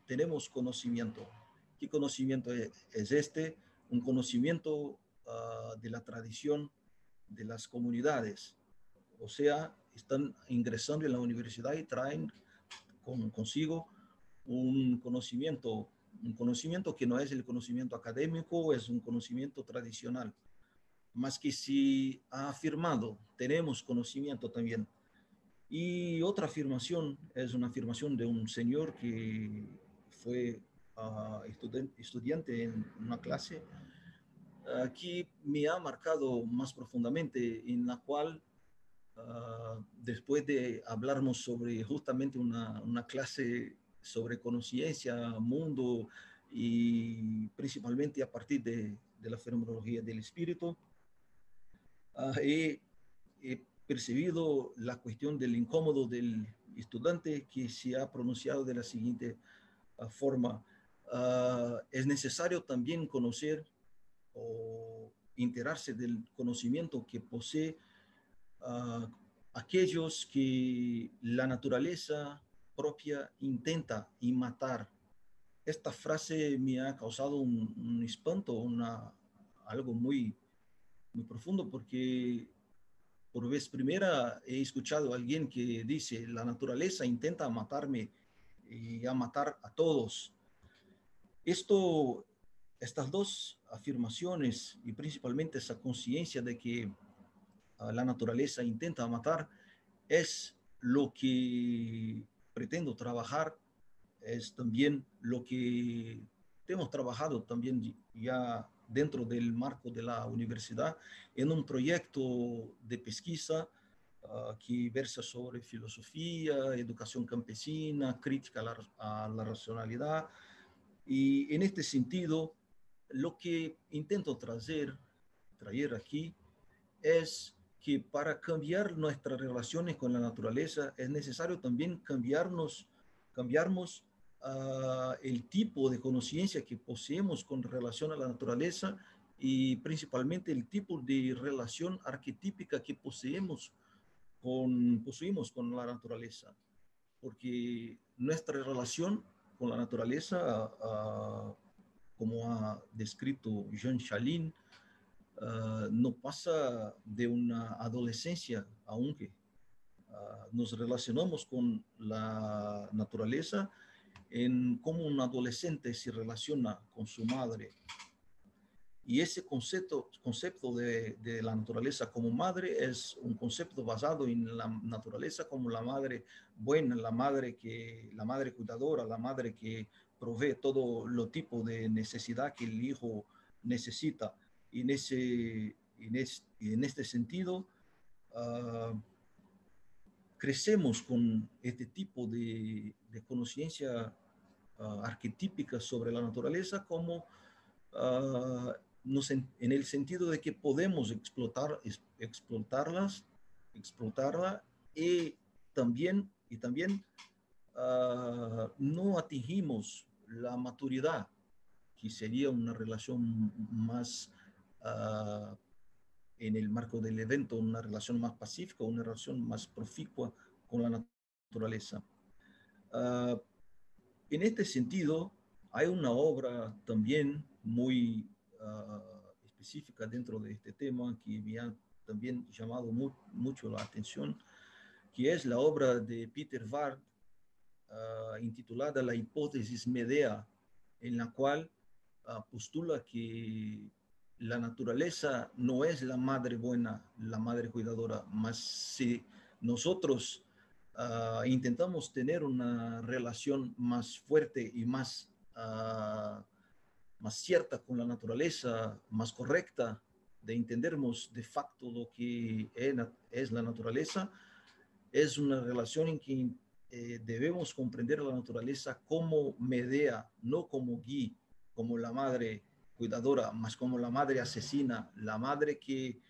tenemos conocimiento. ¿Qué conocimiento es este? Un conocimiento de la tradición de las comunidades. O sea, están ingresando en la universidad y traen consigo un conocimiento que no es el conocimiento académico, es un conocimiento tradicional, más que si ha afirmado, tenemos conocimiento también. Y otra afirmación es una afirmación de un señor que fue estudiante en una clase que me ha marcado más profundamente, en la cual después de hablarnos sobre justamente una clase sobre conciencia, mundo y principalmente a partir de la fenomenología del espíritu, he percibido la cuestión del incómodo del estudiante que se ha pronunciado de la siguiente forma. Es necesario también conocer o enterarse del conocimiento que posee aquellos que la naturaleza propia intenta y matar. Esta frase me ha causado un espanto, algo muy, muy profundo, porque por vez primera he escuchado a alguien que dice, la naturaleza intenta matarme y a matar a todos. Estas dos afirmaciones y principalmente esa conciencia de que la naturaleza intenta matar es lo que pretendo trabajar, es también lo que hemos trabajado también ya dentro del marco de la universidad en un proyecto de pesquisa que versa sobre filosofía, educación campesina, crítica a la racionalidad. Y en este sentido, lo que intento traer aquí es que para cambiar nuestras relaciones con la naturaleza es necesario también cambiarnos el tipo de conciencia que poseemos con relación a la naturaleza y principalmente el tipo de relación arquetípica que poseemos con la naturaleza, porque nuestra relación con la naturaleza, como ha descrito Jean Chalin, no pasa de una adolescencia, aunque nos relacionamos con la naturaleza en cómo un adolescente se relaciona con su madre. Y ese concepto de la naturaleza como madre es un concepto basado en la naturaleza como la madre buena, la madre cuidadora, la madre que provee todo lo tipo de necesidad que el hijo necesita. Y en este sentido, crecemos con este tipo de conciencia arquetípica sobre la naturaleza como en el sentido de que podemos explotarla y también no atingimos la maturidad, que sería una relación más, en el marco del evento, una relación más pacífica, una relación más proficua con la naturaleza. En este sentido, hay una obra también muy específica dentro de este tema que me ha también llamado mucho la atención, que es la obra de Peter Ward intitulada La hipótesis Medea, en la cual postula que la naturaleza no es la madre buena, la madre cuidadora, mas si nosotros intentamos tener una relación más fuerte y más cierta con la naturaleza, más correcta, de entendernos de facto lo que es la naturaleza, es una relación en que debemos comprender la naturaleza como Medea, no como guía, como la madre cuidadora, más como la madre asesina, la madre que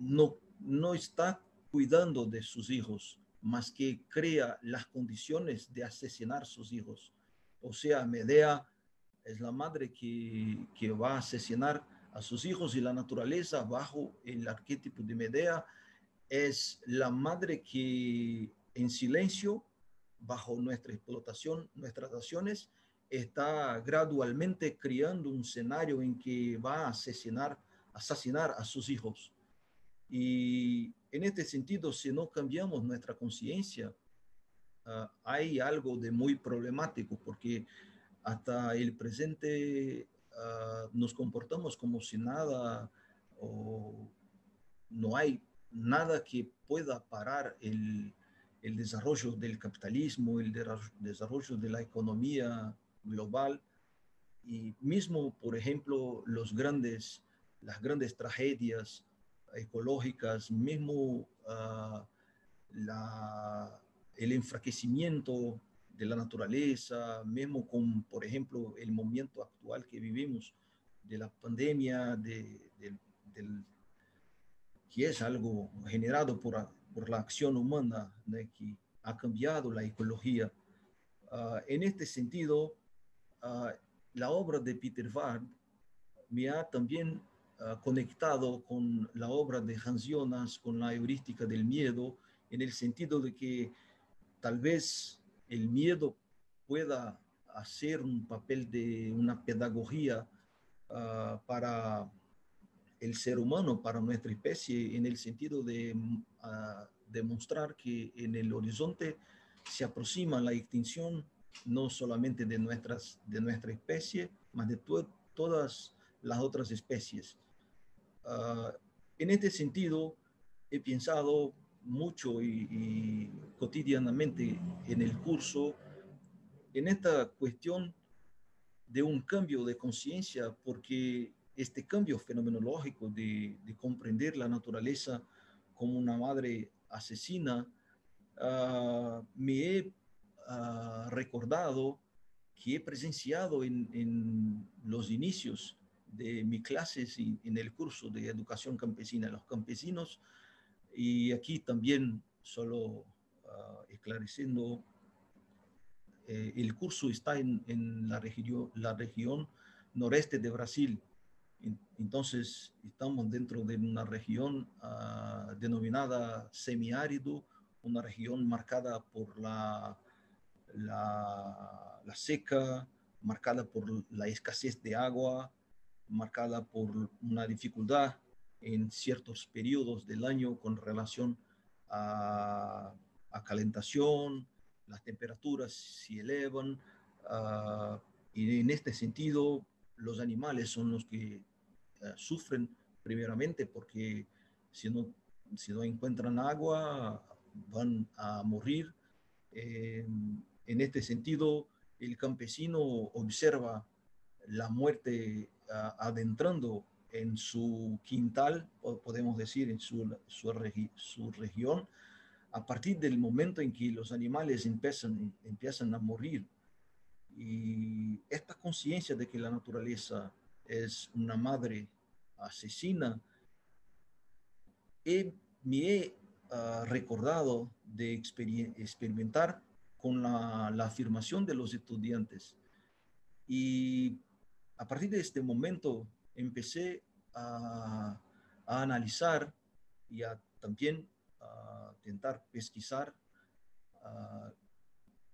no está cuidando de sus hijos, más que crea las condiciones de asesinar a sus hijos. O sea, Medea es la madre que va a asesinar a sus hijos, y la naturaleza bajo el arquetipo de Medea es la madre que en silencio, bajo nuestra explotación, nuestras acciones, está gradualmente creando un escenario en que va a asesinar a sus hijos. Y en este sentido, si no cambiamos nuestra conciencia, hay algo de muy problemático, porque hasta el presente nos comportamos como si nada, o no hay nada que pueda parar el desarrollo del capitalismo, el desarrollo de la economía global. Y mismo, por ejemplo, las grandes tragedias ecológicas, mismo el enfraquecimiento de la naturaleza, mismo con, por ejemplo, el momento actual que vivimos de la pandemia, que es algo generado por la acción humana, ¿no?, que ha cambiado la ecología. En este sentido, la obra de Peter Ward me ha también conectado con la obra de Hans Jonas, con la heurística del miedo, en el sentido de que tal vez el miedo pueda hacer un papel de una pedagogía para el ser humano, para nuestra especie, en el sentido de demostrar que en el horizonte se aproxima la extinción no solamente de nuestra especie, más de todas las otras especies. En este sentido, he pensado mucho y cotidianamente en el curso en esta cuestión de un cambio de conciencia, porque este cambio fenomenológico de comprender la naturaleza como una madre asesina, me he recordado que he presenciado en los inicios de mis clases y en el curso de educación campesina, los campesinos. Y aquí también, solo esclareciendo, el curso está en la región noreste de Brasil. Entonces, estamos dentro de una región denominada semiárido, una región marcada por la seca, marcada por la escasez de agua, marcada por una dificultad en ciertos periodos del año con relación a calentación, las temperaturas se elevan, y en este sentido los animales son los que sufren primeramente, porque si no encuentran agua van a morir. En este sentido, el campesino observa la muerte adentrando en su quintal, o podemos decir en su región, a partir del momento en que los animales empiezan a morir. Y esta conciencia de que la naturaleza es una madre asesina, me he recordado de experimentar con la afirmación de los estudiantes. Y a partir de este momento empecé a analizar y también a intentar pesquisar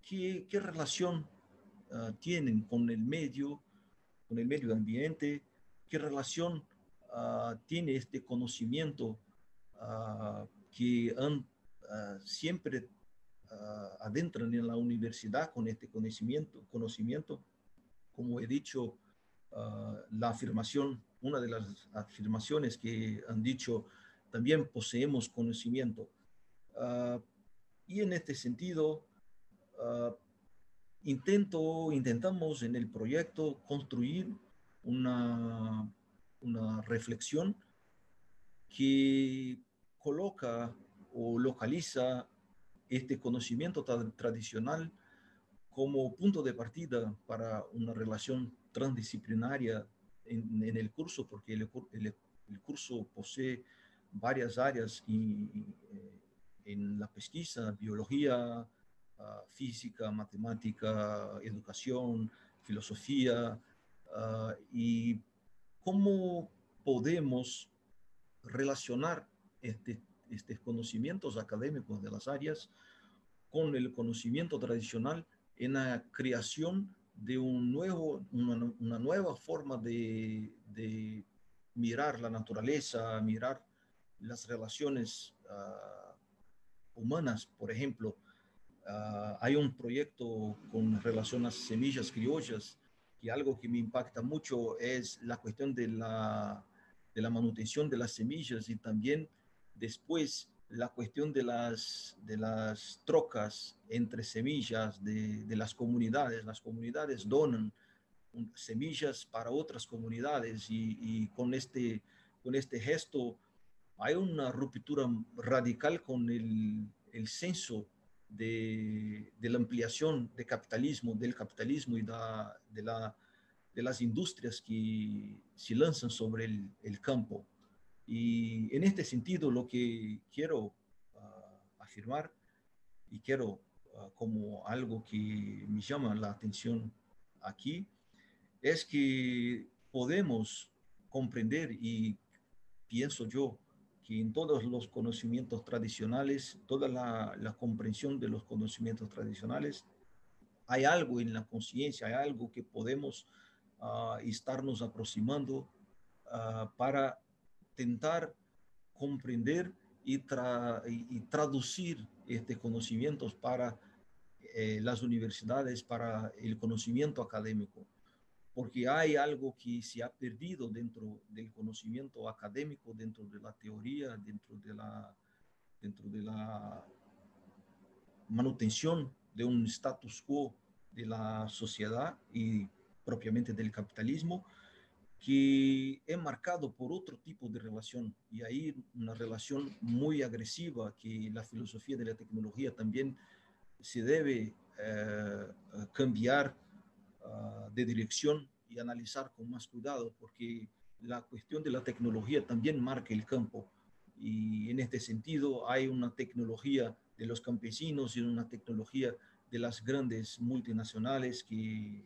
qué relación tienen con el medio ambiente, qué relación tiene este conocimiento que siempre adentran en la universidad con este conocimiento. Como he dicho, una de las afirmaciones que han dicho, también poseemos conocimiento. Y en este sentido, intentamos en el proyecto construir una reflexión que coloca o localiza este conocimiento tradicional como punto de partida para una relación transdisciplinaria en el curso, porque el curso posee varias áreas en la pesquisa: biología, física, matemática, educación, filosofía, y cómo podemos relacionar estos conocimientos académicos de las áreas con el conocimiento tradicional en la creación de una nueva forma de mirar la naturaleza, mirar las relaciones humanas, por ejemplo. hay un proyecto con relación a semillas criollas, que algo que me impacta mucho es la cuestión de la manutención de las semillas y también después la cuestión de las trocas entre semillas de las comunidades. Las comunidades donan semillas para otras comunidades y con este gesto hay una ruptura radical con el censo de la ampliación de capitalismo, del capitalismo y de las industrias que se lanzan sobre el campo. Y en este sentido, lo que quiero afirmar y quiero como algo que me llama la atención aquí, es que podemos comprender, y pienso yo, que en todos los conocimientos tradicionales, toda la comprensión de los conocimientos tradicionales, hay algo en la conciencia, hay algo que podemos estarnos aproximando para intentar comprender y traducir estos conocimientos para las universidades, para el conocimiento académico, porque hay algo que se ha perdido dentro del conocimiento académico, dentro de la teoría, dentro de la manutención de un status quo de la sociedad y propiamente del capitalismo, que es marcado por otro tipo de relación, y ahí una relación muy agresiva que la filosofía de la tecnología también se debe cambiar de dirección y analizar con más cuidado, porque la cuestión de la tecnología también marca el campo, y en este sentido hay una tecnología de los campesinos y una tecnología de las grandes multinacionales que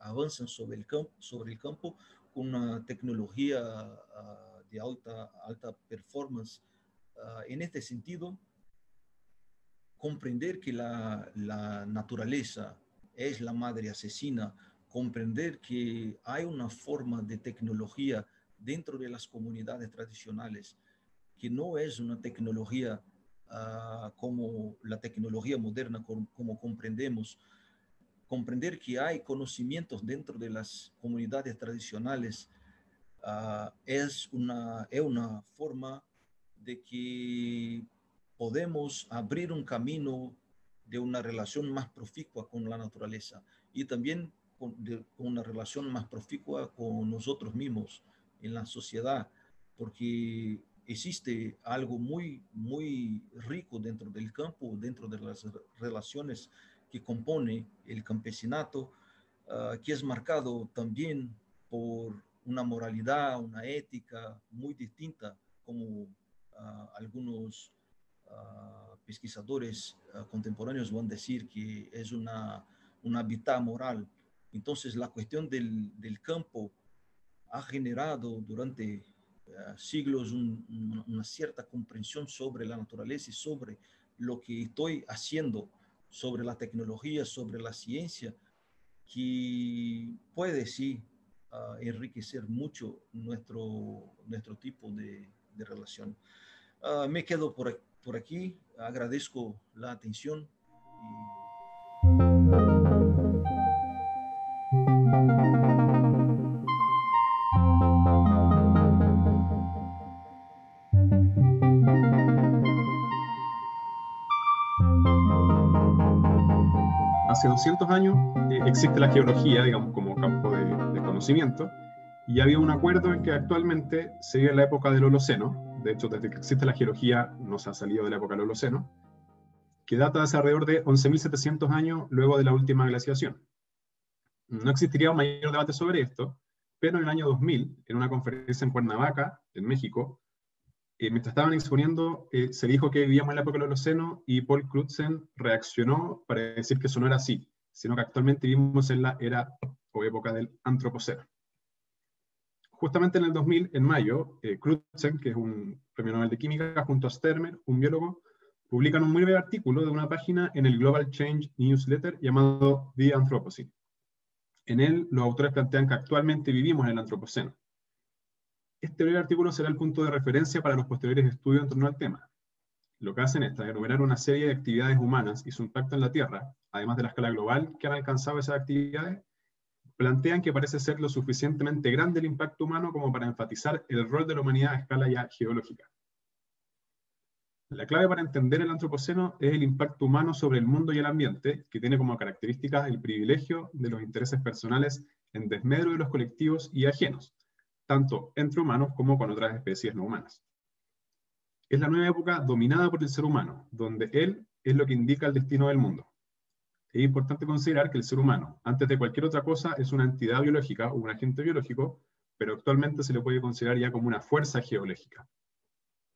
avanzan sobre el campo con una tecnología de alta performance. En este sentido, comprender que la naturaleza es la madre asesina, comprender que hay una forma de tecnología dentro de las comunidades tradicionales que no es una tecnología como la tecnología moderna, como comprendemos, comprender que hay conocimientos dentro de las comunidades tradicionales es una forma de que podemos abrir un camino de una relación más proficua con la naturaleza y también con una relación más proficua con nosotros mismos en la sociedad, porque existe algo muy rico dentro del campo, dentro de las relaciones que compone el campesinato, que es marcado también por una moralidad, una ética muy distinta, como algunos pesquisadores contemporáneos van a decir que es un hábitat moral. Entonces, la cuestión del campo ha generado durante siglos una cierta comprensión sobre la naturaleza y sobre lo que estoy haciendo, sobre la tecnología, sobre la ciencia, que puede sí enriquecer mucho nuestro tipo de relación. Me quedo por aquí, agradezco la atención. Hace 200 años existe la geología, digamos, como campo de conocimiento, y había un acuerdo en que actualmente se vive en la época del Holoceno. De hecho, desde que existe la geología no se ha salido de la época del Holoceno, que data de alrededor de 11.700 años luego de la última glaciación. No existiría un mayor debate sobre esto, pero en el año 2000, en una conferencia en Cuernavaca, en México, mientras estaban exponiendo, se dijo que vivíamos en la época del Holoceno y Paul Crutzen reaccionó para decir que eso no era así, sino que actualmente vivimos en la era o época del Antropoceno. Justamente en el 2000, en mayo, Crutzen, que es un premio Nobel de Química, junto a Sturmer, un biólogo, publican un muy breve artículo de una página en el Global Change Newsletter llamado The Anthropocene. En él, los autores plantean que actualmente vivimos en el Antropoceno. Este breve artículo será el punto de referencia para los posteriores estudios en torno al tema. Lo que hacen es enumerar una serie de actividades humanas y su impacto en la Tierra, además de la escala global que han alcanzado esas actividades, plantean que parece ser lo suficientemente grande el impacto humano como para enfatizar el rol de la humanidad a escala ya geológica. La clave para entender el antropoceno es el impacto humano sobre el mundo y el ambiente, que tiene como características el privilegio de los intereses personales en desmedro de los colectivos y ajenos, tanto entre humanos como con otras especies no humanas. Es la nueva época dominada por el ser humano, donde él es lo que indica el destino del mundo. Es importante considerar que el ser humano, antes de cualquier otra cosa, es una entidad biológica o un agente biológico, pero actualmente se le puede considerar ya como una fuerza geológica.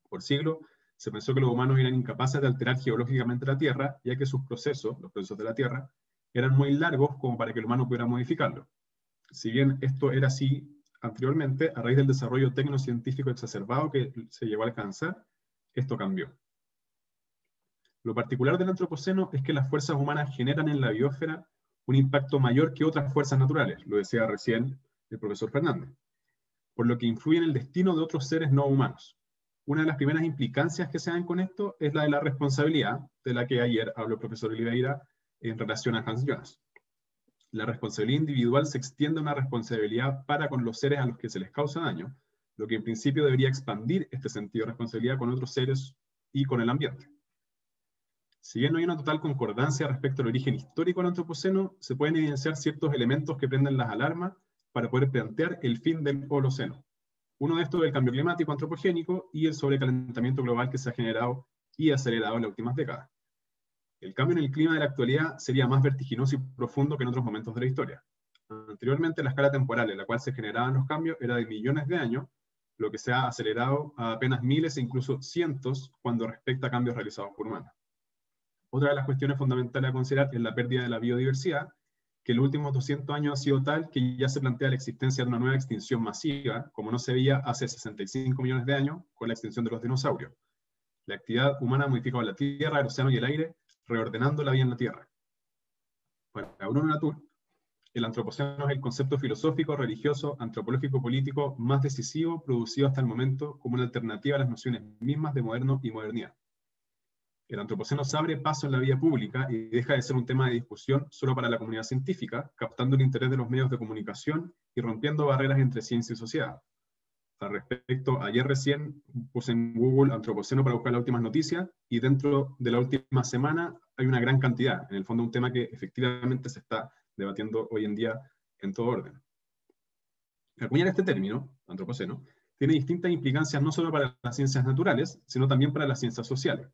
Por siglos, se pensó que los humanos eran incapaces de alterar geológicamente la Tierra, ya que sus procesos, los procesos de la Tierra, eran muy largos como para que el humano pudiera modificarlo. Si bien esto era así anteriormente, a raíz del desarrollo tecnocientífico exacerbado que se llegó a alcanzar, esto cambió. Lo particular del antropoceno es que las fuerzas humanas generan en la biosfera un impacto mayor que otras fuerzas naturales, lo decía recién el profesor Fernández, por lo que influye en el destino de otros seres no humanos. Una de las primeras implicancias que se dan con esto es la de la responsabilidad, de la que ayer habló el profesor Oliveira en relación a Hans Jonas. La responsabilidad individual se extiende a una responsabilidad para con los seres a los que se les causa daño, lo que en principio debería expandir este sentido de responsabilidad con otros seres y con el ambiente. Si bien no hay una total concordancia respecto al origen histórico del antropoceno, se pueden evidenciar ciertos elementos que prenden las alarmas para poder plantear el fin del Holoceno. Uno de estos es el cambio climático antropogénico y el sobrecalentamiento global que se ha generado y acelerado en las últimas décadas. El cambio en el clima de la actualidad sería más vertiginoso y profundo que en otros momentos de la historia. Anteriormente, la escala temporal en la cual se generaban los cambios era de millones de años, lo que se ha acelerado a apenas miles e incluso cientos cuando respecta a cambios realizados por humanos. Otra de las cuestiones fundamentales a considerar es la pérdida de la biodiversidad, que en los últimos 200 años ha sido tal que ya se plantea la existencia de una nueva extinción masiva, como no se veía hace 65 millones de años con la extinción de los dinosaurios. La actividad humana ha modificado la Tierra, el océano y el aire, reordenando la vida en la Tierra. Para Bruno Latour, el antropoceno es el concepto filosófico, religioso, antropológico, político más decisivo producido hasta el momento como una alternativa a las nociones mismas de moderno y modernidad. El antropoceno se abre paso en la vía pública y deja de ser un tema de discusión solo para la comunidad científica, captando el interés de los medios de comunicación y rompiendo barreras entre ciencia y sociedad. Al respecto, ayer recién puse en Google antropoceno para buscar las últimas noticias y dentro de la última semana hay una gran cantidad. En el fondo, un tema que efectivamente se está debatiendo hoy en día en todo orden. Acuñar este término, antropoceno, tiene distintas implicancias no solo para las ciencias naturales, sino también para las ciencias sociales.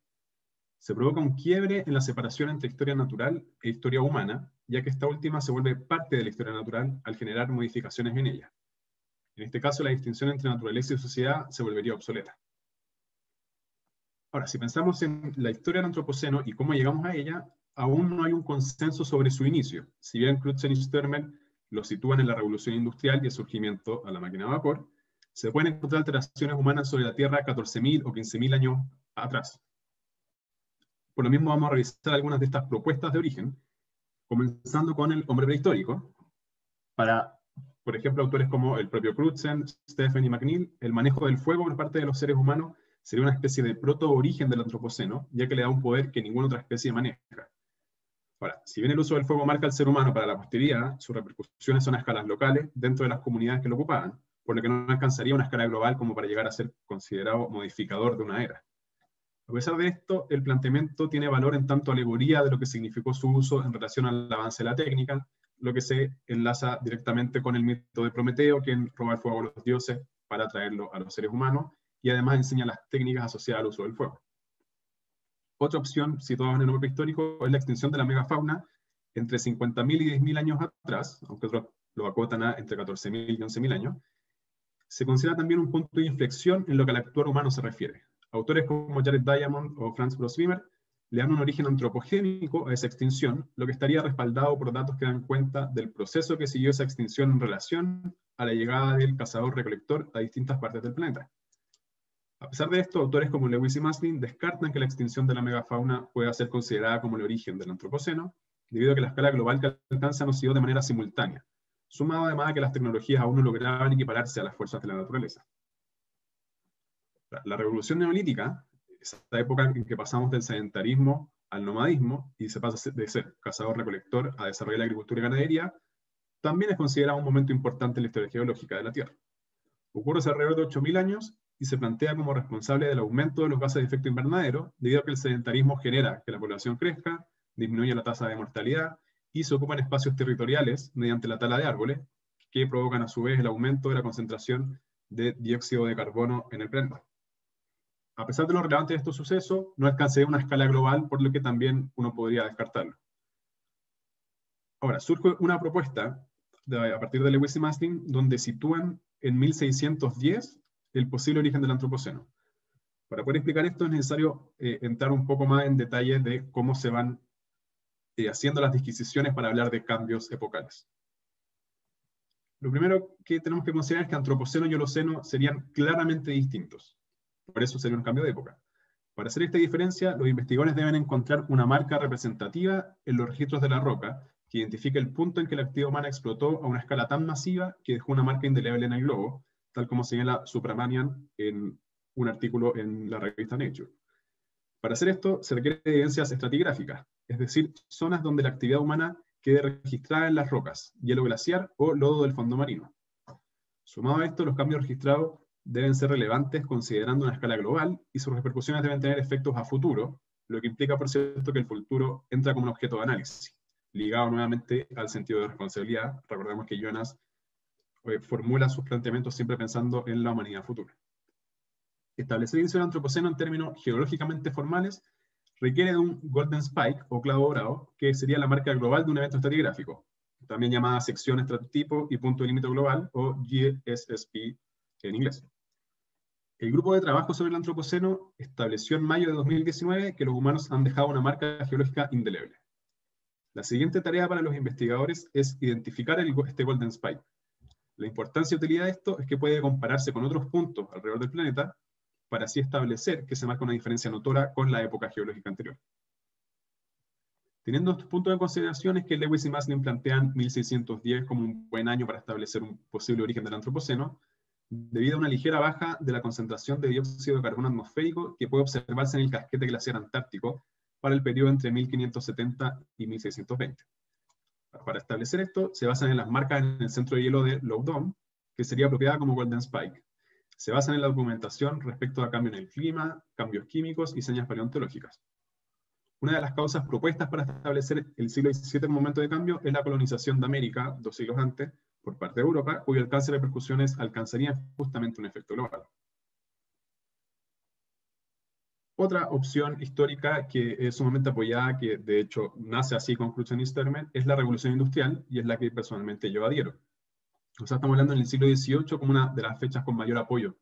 Se provoca un quiebre en la separación entre historia natural e historia humana, ya que esta última se vuelve parte de la historia natural al generar modificaciones en ella. En este caso, la distinción entre naturaleza y sociedad se volvería obsoleta. Ahora, si pensamos en la historia del antropoceno y cómo llegamos a ella, aún no hay un consenso sobre su inicio. Si bien Crutzen y Sturmer lo sitúan en la revolución industrial y el surgimiento a la máquina de vapor, se pueden encontrar alteraciones humanas sobre la Tierra 14.000 o 15.000 años atrás. Por lo mismo vamos a revisar algunas de estas propuestas de origen, comenzando con el hombre prehistórico, para, por ejemplo, autores como el propio Crutzen, Stephen y McNeill, el manejo del fuego por parte de los seres humanos sería una especie de proto-origen del antropoceno, ya que le da un poder que ninguna otra especie maneja. Ahora, si bien el uso del fuego marca al ser humano para la posteridad, sus repercusiones son a escalas locales dentro de las comunidades que lo ocupaban, por lo que no alcanzaría una escala global como para llegar a ser considerado modificador de una era. A pesar de esto, el planteamiento tiene valor en tanto alegoría de lo que significó su uso en relación al avance de la técnica, lo que se enlaza directamente con el mito de Prometeo, quien roba el fuego a los dioses para traerlo a los seres humanos, y además enseña las técnicas asociadas al uso del fuego. Otra opción situada en el hombre prehistórico es la extinción de la megafauna entre 50.000 y 10.000 años atrás, aunque otros lo acotan a entre 14.000 y 11.000 años. Se considera también un punto de inflexión en lo que al actuar humano se refiere. Autores como Jared Diamond o Franz Grossheimer le dan un origen antropogénico a esa extinción, lo que estaría respaldado por datos que dan cuenta del proceso que siguió esa extinción en relación a la llegada del cazador-recolector a distintas partes del planeta. A pesar de esto, autores como Lewis y Maslin descartan que la extinción de la megafauna pueda ser considerada como el origen del antropoceno, debido a que la escala global que alcanza no se dio de manera simultánea, sumado además a que las tecnologías aún no lograban equipararse a las fuerzas de la naturaleza. La revolución neolítica esa época en que pasamos del sedentarismo al nomadismo y se pasa de ser cazador-recolector a desarrollar la agricultura y ganadería, también es considerado un momento importante en la historia geológica de la Tierra. Ocurre hace alrededor de 8.000 años y se plantea como responsable del aumento de los gases de efecto invernadero, debido a que el sedentarismo genera que la población crezca, disminuye la tasa de mortalidad y se ocupan espacios territoriales mediante la tala de árboles, que provocan a su vez el aumento de la concentración de dióxido de carbono en el planeta. A pesar de lo relevante de estos sucesos, no alcancé una escala global, por lo que también uno podría descartarlo. Ahora, surge una propuesta a partir de Lewis y Maslin, donde sitúan en 1610 el posible origen del antropoceno. Para poder explicar esto es necesario entrar un poco más en detalle de cómo se van haciendo las disquisiciones para hablar de cambios epocales. Lo primero que tenemos que considerar es que antropoceno y holoceno serían claramente distintos. Por eso sería un cambio de época. Para hacer esta diferencia, los investigadores deben encontrar una marca representativa en los registros de la roca que identifique el punto en que la actividad humana explotó a una escala tan masiva que dejó una marca indeleble en el globo, tal como señala Subramanian en un artículo en la revista Nature. Para hacer esto, se requieren evidencias estratigráficas, es decir, zonas donde la actividad humana quede registrada en las rocas, hielo glaciar o lodo del fondo marino. Sumado a esto, los cambios registrados deben ser relevantes considerando una escala global y sus repercusiones deben tener efectos a futuro, lo que implica, por cierto, que el futuro entra como un objeto de análisis, ligado nuevamente al sentido de responsabilidad. Recordemos que Jonas formula sus planteamientos siempre pensando en la humanidad futura. Establecer el inicio del antropoceno en términos geológicamente formales requiere de un golden spike o clavo dorado, que sería la marca global de un evento estratigráfico, también llamada sección estratotipo y punto de límite global o GSSP en inglés. El grupo de trabajo sobre el antropoceno estableció en mayo de 2019 que los humanos han dejado una marca geológica indeleble. La siguiente tarea para los investigadores es identificar este golden spike. La importancia y utilidad de esto es que puede compararse con otros puntos alrededor del planeta para así establecer que se marca una diferencia notoria con la época geológica anterior. Teniendo estos puntos de consideración es que Lewis y Maslin plantean 1610 como un buen año para establecer un posible origen del antropoceno, debido a una ligera baja de la concentración de dióxido de carbono atmosférico que puede observarse en el casquete glaciar antártico para el periodo entre 1570 y 1620. Para establecer esto, se basan en las marcas en el centro de hielo de Lovelock, que sería apropiada como Golden Spike. Se basan en la documentación respecto a cambios en el clima, cambios químicos y señas paleontológicas. Una de las causas propuestas para establecer el siglo XVII como momento de cambio es la colonización de América, 2 siglos antes, por parte de Europa, cuyo alcance de repercusiones alcanzarían justamente un efecto global. Otra opción histórica que es sumamente apoyada, que de hecho nace así con Crutzen y Sterman, es la Revolución Industrial, y es la que personalmente yo adhiero. O sea, estamos hablando en el siglo XVIII como una de las fechas con mayor apoyo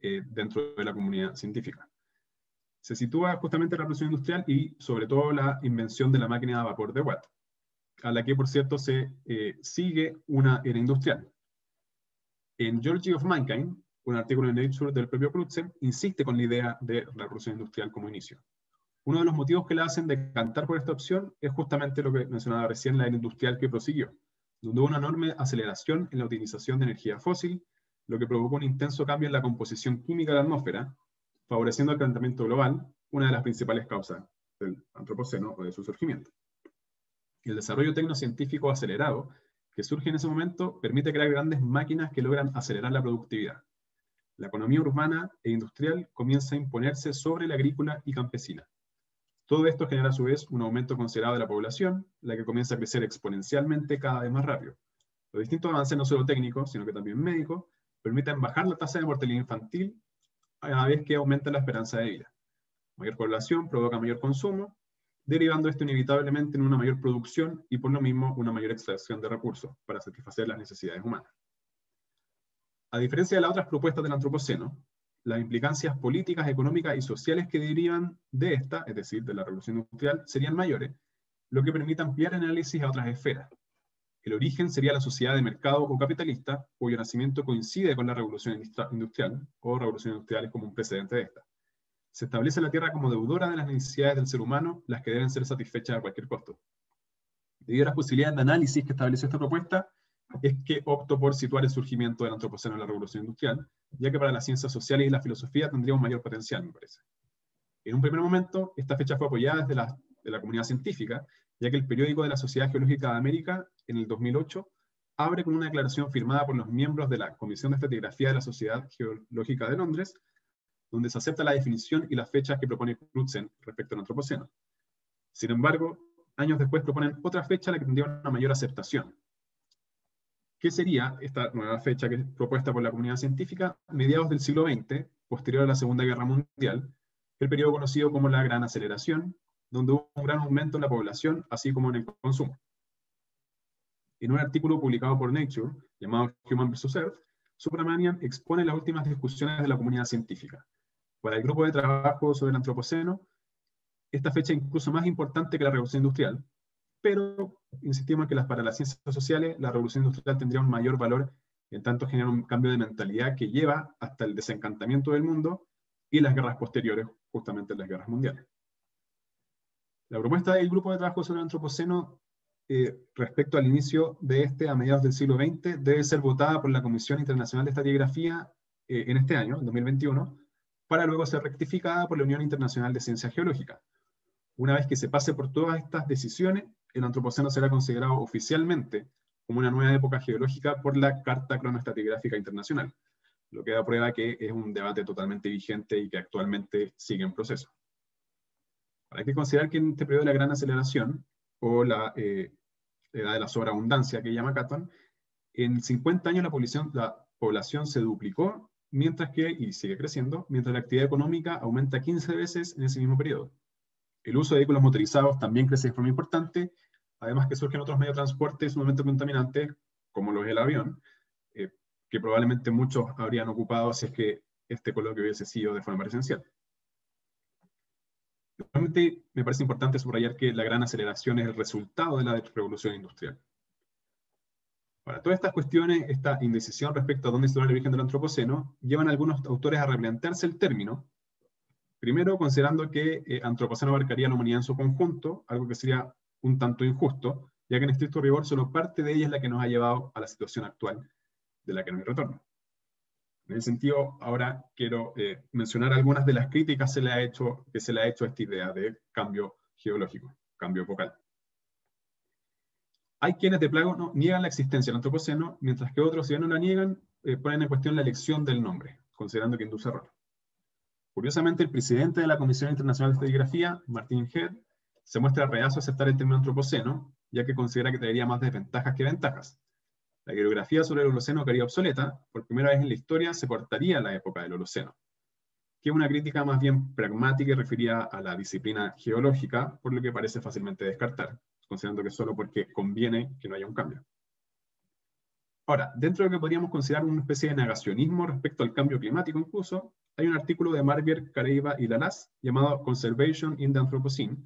dentro de la comunidad científica. Se sitúa justamente la Revolución Industrial y sobre todo la invención de la máquina a vapor de Watt, a la que, por cierto, se sigue una era industrial. En Geology of Mankind, un artículo en Nature del propio Crutzen, insiste con la idea de la Revolución Industrial como inicio. Uno de los motivos que la hacen decantar por esta opción es justamente lo que mencionaba recién, la era industrial que prosiguió, donde hubo una enorme aceleración en la utilización de energía fósil, lo que provocó un intenso cambio en la composición química de la atmósfera, favoreciendo el calentamiento global, una de las principales causas del antropoceno o de su surgimiento. Y el desarrollo tecnocientífico acelerado que surge en ese momento permite crear grandes máquinas que logran acelerar la productividad. La economía urbana e industrial comienza a imponerse sobre la agrícola y campesina. Todo esto genera a su vez un aumento considerado de la población, la que comienza a crecer exponencialmente cada vez más rápido. Los distintos avances, no solo técnicos, sino que también médicos, permiten bajar la tasa de mortalidad infantil a la vez que aumenta la esperanza de vida. Mayor población provoca mayor consumo, derivando esto inevitablemente en una mayor producción y por lo mismo una mayor extracción de recursos para satisfacer las necesidades humanas. A diferencia de las otras propuestas del antropoceno, las implicancias políticas, económicas y sociales que derivan de esta, es decir, de la Revolución Industrial, serían mayores, lo que permite ampliar el análisis a otras esferas. El origen sería la sociedad de mercado o capitalista, cuyo nacimiento coincide con la Revolución Industrial, o Revolución Industrial es como un precedente de esta. Se establece la Tierra como deudora de las necesidades del ser humano, las que deben ser satisfechas a cualquier costo. Debido a las posibilidades de análisis que estableció esta propuesta, es que opto por situar el surgimiento del antropoceno en la Revolución Industrial, ya que para las ciencias sociales y la filosofía tendría un mayor potencial, me parece. En un primer momento, esta fecha fue apoyada desde la comunidad científica, ya que el periódico de la Sociedad Geológica de América, en el 2008, abre con una declaración firmada por los miembros de la Comisión de Estratigrafía de la Sociedad Geológica de Londres, donde se acepta la definición y las fechas que propone Crutzen respecto al Antropoceno. Sin embargo, años después proponen otra fecha a la que tendría una mayor aceptación. ¿Qué sería esta nueva fecha que es propuesta por la comunidad científica? Mediados del siglo XX, posterior a la Segunda Guerra Mundial, el periodo conocido como la Gran Aceleración, donde hubo un gran aumento en la población, así como en el consumo. En un artículo publicado por Nature, llamado Human vs. Earth, Subramanian expone las últimas discusiones de la comunidad científica. Para el grupo de trabajo sobre el Antropoceno, esta fecha es incluso más importante que la Revolución Industrial, pero insistimos que para las ciencias sociales la Revolución Industrial tendría un mayor valor, en tanto genera un cambio de mentalidad que lleva hasta el desencantamiento del mundo y las guerras posteriores, justamente las guerras mundiales. La propuesta del grupo de trabajo sobre el Antropoceno respecto al inicio de este a mediados del siglo XX debe ser votada por la Comisión Internacional de Estratigrafía en este año, en 2021, para luego ser rectificada por la Unión Internacional de Ciencias Geológicas. Una vez que se pase por todas estas decisiones, el Antropoceno será considerado oficialmente como una nueva época geológica por la Carta Cronoestratigráfica Internacional, lo que da prueba que es un debate totalmente vigente y que actualmente sigue en proceso. Hay que considerar que en este periodo de la gran aceleración, o la edad de la sobreabundancia que llama Catton, en 50 años la población se duplicó, mientras que, y sigue creciendo, mientras la actividad económica aumenta 15 veces en ese mismo periodo. El uso de vehículos motorizados también crece de forma importante, además que surgen otros medios de transporte sumamente contaminantes, como lo es el avión, que probablemente muchos habrían ocupado si es que este coloquio hubiese sido de forma presencial. Realmente me parece importante subrayar que la gran aceleración es el resultado de la revolución industrial. Para todas estas cuestiones, esta indecisión respecto a dónde se da el origen del Antropoceno, llevan a algunos autores a replantearse el término, primero considerando que Antropoceno abarcaría a la humanidad en su conjunto, algo que sería un tanto injusto, ya que en estricto rigor solo parte de ella es la que nos ha llevado a la situación actual, de la que no hay retorno. En ese sentido, ahora quiero mencionar algunas de las críticas que se le ha hecho a esta idea de cambio geológico, cambio focal. Hay quienes de plano niegan la existencia del Antropoceno, mientras que otros, si bien no la niegan, ponen en cuestión la elección del nombre, considerando que induce error. Curiosamente, el presidente de la Comisión Internacional de Estratigrafía, Martin Head, se muestra reacio a aceptar el término Antropoceno, ya que considera que traería más desventajas que ventajas. La geografía sobre el Holoceno quedaría obsoleta, por primera vez en la historia se cortaría la época del Holoceno, que es una crítica más bien pragmática y referida a la disciplina geológica, por lo que parece fácilmente descartar, considerando que solo porque conviene que no haya un cambio. Ahora, dentro de lo que podríamos considerar una especie de negacionismo respecto al cambio climático incluso, hay un artículo de Marguer, Careiva y Lalas llamado Conservation in the Anthropocene,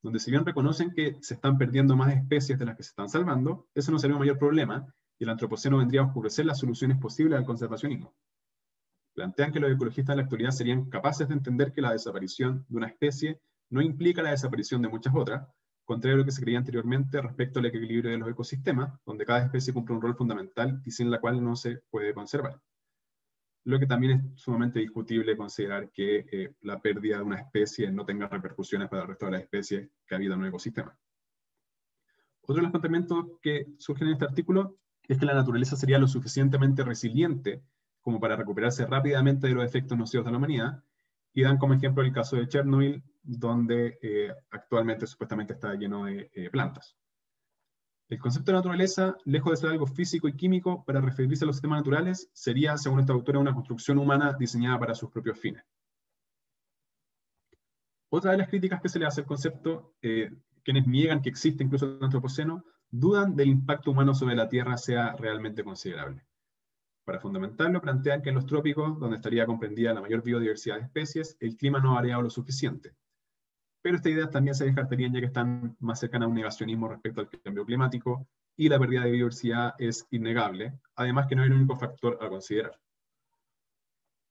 donde si bien reconocen que se están perdiendo más especies de las que se están salvando, eso no sería un mayor problema, y el Antropoceno vendría a oscurecer las soluciones posibles al conservacionismo. Plantean que los ecologistas en la actualidad serían capaces de entender que la desaparición de una especie no implica la desaparición de muchas otras, contrario a lo que se creía anteriormente respecto al equilibrio de los ecosistemas, donde cada especie cumple un rol fundamental y sin la cual no se puede conservar. Lo que también es sumamente discutible considerar que la pérdida de una especie no tenga repercusiones para el resto de las especies que habitan un ecosistema. Otro de los planteamientos que surgen en este artículo es que la naturaleza sería lo suficientemente resiliente como para recuperarse rápidamente de los efectos nocivos de la humanidad, y dan como ejemplo el caso de Chernobyl, donde actualmente supuestamente está lleno de plantas. El concepto de naturaleza, lejos de ser algo físico y químico para referirse a los sistemas naturales, sería, según esta autora, una construcción humana diseñada para sus propios fines. Otra de las críticas que se le hace al concepto, quienes niegan que existe incluso el Antropoceno, dudan del impacto humano sobre la Tierra sea realmente considerable. Para fundamentarlo, plantean que en los trópicos, donde estaría comprendida la mayor biodiversidad de especies, el clima no ha variado lo suficiente. Pero esta idea también se descartaría ya que están más cercanas a un negacionismo respecto al cambio climático y la pérdida de biodiversidad es innegable, además que no es el único factor a considerar.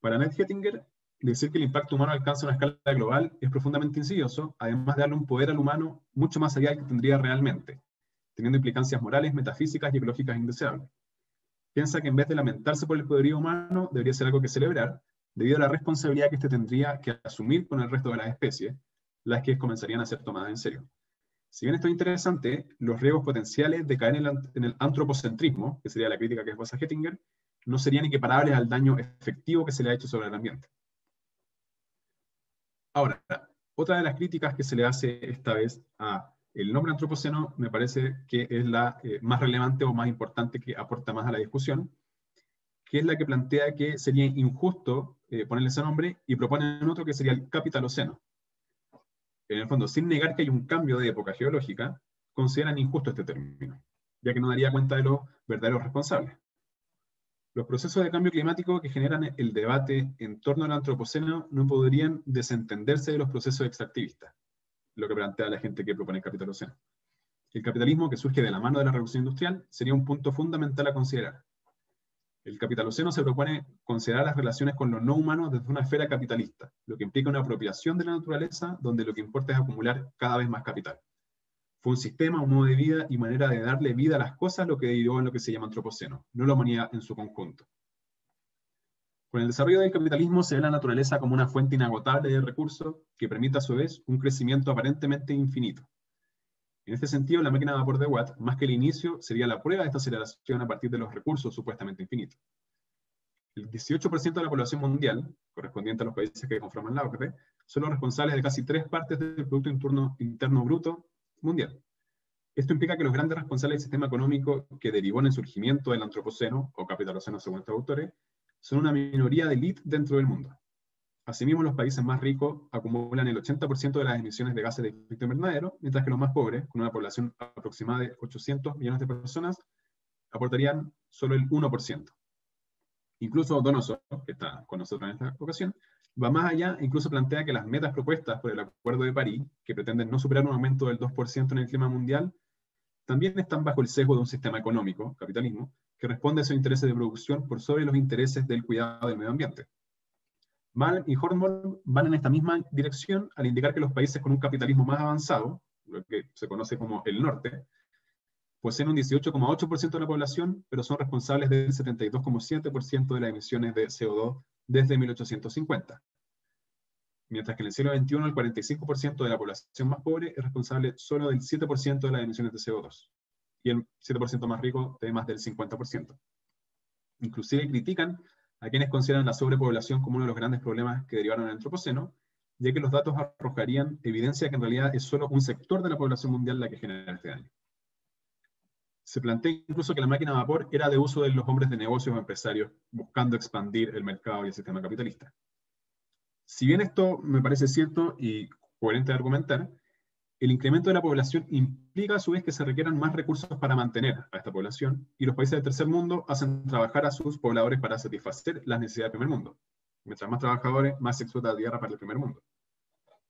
Para Annette Hettinger, decir que el impacto humano alcanza una escala global es profundamente insidioso, además de darle un poder al humano mucho más allá del que tendría realmente, teniendo implicancias morales, metafísicas y ecológicas indeseables. Piensa que en vez de lamentarse por el poderío humano, debería ser algo que celebrar, debido a la responsabilidad que éste tendría que asumir con el resto de las especies, las que comenzarían a ser tomadas en serio. Si bien esto es interesante, los riesgos potenciales de caer en el antropocentrismo, que sería la crítica que esboza Hettinger, no serían equiparables al daño efectivo que se le ha hecho sobre el ambiente. Ahora, otra de las críticas que se le hace esta vez a el nombre antropoceno me parece que es la más relevante o más importante, que aporta más a la discusión, que es la que plantea que sería injusto ponerle ese nombre y proponen otro que sería el capitaloceno. En el fondo, sin negar que hay un cambio de época geológica, consideran injusto este término, ya que no daría cuenta de los verdaderos responsables. Los procesos de cambio climático que generan el debate en torno al antropoceno no podrían desentenderse de los procesos extractivistas, lo que plantea la gente que propone el capitaloceno. El capitalismo que surge de la mano de la revolución industrial sería un punto fundamental a considerar. El capitaloceno se propone considerar las relaciones con los no humanos desde una esfera capitalista, lo que implica una apropiación de la naturaleza donde lo que importa es acumular cada vez más capital. Fue un sistema, un modo de vida y manera de darle vida a las cosas lo que derivó en lo que se llama antropoceno, no la humanidad en su conjunto. Con el desarrollo del capitalismo se ve la naturaleza como una fuente inagotable de recursos que permite a su vez un crecimiento aparentemente infinito. En este sentido, la máquina de vapor de Watt, más que el inicio, sería la prueba de esta aceleración a partir de los recursos supuestamente infinitos. El 18% de la población mundial, correspondiente a los países que conforman la OCDE, son los responsables de casi 3 partes del Producto Interno Bruto mundial. Esto implica que los grandes responsables del sistema económico que derivó en el surgimiento del antropoceno, o capitaloceno según estos autores, son una minoría de élite dentro del mundo. Asimismo, los países más ricos acumulan el 80% de las emisiones de gases de efecto invernadero, mientras que los más pobres, con una población aproximada de 800 millones de personas, aportarían solo el 1%. Incluso Donaldson, que está con nosotros en esta ocasión, va más allá e incluso plantea que las metas propuestas por el Acuerdo de París, que pretenden no superar un aumento del 2% en el clima mundial, también están bajo el sesgo de un sistema económico, capitalismo, que responde a sus intereses de producción por sobre los intereses del cuidado del medio ambiente. Mal y Hornborn van en esta misma dirección al indicar que los países con un capitalismo más avanzado, lo que se conoce como el norte, poseen un 18,8% de la población, pero son responsables del 72,7% de las emisiones de CO2 desde 1850. Mientras que en el siglo XXI el 45% de la población más pobre es responsable solo del 7% de las emisiones de CO2, y el 7% más rico de más del 50%. Inclusive critican a quienes consideran la sobrepoblación como uno de los grandes problemas que derivaron del antropoceno, ya que los datos arrojarían evidencia que en realidad es solo un sector de la población mundial la que genera este daño. Se plantea incluso que la máquina de vapor era de uso de los hombres de negocios o empresarios, buscando expandir el mercado y el sistema capitalista. Si bien esto me parece cierto y coherente de argumentar, el incremento de la población implica a su vez que se requieran más recursos para mantener a esta población, y los países del tercer mundo hacen trabajar a sus pobladores para satisfacer las necesidades del primer mundo. Mientras más trabajadores, más se explota la tierra para el primer mundo.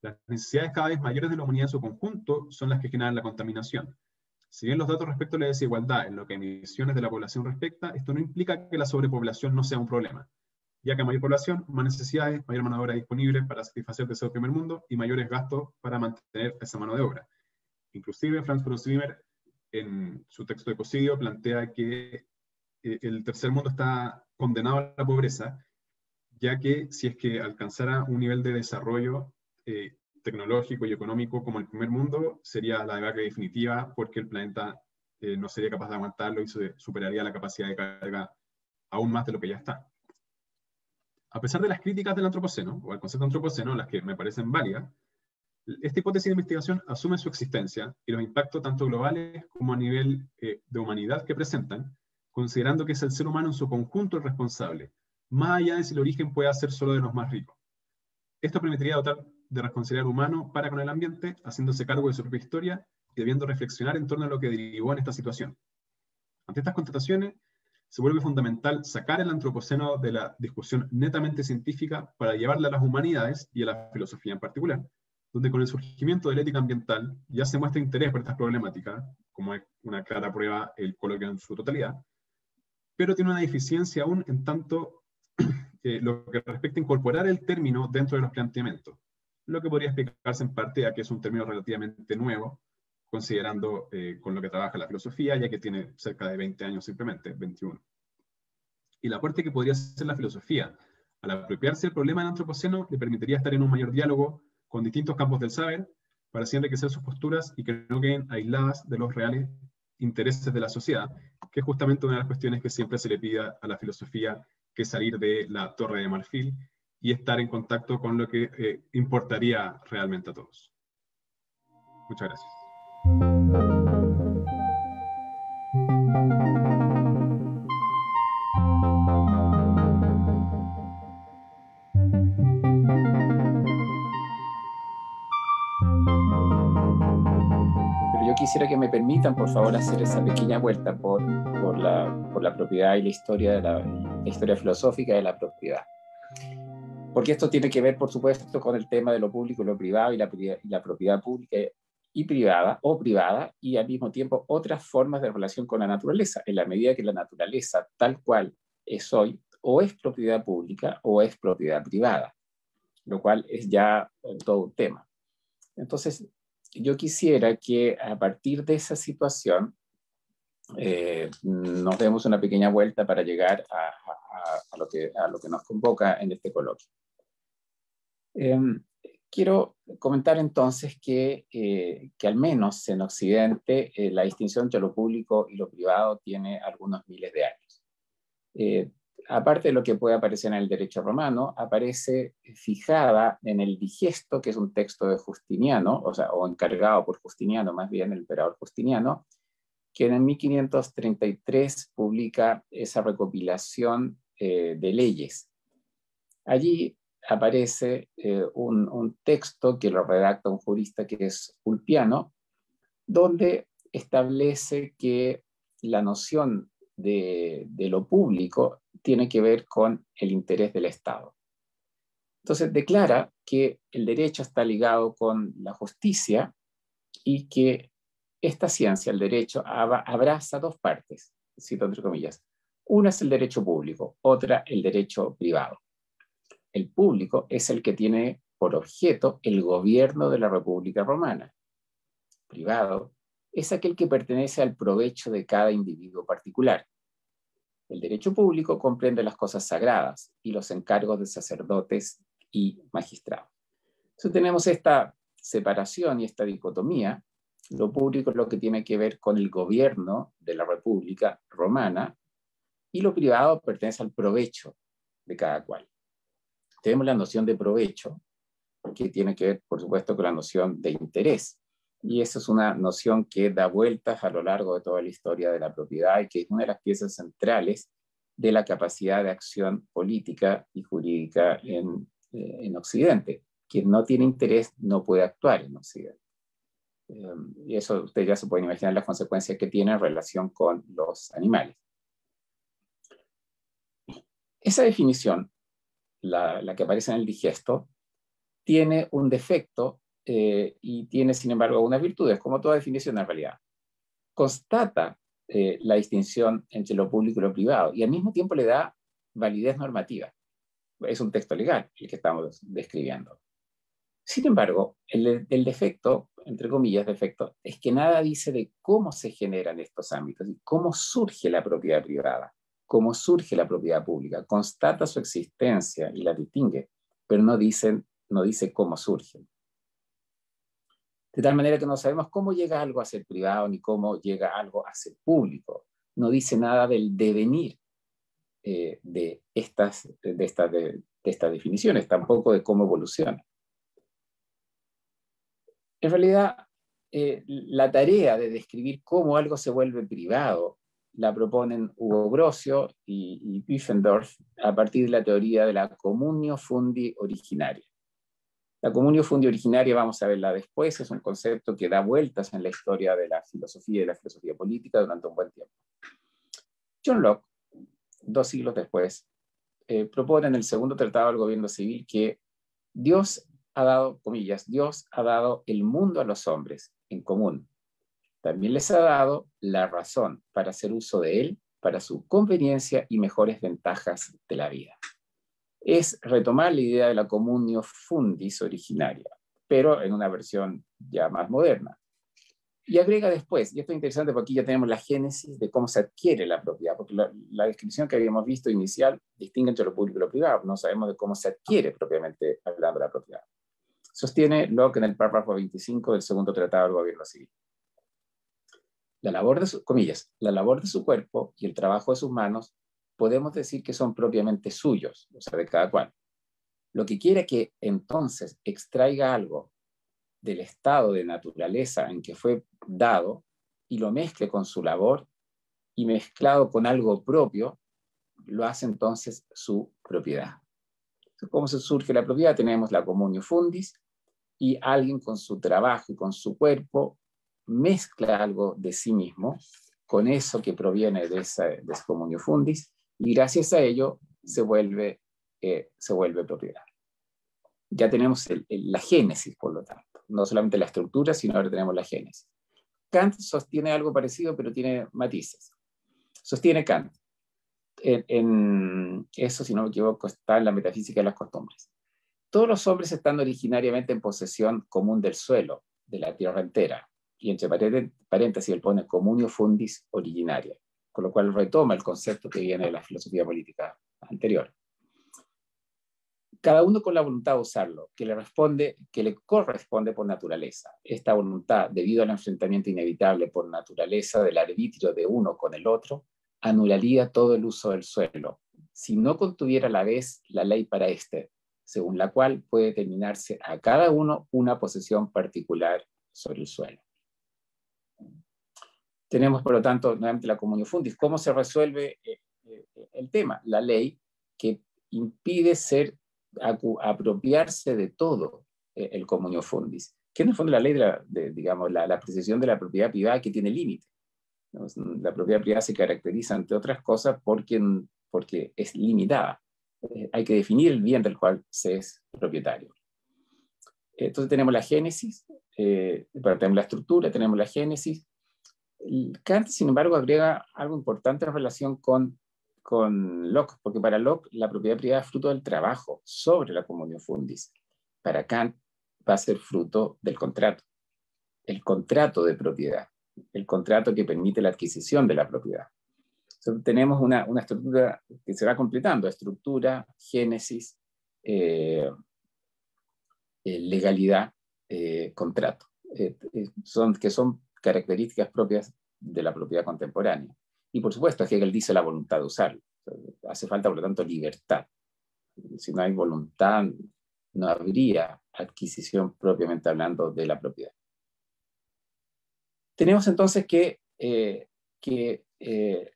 Las necesidades cada vez mayores de la humanidad en su conjunto son las que generan la contaminación. Si bien los datos respecto a la desigualdad en lo que emisiones de la población respecta, esto no implica que la sobrepoblación no sea un problema, ya que mayor población, más necesidades, mayor mano de obra disponible para satisfacer deseos del primer mundo y mayores gastos para mantener esa mano de obra. Inclusive, Franz Grossheimer, en su texto Ecocidio, plantea que el tercer mundo está condenado a la pobreza, ya que si es que alcanzara un nivel de desarrollo tecnológico y económico como el primer mundo, sería la debacle definitiva, porque el planeta no sería capaz de aguantarlo y se superaría la capacidad de carga aún más de lo que ya está. A pesar de las críticas del antropoceno, o al concepto antropoceno, las que me parecen válidas, esta hipótesis de investigación asume su existencia y los impactos tanto globales como a nivel de humanidad que presentan, considerando que es el ser humano en su conjunto el responsable, más allá de si el origen puede ser solo de los más ricos. Esto permitiría dotar de responsabilidad al humano para con el ambiente, haciéndose cargo de su propia historia y debiendo reflexionar en torno a lo que derivó en esta situación. Ante estas constataciones, se vuelve fundamental sacar el antropoceno de la discusión netamente científica para llevarla a las humanidades y a la filosofía en particular, donde con el surgimiento de la ética ambiental ya se muestra interés por estas problemáticas, como es una clara prueba el coloquio en su totalidad, pero tiene una deficiencia aún en tanto lo que respecta a incorporar el término dentro de los planteamientos, lo que podría explicarse en parte a que es un término relativamente nuevo, considerando con lo que trabaja la filosofía, ya que tiene cerca de 20 años simplemente, 21. Y el aporte que podría hacer la filosofía Al apropiarse el problema del antropoceno, le permitiría estar en un mayor diálogo con distintos campos del saber, para así enriquecer sus posturas y que no queden aisladas de los reales intereses de la sociedad, que es justamente una de las cuestiones que siempre se le pide a la filosofía, que salir de la torre de marfil y estar en contacto con lo que importaría realmente a todos. Muchas gracias. Quisiera que me permitan, por favor, hacer esa pequeña vuelta por la propiedad y la historia, la historia filosófica de la propiedad. Porque esto tiene que ver, por supuesto, con el tema de lo público y lo privado, y la propiedad pública y privada, o privada, y al mismo tiempo otras formas de relación con la naturaleza, en la medida que la naturaleza, tal cual es hoy, o es propiedad pública o es propiedad privada, lo cual es ya todo un tema. Entonces, yo quisiera que a partir de esa situación nos demos una pequeña vuelta para llegar a lo que nos convoca en este coloquio. Quiero comentar entonces que al menos en Occidente la distinción entre lo público y lo privado tiene algunos miles de años. Aparte de lo que puede aparecer en el derecho romano, aparece fijada en el Digesto, que es un texto de Justiniano, o encargado por Justiniano, más bien el emperador Justiniano, quien en 1533 publica esa recopilación de leyes. Allí aparece un texto que lo redacta un jurista que es Ulpiano, donde establece que la noción de lo público tiene que ver con el interés del Estado. Entonces declara que el derecho está ligado con la justicia y que esta ciencia, el derecho, abraza dos partes, cito entre comillas. Una es el derecho público, otra el derecho privado. El público es el que tiene por objeto el gobierno de la República Romana. Privado es aquel que pertenece al provecho de cada individuo particular. El derecho público comprende las cosas sagradas y los encargos de sacerdotes y magistrados. Entonces tenemos esta separación y esta dicotomía. Lo público es lo que tiene que ver con el gobierno de la República Romana y lo privado pertenece al provecho de cada cual. Tenemos la noción de provecho, que tiene que ver, por supuesto, con la noción de interés. Y esa es una noción que da vueltas a lo largo de toda la historia de la propiedad y que es una de las piezas centrales de la capacidad de acción política y jurídica en Occidente. Quien no tiene interés no puede actuar en Occidente. Y eso ustedes ya se pueden imaginar las consecuencias que tiene en relación con los animales. Esa definición, la que aparece en el Digesto, tiene un defecto y tiene, sin embargo, algunas virtudes, como toda definición en realidad. Constata la distinción entre lo público y lo privado, y al mismo tiempo le da validez normativa. Es un texto legal el que estamos describiendo. Sin embargo, el defecto, entre comillas, defecto, es que nada dice de cómo se generan estos ámbitos, y cómo surge la propiedad privada, cómo surge la propiedad pública. Constata su existencia y la distingue, pero no dice cómo surgen. De tal manera que no sabemos cómo llega algo a ser privado ni cómo llega algo a ser público. No dice nada del devenir de estas definiciones, tampoco de cómo evoluciona. En realidad, la tarea de describir cómo algo se vuelve privado la proponen Hugo Grocio y Pfiffendorf a partir de la teoría de la communio fundi originaria. La communio fundi originaria, vamos a verla después, es un concepto que da vueltas en la historia de la filosofía y de la filosofía política durante un buen tiempo. John Locke, 2 siglos después, propone en el segundo tratado del gobierno civil que Dios ha dado, comillas, Dios ha dado el mundo a los hombres en común. También les ha dado la razón para hacer uso de él, para su conveniencia y mejores ventajas de la vida. Es retomar la idea de la communio fundis originaria, pero en una versión ya más moderna. Y agrega después, y esto es interesante porque aquí ya tenemos la génesis de cómo se adquiere la propiedad, porque la descripción que habíamos visto inicial distingue entre lo público y lo privado, no sabemos de cómo se adquiere propiamente hablando la propiedad. Sostiene Locke en el párrafo 25 del segundo tratado del gobierno civil. La labor de su, comillas, la labor de su cuerpo y el trabajo de sus manos podemos decir que son propiamente suyos, o sea, de cada cual. Lo que quiera que entonces extraiga algo del estado de naturaleza en que fue dado y lo mezcle con su labor y mezclado con algo propio, lo hace entonces su propiedad. ¿Cómo se surge la propiedad? Tenemos la communio fundis y alguien con su trabajo y con su cuerpo mezcla algo de sí mismo con eso que proviene de ese communio fundis y gracias a ello se vuelve propiedad. Ya tenemos la génesis, por lo tanto. No solamente la estructura, sino ahora tenemos la génesis. Kant sostiene algo parecido, pero tiene matices. Sostiene Kant. Eso, si no me equivoco, está en la metafísica de las costumbres. Todos los hombres están originariamente en posesión común del suelo, de la tierra entera. Y entre paréntesis él pone communio fundis originaria, con lo cual retoma el concepto que viene de la filosofía política anterior. Cada uno con la voluntad de usarlo, que le corresponde por naturaleza. Esta voluntad, debido al enfrentamiento inevitable por naturaleza del arbitrio de uno con el otro, anularía todo el uso del suelo, si no contuviera a la vez la ley para este, según la cual puede determinarse a cada uno una posesión particular sobre el suelo. Tenemos, por lo tanto, nuevamente la communio fundis. ¿Cómo se resuelve el tema? La ley que impide apropiarse de todo el communio fundis, que en el fondo la ley de la precisión de la propiedad privada que tiene límite. La propiedad privada se caracteriza, entre otras cosas, porque es limitada. Hay que definir el bien del cual se es propietario. Entonces tenemos la génesis, tenemos la estructura, tenemos la génesis. Kant, sin embargo, agrega algo importante en relación con Locke, porque para Locke la propiedad privada es fruto del trabajo sobre la communio fundis. Para Kant va a ser fruto del contrato, el contrato de propiedad, el contrato que permite la adquisición de la propiedad. Entonces, tenemos una estructura que se va completando, estructura, génesis, legalidad, contrato, que son características propias de la propiedad contemporánea. Y por supuesto, Hegel dice la voluntad de usarlo. Hace falta, por lo tanto, libertad. Si no hay voluntad, no habría adquisición propiamente hablando de la propiedad. Tenemos entonces que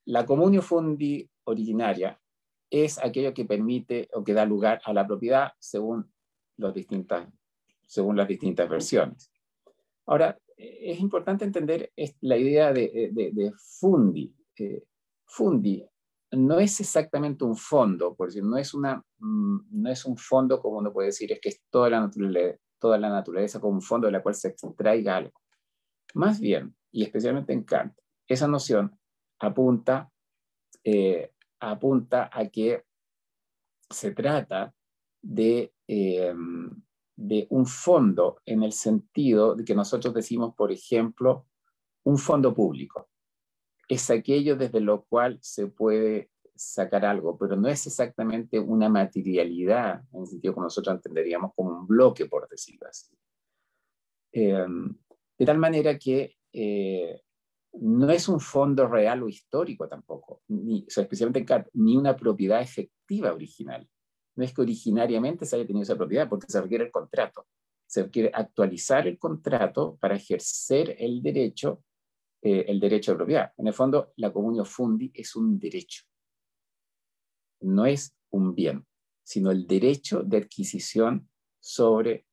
la communio fundi originaria es aquello que permite o que da lugar a la propiedad según las distintas versiones. Ahora, es importante entender la idea de fundi. Fundi no es exactamente un fondo, por decir, no es un fondo como uno puede decir, es que es toda la naturaleza como un fondo de la cual se extraiga algo. Más bien, y especialmente en Kant, esa noción apunta a que se trata de un fondo en el sentido de que nosotros decimos, por ejemplo, un fondo público. Es aquello desde lo cual se puede sacar algo, pero no es exactamente una materialidad, en el sentido que nosotros entenderíamos como un bloque, por decirlo así. De tal manera que no es un fondo real o histórico tampoco, especialmente en Kant, ni una propiedad efectiva original. No es que originariamente se haya tenido esa propiedad, porque se requiere el contrato. Se requiere actualizar el contrato para ejercer el derecho de propiedad. En el fondo, la communio fundi es un derecho. No es un bien, sino el derecho de adquisición sobre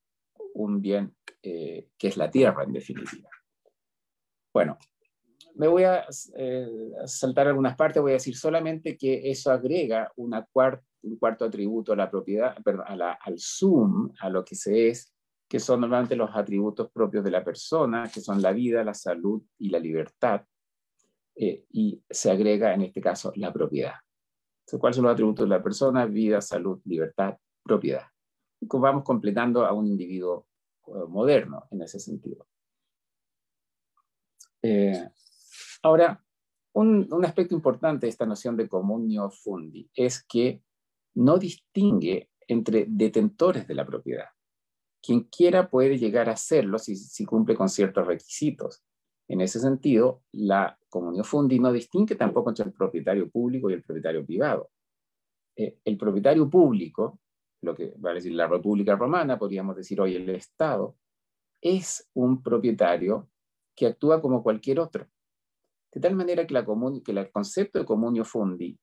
un bien que es la tierra, en definitiva. Bueno, me voy a saltar algunas partes, voy a decir solamente que eso agrega un cuarto atributo a la propiedad, perdón, a lo que se es, que son normalmente los atributos propios de la persona, que son la vida, la salud y la libertad, y se agrega, en este caso, la propiedad. Entonces, ¿cuáles son los atributos de la persona? Vida, salud, libertad, propiedad. Y vamos completando a un individuo moderno en ese sentido. Ahora, Un aspecto importante de esta noción de communio fundi es que no distingue entre detentores de la propiedad. Quien quiera puede llegar a serlo si cumple con ciertos requisitos. En ese sentido, la communio fundi no distingue tampoco entre el propietario público y el propietario privado. El propietario público, lo que va a decir la República Romana, podríamos decir hoy el Estado, es un propietario que actúa como cualquier otro. De tal manera que el concepto de communio fundi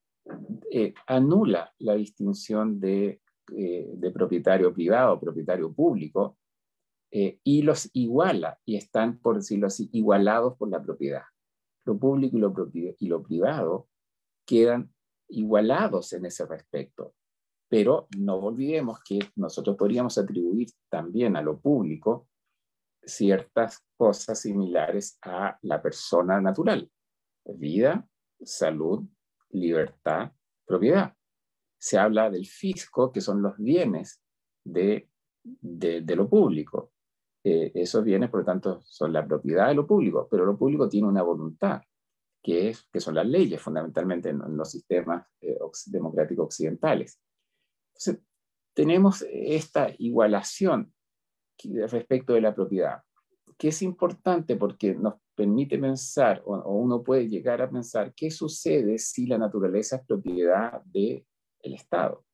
anula la distinción de propietario privado, propietario público, y los iguala, y están, por decirlo así, igualados por la propiedad. Lo público y lo privado quedan igualados en ese respecto. Pero no olvidemos que nosotros podríamos atribuir también a lo público ciertas cosas similares a la persona natural. Vida, salud, libertad, propiedad. Se habla del fisco, que son los bienes de lo público. Esos bienes, por lo tanto, son la propiedad de lo público, pero lo público tiene una voluntad, que son las leyes, fundamentalmente en los sistemas democráticos occidentales. Entonces, tenemos esta igualación respecto de la propiedad, que es importante porque nos permite pensar, o uno puede llegar a pensar, qué sucede si la naturaleza es propiedad del Estado.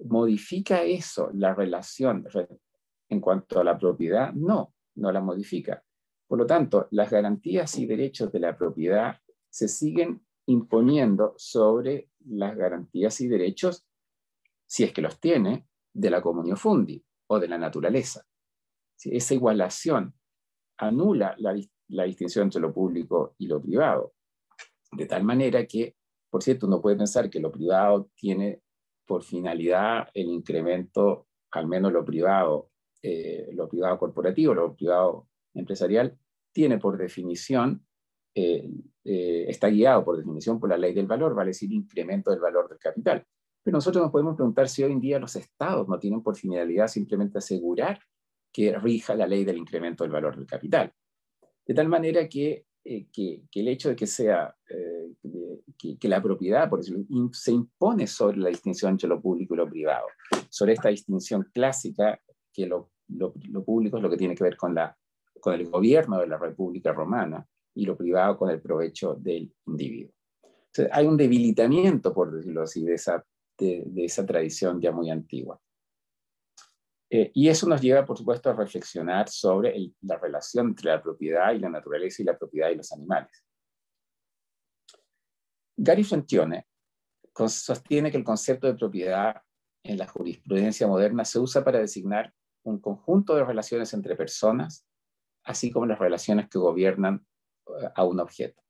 ¿Modifica eso la relación en cuanto a la propiedad? No, no la modifica. Por lo tanto, las garantías y derechos de la propiedad se siguen imponiendo sobre las garantías y derechos, si es que los tiene, de la communio fundi o de la naturaleza. ¿Sí? Esa igualación anula la distinción entre lo público y lo privado, de tal manera que, por cierto, uno puede pensar que lo privado tiene por finalidad el incremento, al menos lo privado corporativo, lo privado empresarial, tiene por definición, está guiado por definición por la ley del valor, vale decir incremento del valor del capital. Pero nosotros nos podemos preguntar si hoy en día los estados no tienen por finalidad simplemente asegurar que rija la ley del incremento del valor del capital. De tal manera que el hecho de que sea, que la propiedad, por decirlo, se impone sobre la distinción entre lo público y lo privado, sobre esta distinción clásica que lo público es lo que tiene que ver con el gobierno de la República Romana y lo privado con el provecho del individuo. Entonces, hay un debilitamiento, por decirlo así, de esa tradición ya muy antigua. Y eso nos lleva, por supuesto, a reflexionar sobre la relación entre la propiedad y la naturaleza y la propiedad y los animales. Gary Francione sostiene que el concepto de propiedad en la jurisprudencia moderna se usa para designar un conjunto de relaciones entre personas, así como las relaciones que gobiernan a un objeto.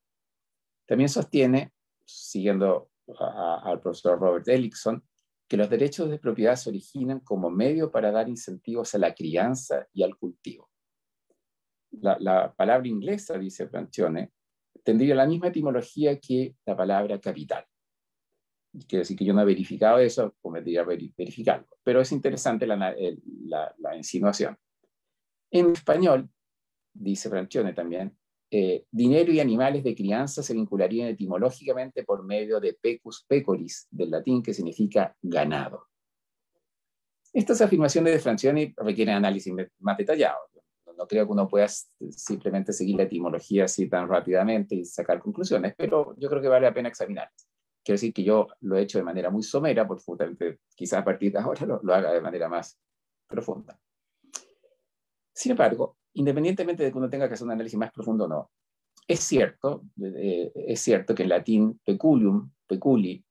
También sostiene, siguiendo al profesor Robert Ellickson, que los derechos de propiedad se originan como medio para dar incentivos a la crianza y al cultivo. La palabra inglesa, dice Francione, tendría la misma etimología que la palabra capital. Quiere decir que yo no he verificado eso, cometería verificarlo. Pero es interesante la insinuación. En español, dice Francione también, dinero y animales de crianza se vincularían etimológicamente por medio de pecus pecoris, del latín que significa ganado. Estas afirmaciones de Francione requieren análisis más detallado. No creo que uno pueda simplemente seguir la etimología así tan rápidamente y sacar conclusiones, pero yo creo que vale la pena examinarlas. Quiero decir que yo lo he hecho de manera muy somera, porque quizás a partir de ahora lo haga de manera más profunda. Sin embargo, independientemente de que uno tenga que hacer un análisis más profundo o no, es cierto que en latín peculium, peculi,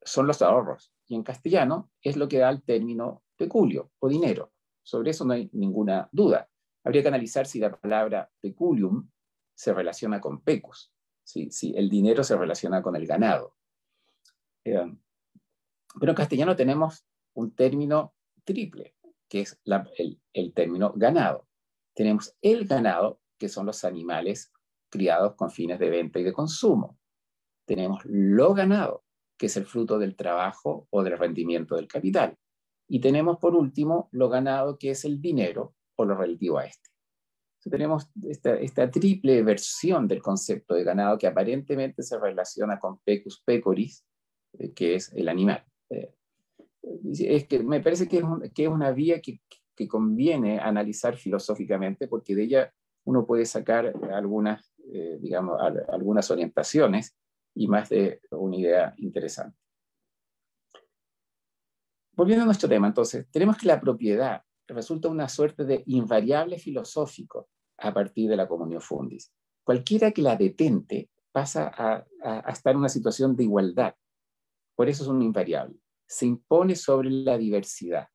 son los ahorros, y en castellano es lo que da el término peculio o dinero. Sobre eso no hay ninguna duda. Habría que analizar si la palabra peculium se relaciona con pecus, si el dinero se relaciona con el ganado. Pero en castellano tenemos un término triple, que es el término ganado. Tenemos el ganado, que son los animales criados con fines de venta y de consumo. Tenemos lo ganado, que es el fruto del trabajo o del rendimiento del capital. Y tenemos, por último, lo ganado, que es el dinero o lo relativo a este. tenemos esta triple versión del concepto de ganado que aparentemente se relaciona con pecus pecoris, que es el animal. Es que me parece que es una vía que conviene analizar filosóficamente, porque de ella uno puede sacar algunas, digamos, algunas orientaciones y más de una idea interesante. Volviendo a nuestro tema, entonces, tenemos que la propiedad resulta una suerte de invariable filosófico a partir de la communio fundis. Cualquiera que la detente pasa a estar en una situación de igualdad. Por eso es un invariable. Se impone sobre la diversidad.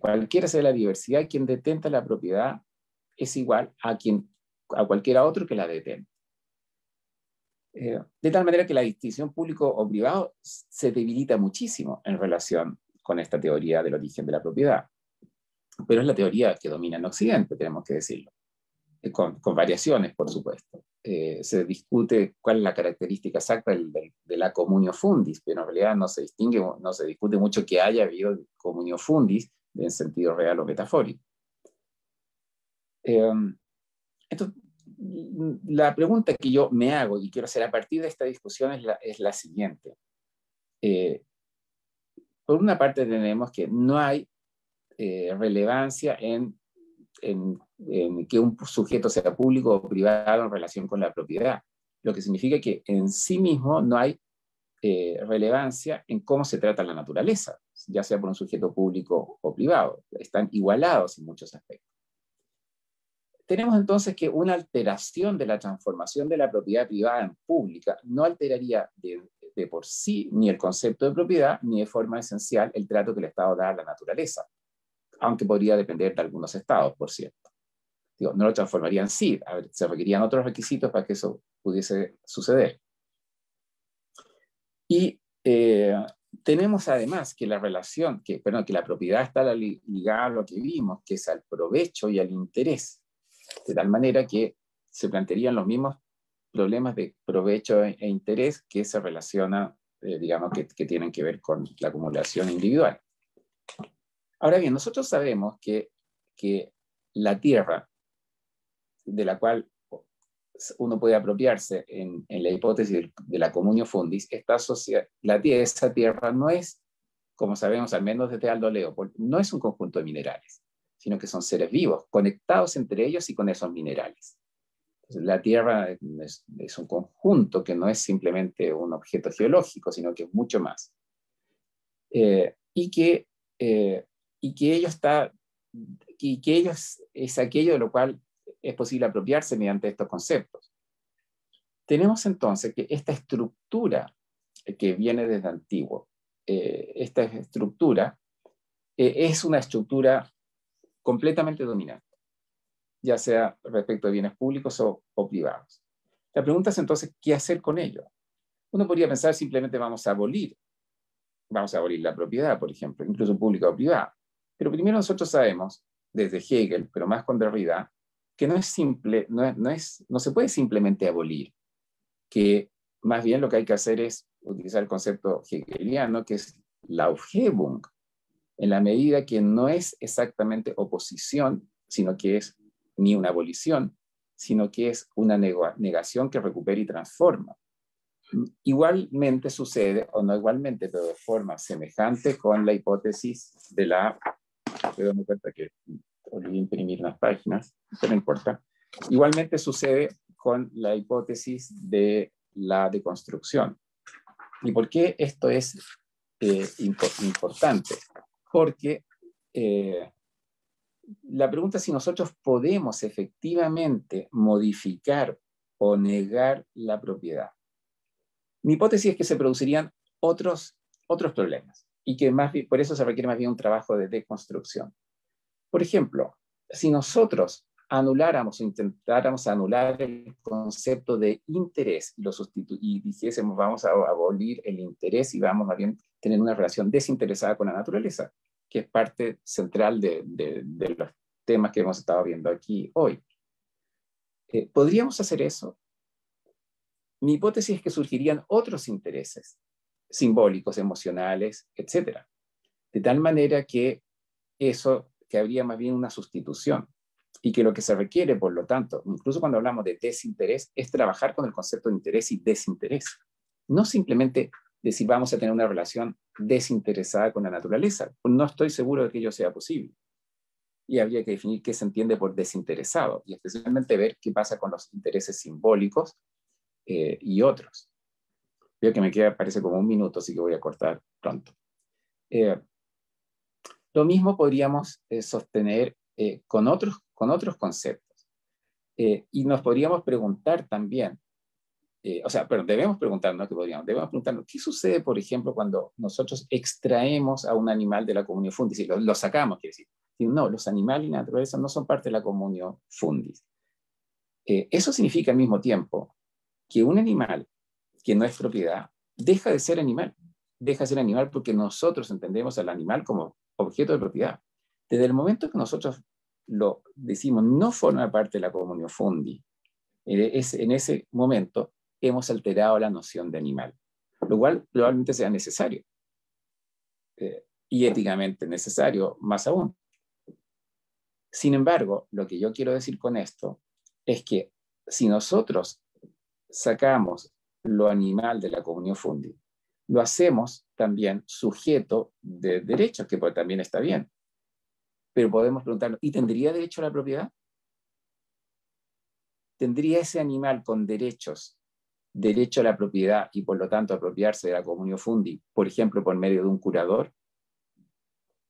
Cualquiera sea la diversidad, quien detenta la propiedad es igual a cualquiera otro que la detente. De tal manera que la distinción público o privado se debilita muchísimo en relación con esta teoría del origen de la propiedad. Pero es la teoría que domina en Occidente, tenemos que decirlo, con variaciones, por supuesto. Se discute cuál es la característica exacta de la communio fundis, pero en realidad no se distingue, no se discute mucho que haya habido communio fundis en sentido real o metafórico. La pregunta que yo me hago y quiero hacer a partir de esta discusión es la siguiente. Por una parte tenemos que no hay relevancia en que un sujeto sea público o privado en relación con la propiedad, lo que significa que en sí mismo no hay relevancia en cómo se trata la naturaleza, ya sea por un sujeto público o privado, están igualados en muchos aspectos. Tenemos entonces que una alteración de la transformación de la propiedad privada en pública no alteraría de por sí ni el concepto de propiedad ni de forma esencial el trato que el Estado da a la naturaleza, aunque podría depender de algunos estados, por cierto. Digo, no lo transformaría en sí, se requerían otros requisitos para que eso pudiese suceder. Y tenemos además que la relación, que la propiedad está ligada a lo que vimos, que es al provecho y al interés, de tal manera que se plantearían los mismos problemas de provecho e interés que se relacionan, digamos, que tienen que ver con la acumulación individual. Ahora bien, nosotros sabemos que la tierra, de la cual uno puede apropiarse en la hipótesis de la communio fundis, esa tierra no es, como sabemos, al menos desde Aldo Leopold, no es un conjunto de minerales, sino que son seres vivos, conectados entre ellos y con esos minerales. Entonces, la tierra es un conjunto que no es simplemente un objeto geológico, sino que es mucho más. Es aquello de lo cual es posible apropiarse mediante estos conceptos. Tenemos entonces que esta estructura que viene desde antiguo, esta estructura es una estructura completamente dominante, ya sea respecto de bienes públicos o privados. La pregunta es entonces, ¿qué hacer con ello? Uno podría pensar simplemente vamos a abolir la propiedad, por ejemplo, incluso pública o privada. Pero primero nosotros sabemos, desde Hegel, pero más con Derrida, que no se puede simplemente abolir, que más bien lo que hay que hacer es utilizar el concepto hegeliano, que es la Aufhebung, en la medida que no es exactamente oposición, sino que es ni una abolición, sino que es una negación que recupera y transforma. Igualmente sucede, o no igualmente, pero de forma semejante con la hipótesis de la... Pero me doy cuenta que olvidé imprimir las páginas, pero no importa. Igualmente sucede con la hipótesis de la deconstrucción. ¿Y por qué esto es importante? Porque la pregunta es si nosotros podemos efectivamente modificar o negar la propiedad. Mi hipótesis es que se producirían otros problemas y que por eso se requiere más bien un trabajo de deconstrucción. Por ejemplo, si nosotros anuláramos o intentáramos anular el concepto de interés y dijésemos vamos a abolir el interés y vamos a bien tener una relación desinteresada con la naturaleza, que es parte central de los temas que hemos estado viendo aquí hoy. ¿Podríamos hacer eso? Mi hipótesis es que surgirían otros intereses simbólicos, emocionales, etc. De tal manera que eso, que habría más bien una sustitución. y que lo que se requiere, por lo tanto, incluso cuando hablamos de desinterés, es trabajar con el concepto de interés y desinterés. No simplemente decir vamos a tener una relación desinteresada con la naturaleza. No estoy seguro de que ello sea posible. Y habría que definir qué se entiende por desinteresado, y especialmente ver qué pasa con los intereses simbólicos y otros. Veo que me queda, parece como un minuto, así que voy a cortar pronto. Lo mismo podríamos sostener con otros conceptos. Y nos podríamos preguntar también, debemos preguntarnos, ¿qué sucede, por ejemplo, cuando nosotros extraemos a un animal de la comunio fundis? Y lo sacamos, quiere decir. No, los animales y la naturaleza no son parte de la comunio fundis. Eso significa al mismo tiempo que un animal que no es propiedad deja de ser animal. Deja de ser animal porque nosotros entendemos al animal como objeto de propiedad. Desde el momento que nosotros lo decimos no forma parte de la comunio fundi, en ese momento hemos alterado la noción de animal, lo cual probablemente sea necesario, y éticamente necesario más aún. Sin embargo, lo que yo quiero decir con esto es que si nosotros sacamos lo animal de la comunio fundi, lo hacemos también sujeto de derechos, que también está bien. Pero podemos preguntarnos, ¿y tendría derecho a la propiedad? ¿Tendría ese animal con derechos, derecho a la propiedad y por lo tanto apropiarse de la comunio fundi, por ejemplo, por medio de un curador?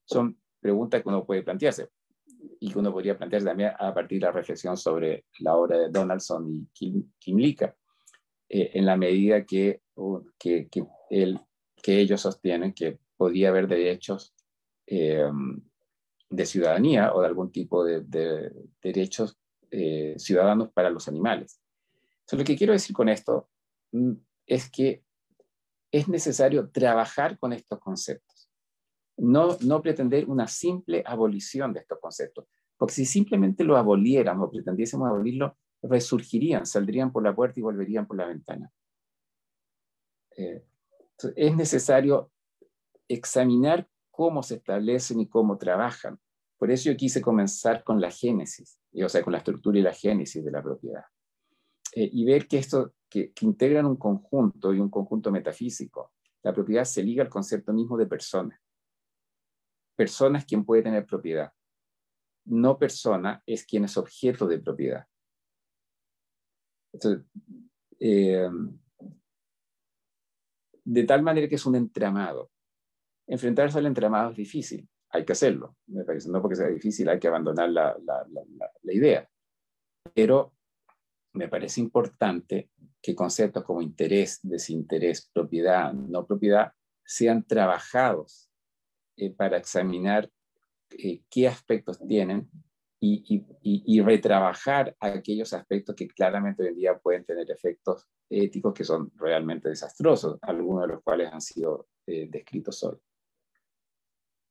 Son preguntas que uno puede plantearse y que uno podría plantearse también a partir de la reflexión sobre la obra de Donaldson y Kimlicka, en la medida que ellos sostienen que podría haber derechos de ciudadanía o de algún tipo de derechos ciudadanos para los animales. Entonces, lo que quiero decir con esto es que es necesario trabajar con estos conceptos, no pretender una simple abolición de estos conceptos, porque si simplemente lo aboliéramos o pretendiésemos abolirlo, resurgirían, saldrían por la puerta y volverían por la ventana. Es necesario examinar cómo se establecen y cómo trabajan. Por eso yo quise comenzar con la génesis, o sea, con la estructura y la génesis de la propiedad. Y ver que esto, que integran un conjunto y un conjunto metafísico. La propiedad se liga al concepto mismo de persona. Persona es quien puede tener propiedad. No persona es quien es objeto de propiedad. Entonces, de tal manera que es un entramado. Enfrentarse al entramado es difícil, hay que hacerlo. Me parece, no porque sea difícil hay que abandonar la idea. Pero me parece importante que conceptos como interés, desinterés, propiedad, no propiedad, sean trabajados para examinar qué aspectos tienen y retrabajar aquellos aspectos que claramente hoy en día pueden tener efectos éticos que son realmente desastrosos, algunos de los cuales han sido descritos hoy.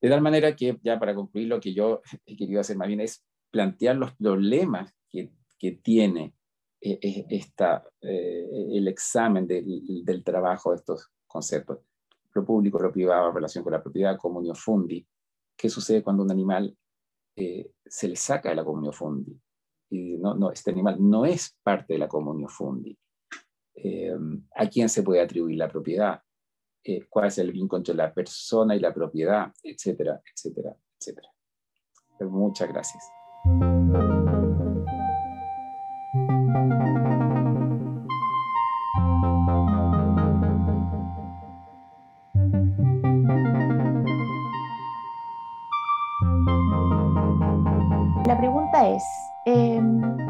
De tal manera que, ya para concluir, lo que yo he querido hacer más bien es plantear los problemas que tiene el examen del trabajo de estos conceptos. Lo público, lo privado, relación con la propiedad, comunio fundi. ¿Qué sucede cuando un animal se le saca de la comunio fundi? Y este animal no es parte de la comunio fundi. ¿A quién se puede atribuir la propiedad? ¿Cuál es el vínculo entre la persona y la propiedad? Etcétera, etcétera, etcétera. Muchas gracias. La pregunta es,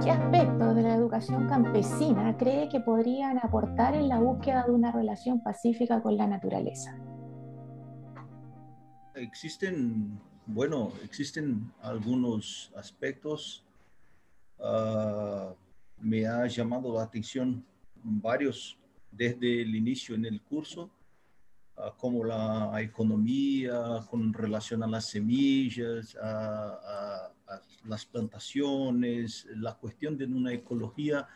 ¿qué aspectos de la educación campesina cree que podrían aportar en la búsqueda de una relación pacífica con la naturaleza? Existen algunos aspectos. Me ha llamado la atención varios desde el inicio en el curso, como la economía con relación a las semillas, a las plantaciones, la cuestión de una ecología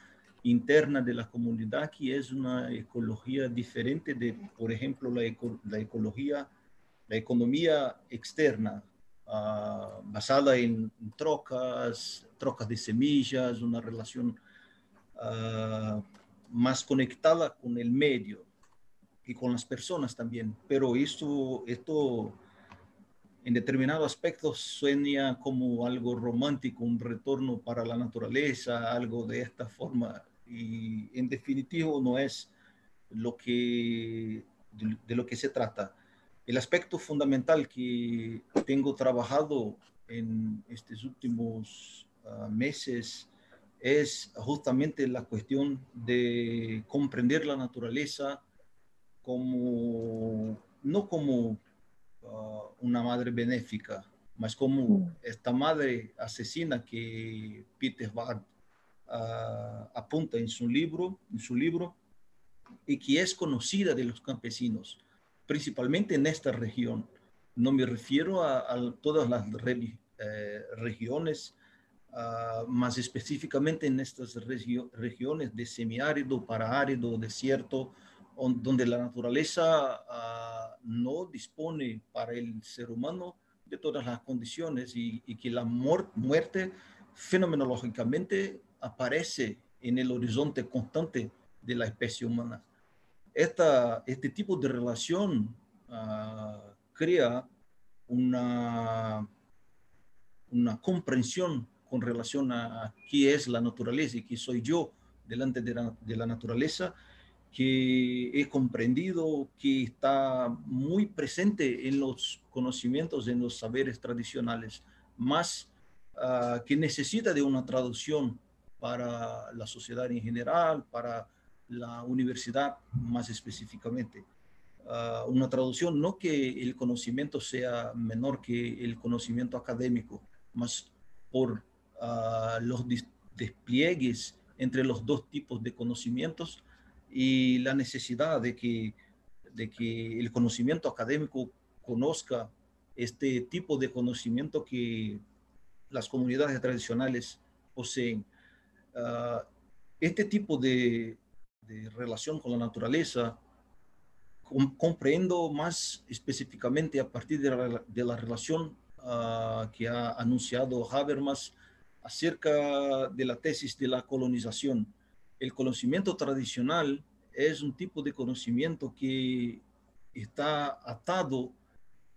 interna de la comunidad que es una ecología diferente de, por ejemplo, la economía externa basada en trocas de semillas, una relación más conectada con el medio y con las personas también. Pero esto en determinados aspectos suena como algo romántico, un retorno para la naturaleza, algo de esta forma. Y en definitivo no es lo que, de lo que se trata. El aspecto fundamental que tengo trabajado en estos últimos meses es justamente la cuestión de comprender la naturaleza como, no como una madre benéfica, más como esta madre asesina que Peter Ward apunta en su libro y que es conocida de los campesinos, principalmente en esta región. No me refiero a todas las regiones, más específicamente en estas regiones de semiárido, paraárido, desierto, donde la naturaleza no dispone para el ser humano de todas las condiciones y que la muerte fenomenológicamente aparece en el horizonte constante de la especie humana. Este tipo de relación crea una comprensión con relación a qué es la naturaleza y qué soy yo delante de la naturaleza, que he comprendido que está muy presente en los conocimientos, en los saberes tradicionales, más que necesita de una traducción para la sociedad en general, para la universidad más específicamente. Una traducción, no que el conocimiento sea menor que el conocimiento académico, más por los despliegues entre los dos tipos de conocimientos y la necesidad de que el conocimiento académico conozca este tipo de conocimiento que las comunidades tradicionales poseen. Este tipo de relación con la naturaleza comprendo más específicamente a partir de la relación que ha anunciado Habermas acerca de la tesis de la colonización. El conocimiento tradicional es un tipo de conocimiento que está atado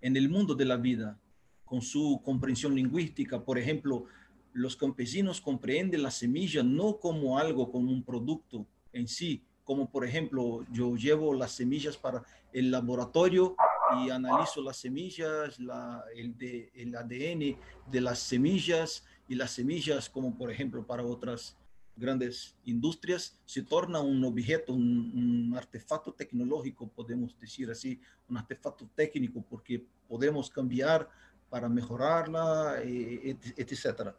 en el mundo de la vida, con su comprensión lingüística. Por ejemplo, los campesinos comprenden la semilla no como algo, como un producto en sí, como por ejemplo, yo llevo las semillas para el laboratorio y analizo las semillas, el ADN de las semillas, y las semillas, como por ejemplo para otras grandes industrias, se torna un objeto, un artefacto tecnológico, podemos decir así, un artefacto técnico, porque podemos cambiar para mejorarla, etcétera.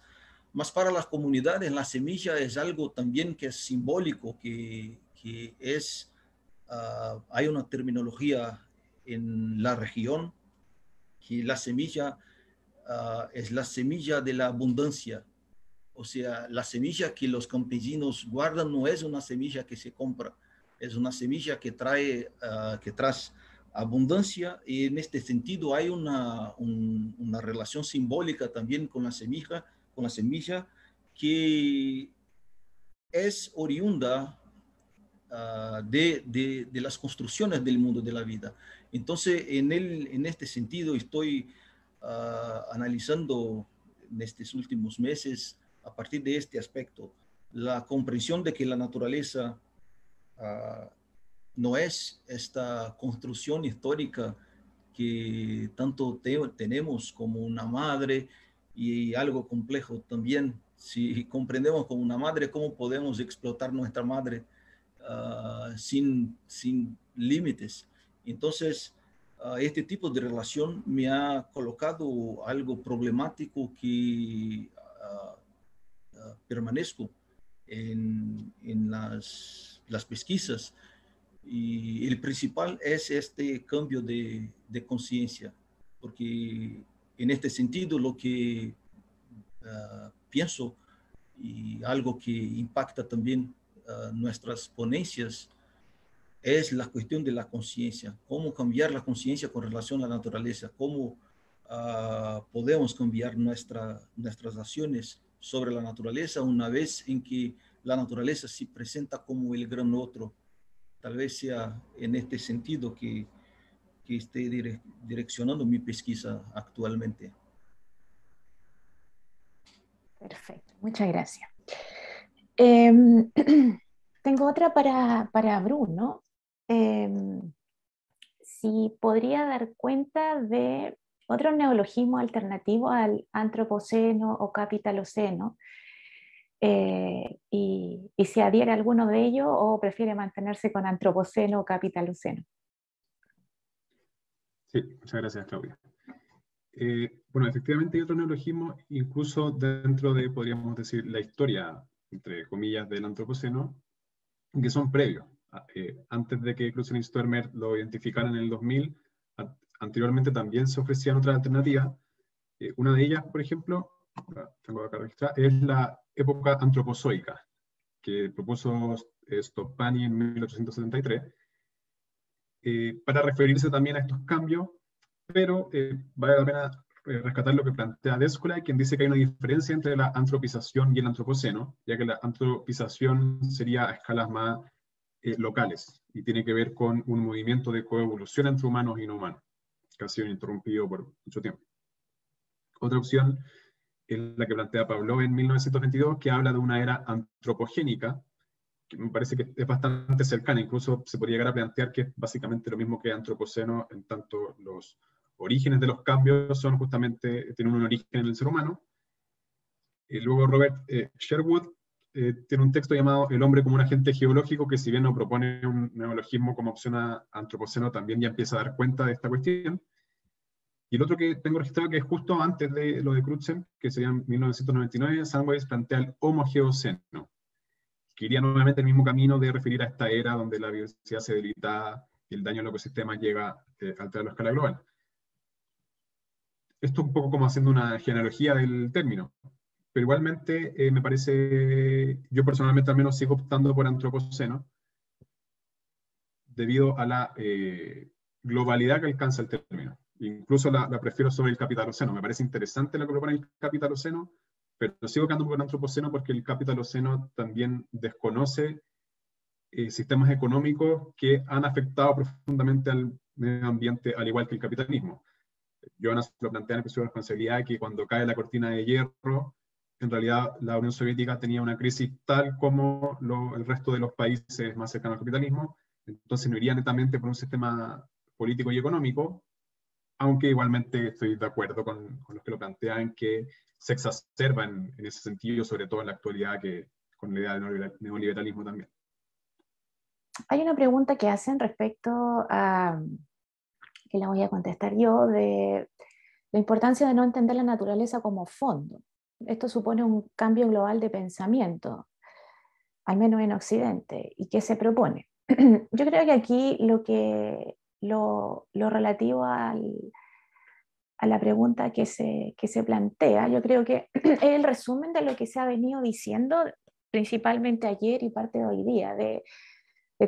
Mas para las comunidades, la semilla es algo también que es simbólico, que es, hay una terminología en la región, que la semilla es la semilla de la abundancia. O sea, la semilla que los campesinos guardan no es una semilla que se compra, es una semilla que trae abundancia, y en este sentido hay una relación simbólica también con la semilla que es oriunda de las construcciones del mundo de la vida. Entonces, en este sentido estoy analizando en estos últimos meses, a partir de este aspecto, la comprensión de que la naturaleza no es esta construcción histórica que tanto tenemos como una madre, y algo complejo también. Si comprendemos como una madre, ¿cómo podemos explotar nuestra madre sin límites? Entonces, este tipo de relación me ha colocado algo problemático que permanezco en las pesquisas, y el principal es este cambio de conciencia, porque en este sentido lo que pienso, y algo que impacta también nuestras ponencias, es la cuestión de la conciencia, cómo cambiar la conciencia con relación a la naturaleza, cómo podemos cambiar nuestras acciones sobre la naturaleza una vez en que la naturaleza se presenta como el gran otro. Tal vez sea en este sentido que esté direccionando mi pesquisa actualmente. Perfecto, muchas gracias. Tengo otra para Bruno. Si podría dar cuenta de otro neologismo alternativo al antropoceno o capitaloceno, y si adhiere a alguno de ellos o prefiere mantenerse con antropoceno o capitaloceno. Sí, muchas gracias, Claudia. Bueno, efectivamente hay otro neologismo, incluso dentro de, podríamos decir, la historia, entre comillas, del antropoceno, que son previos. Antes de que Crutzen y Sturmer lo identificaran en el 2000, anteriormente también se ofrecían otras alternativas. Una de ellas, por ejemplo, tengo acá registrada, es la época antropozoica, que propuso Stoppani en 1873, para referirse también a estos cambios, pero vale la pena rescatar lo que plantea Descola, quien dice que hay una diferencia entre la antropización y el antropoceno, ya que la antropización sería a escalas más locales, y tiene que ver con un movimiento de coevolución entre humanos y no humanos, que ha sido interrumpido por mucho tiempo. Otra opción es la que plantea Pavlov en 1922, que habla de una era antropogénica, que me parece que es bastante cercana, incluso se podría llegar a plantear que es básicamente lo mismo que antropoceno, en tanto los orígenes de los cambios son justamente, tienen un origen en el ser humano. Y luego Robert Sherwood tiene un texto llamado El hombre como un agente geológico, que si bien no propone un neologismo como opción a antropoceno, también ya empieza a dar cuenta de esta cuestión. Y el otro que tengo registrado, que es justo antes de lo de Crutzen, que sería en 1999, Sandweiss plantea el homogeoceno, que iría nuevamente el mismo camino de referir a esta era donde la biodiversidad se debilita y el daño a los ecosistemas llega a alterar la escala global. Esto un poco como haciendo una genealogía del término, pero igualmente me parece, yo personalmente al menos sigo optando por antropoceno, debido a la globalidad que alcanza el término. Incluso la prefiero sobre el capitaloceno. Me parece interesante lo que propone el capitaloceno, pero sigo quedando con el antropoceno porque el capitaloceno también desconoce sistemas económicos que han afectado profundamente al medio ambiente, al igual que el capitalismo. Jonas lo plantea en el principio de responsabilidad, que cuando cae la cortina de hierro, en realidad la Unión Soviética tenía una crisis tal como el resto de los países más cercanos al capitalismo, entonces no iría netamente por un sistema político y económico, aunque igualmente estoy de acuerdo con los que lo plantean, que se exacerba en ese sentido, sobre todo en la actualidad, que con la idea del neoliberalismo también. Hay una pregunta que hacen respecto a, que la voy a contestar yo, de la importancia de no entender la naturaleza como fondo. Esto supone un cambio global de pensamiento, al menos en Occidente. ¿Y qué se propone? Yo creo que aquí lo relativo a la pregunta que se plantea, yo creo que es el resumen de lo que se ha venido diciendo principalmente ayer y parte de hoy día, de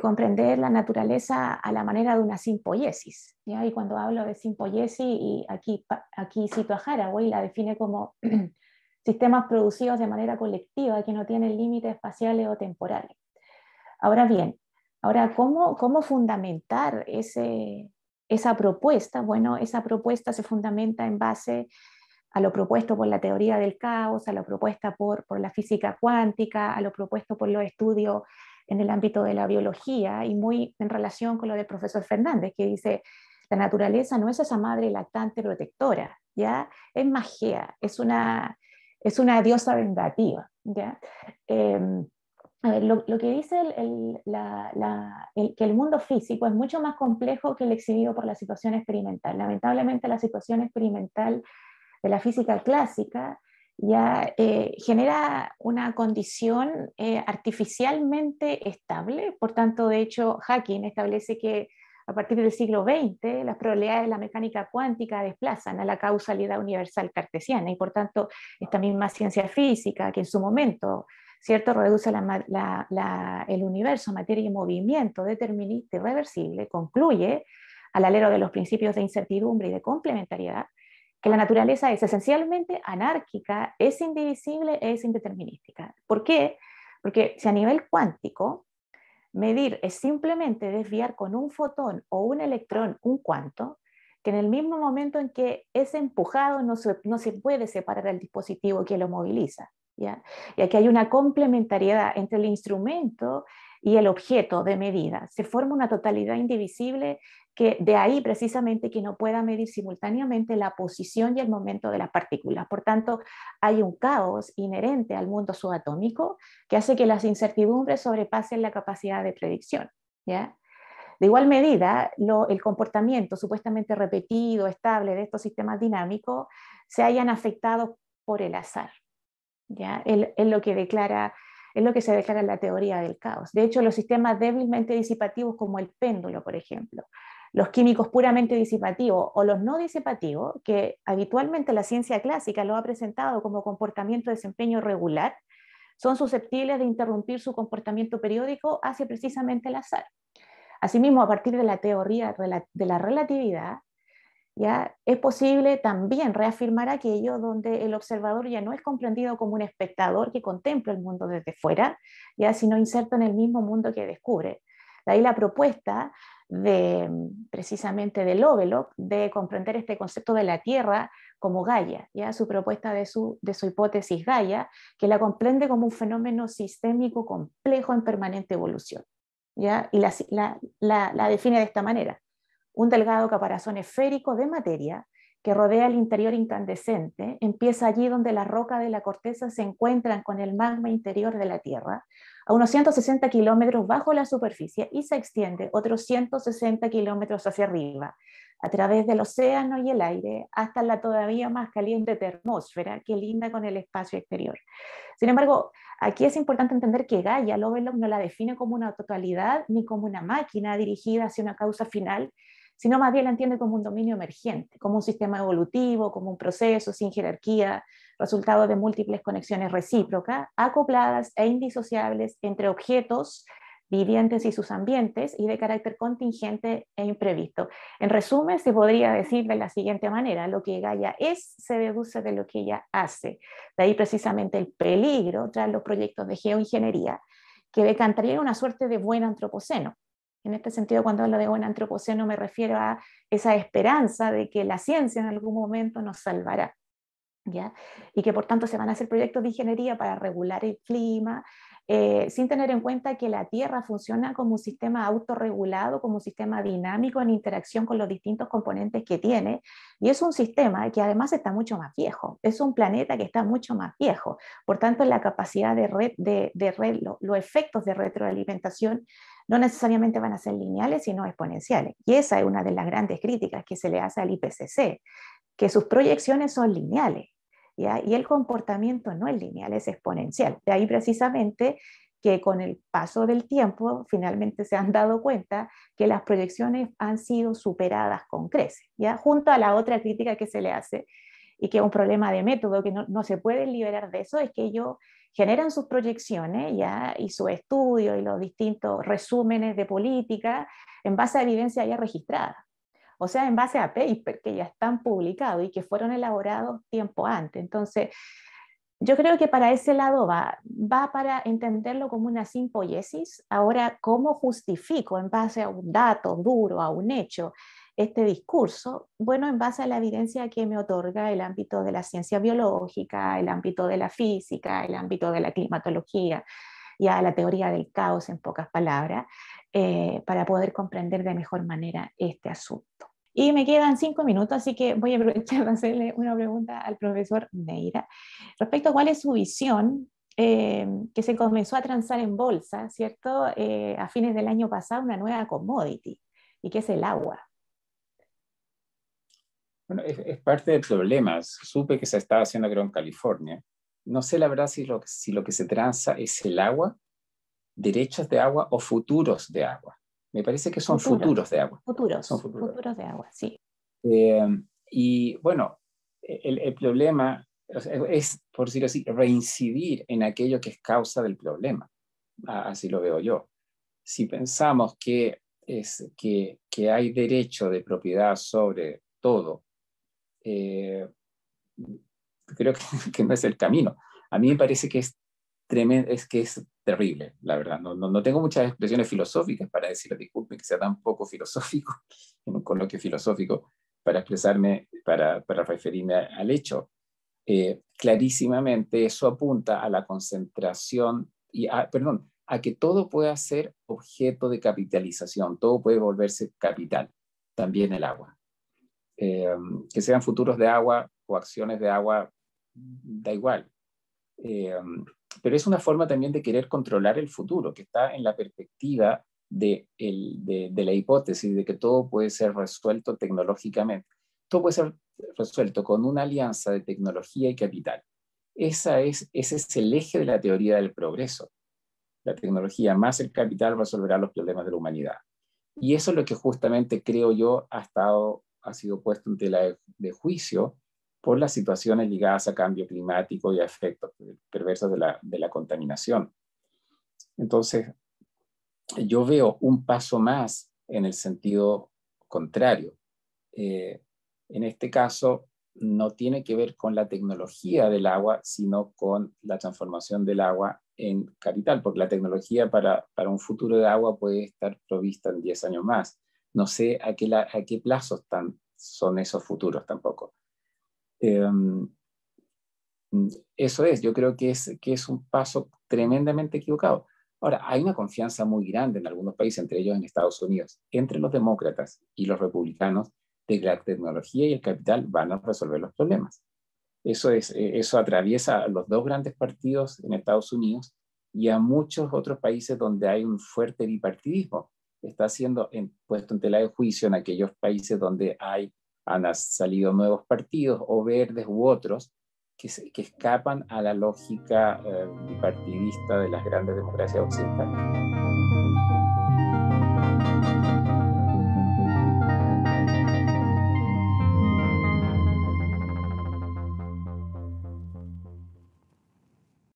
comprender la naturaleza a la manera de una simpoiesis, ¿ya? Y cuando hablo de simpoiesis, y aquí cito a Haraway, la define como sistemas producidos de manera colectiva que no tienen límites espaciales o temporales. Ahora bien, ¿cómo fundamentar esa propuesta? Bueno, esa propuesta se fundamenta en base a lo propuesto por la teoría del caos, a lo propuesta por la física cuántica, a lo propuesto por los estudios en el ámbito de la biología, y muy en relación con lo del profesor Fernández, que dice, la naturaleza no es esa madre lactante protectora, ¿ya? Es magia, es una diosa vengativa, ¿ya? A ver, lo que dice que el mundo físico es mucho más complejo que el exhibido por la situación experimental. Lamentablemente la situación experimental de la física clásica ya genera una condición artificialmente estable. Por tanto, de hecho, Hacking establece que a partir del siglo XX las probabilidades de la mecánica cuántica desplazan a la causalidad universal cartesiana, y por tanto esta misma ciencia física que en su momento, ¿cierto?, reduce el universo a materia y movimiento determinista y reversible, concluye al alero de los principios de incertidumbre y de complementariedad que la naturaleza es esencialmente anárquica, es indivisible, es indeterminística. ¿Por qué? Porque si a nivel cuántico medir es simplemente desviar con un fotón o un electrón un cuanto, que en el mismo momento en que es empujado no se puede separar al dispositivo que lo moviliza, ¿ya? Y aquí hay una complementariedad entre el instrumento y el objeto de medida. Se forma una totalidad indivisible, que de ahí precisamente que no pueda medir simultáneamente la posición y el momento de las partículas. Por tanto, hay un caos inherente al mundo subatómico que hace que las incertidumbres sobrepasen la capacidad de predicción, ¿ya? De igual medida, el comportamiento supuestamente repetido, estable de estos sistemas dinámicos se hayan afectado por el azar, ¿ya? Es lo que se declara en la teoría del caos. De hecho, los sistemas débilmente disipativos como el péndulo, por ejemplo, los químicos puramente disipativos o los no disipativos, que habitualmente la ciencia clásica lo ha presentado como comportamiento de desempeño regular, son susceptibles de interrumpir su comportamiento periódico hacia precisamente el azar. Asimismo, a partir de la teoría de la relatividad, ¿ya? Es posible también reafirmar aquello donde el observador ya no es comprendido como un espectador que contempla el mundo desde fuera, ¿ya? Sino inserto en el mismo mundo que descubre. De ahí la propuesta precisamente de Lovelock de comprender este concepto de la Tierra como Gaia, ¿ya? Su propuesta de su hipótesis Gaia, que la comprende como un fenómeno sistémico complejo en permanente evolución, ¿ya? Y la define de esta manera: un delgado caparazón esférico de materia que rodea el interior incandescente, empieza allí donde las rocas de la corteza se encuentran con el magma interior de la Tierra, a unos 160 kilómetros bajo la superficie, y se extiende otros 160 kilómetros hacia arriba, a través del océano y el aire, hasta la todavía más caliente termósfera que linda con el espacio exterior. Sin embargo, aquí es importante entender que Gaia, Lovelock no la define como una totalidad ni como una máquina dirigida hacia una causa final, sino más bien la entiende como un dominio emergente, como un sistema evolutivo, como un proceso sin jerarquía, resultado de múltiples conexiones recíprocas, acopladas e indisociables entre objetos vivientes y sus ambientes, y de carácter contingente e imprevisto. En resumen, se podría decir de la siguiente manera: lo que Gaia es se deduce de lo que ella hace. De ahí precisamente el peligro tras los proyectos de geoingeniería, que decantarían una suerte de buen antropoceno. En este sentido, cuando hablo de buen antropoceno, me refiero a esa esperanza de que la ciencia en algún momento nos salvará, ¿ya? Y que por tanto se van a hacer proyectos de ingeniería para regular el clima, sin tener en cuenta que la Tierra funciona como un sistema autorregulado, como un sistema dinámico en interacción con los distintos componentes que tiene, y es un sistema que además está mucho más viejo, es un planeta que está mucho más viejo. Por tanto, la capacidad los efectos de retroalimentación no necesariamente van a ser lineales, sino exponenciales. Y esa es una de las grandes críticas que se le hace al IPCC, que sus proyecciones son lineales, ¿ya? Y el comportamiento no es lineal, es exponencial. De ahí precisamente que con el paso del tiempo finalmente se han dado cuenta que las proyecciones han sido superadas con creces, ¿ya? Junto a la otra crítica que se le hace, y que es un problema de método, que no se puede liberar de eso, es que ellos generan sus proyecciones, ¿ya? Y su estudio y los distintos resúmenes de política en base a evidencia ya registrada, o sea, en base a papers que ya están publicados y que fueron elaborados tiempo antes. Entonces, yo creo que para ese lado va para entenderlo como una simpoiesis. Ahora, ¿cómo justifico en base a un dato duro, a un hecho, este discurso? Bueno, en base a la evidencia que me otorga el ámbito de la ciencia biológica, el ámbito de la física, el ámbito de la climatología, y a la teoría del caos, en pocas palabras, para poder comprender de mejor manera este asunto. Y me quedan 5 minutos, así que voy a aprovechar para hacerle una pregunta al profesor Neira, respecto a cuál es su visión, que se comenzó a transar en bolsa, ¿cierto? A fines del año pasado, una nueva commodity, y que es el agua. Bueno, es parte del problema. Supe que se estaba haciendo, creo, en California. No sé la verdad si lo que se transa es el agua, derechos de agua o futuros de agua. Me parece que son futuros de agua. Futuros de agua, sí. Y bueno, el problema es, por decirlo así, reincidir en aquello que es causa del problema. Así lo veo yo. Si pensamos que hay derecho de propiedad sobre todo, creo que no es el camino. A mí me parece que es tremendo, es que es terrible, la verdad. No tengo muchas expresiones filosóficas para decirlo, disculpen que sea tan poco filosófico en un coloquio filosófico para expresarme, para referirme al hecho. Clarísimamente eso apunta a la concentración, a que todo pueda ser objeto de capitalización, todo puede volverse capital, también el agua. Que sean futuros de agua o acciones de agua, da igual. Pero es una forma también de querer controlar el futuro, que está en la perspectiva de la hipótesis de que todo puede ser resuelto tecnológicamente. Todo puede ser resuelto con una alianza de tecnología y capital. Ese es el eje de la teoría del progreso. La tecnología más el capital resolverá los problemas de la humanidad. Y eso es lo que justamente, creo yo, ha sido puesto en tela de juicio por las situaciones ligadas a cambio climático y a efectos perversos de la contaminación. Entonces, yo veo un paso más en el sentido contrario. En este caso, no tiene que ver con la tecnología del agua, sino con la transformación del agua en capital, porque la tecnología para un futuro de agua puede estar provista en 10 años más. No sé a qué plazos son esos futuros tampoco. Eso es, yo creo que es un paso tremendamente equivocado. Ahora, hay una confianza muy grande en algunos países, entre ellos en Estados Unidos, entre los demócratas y los republicanos, de que la tecnología y el capital van a resolver los problemas. Eso atraviesa a los dos grandes partidos en Estados Unidos y a muchos otros países donde hay un fuerte bipartidismo. Está siendo puesto en tela de juicio en aquellos países donde han salido nuevos partidos, o verdes u otros, que escapan a la lógica bipartidista de las grandes democracias occidentales.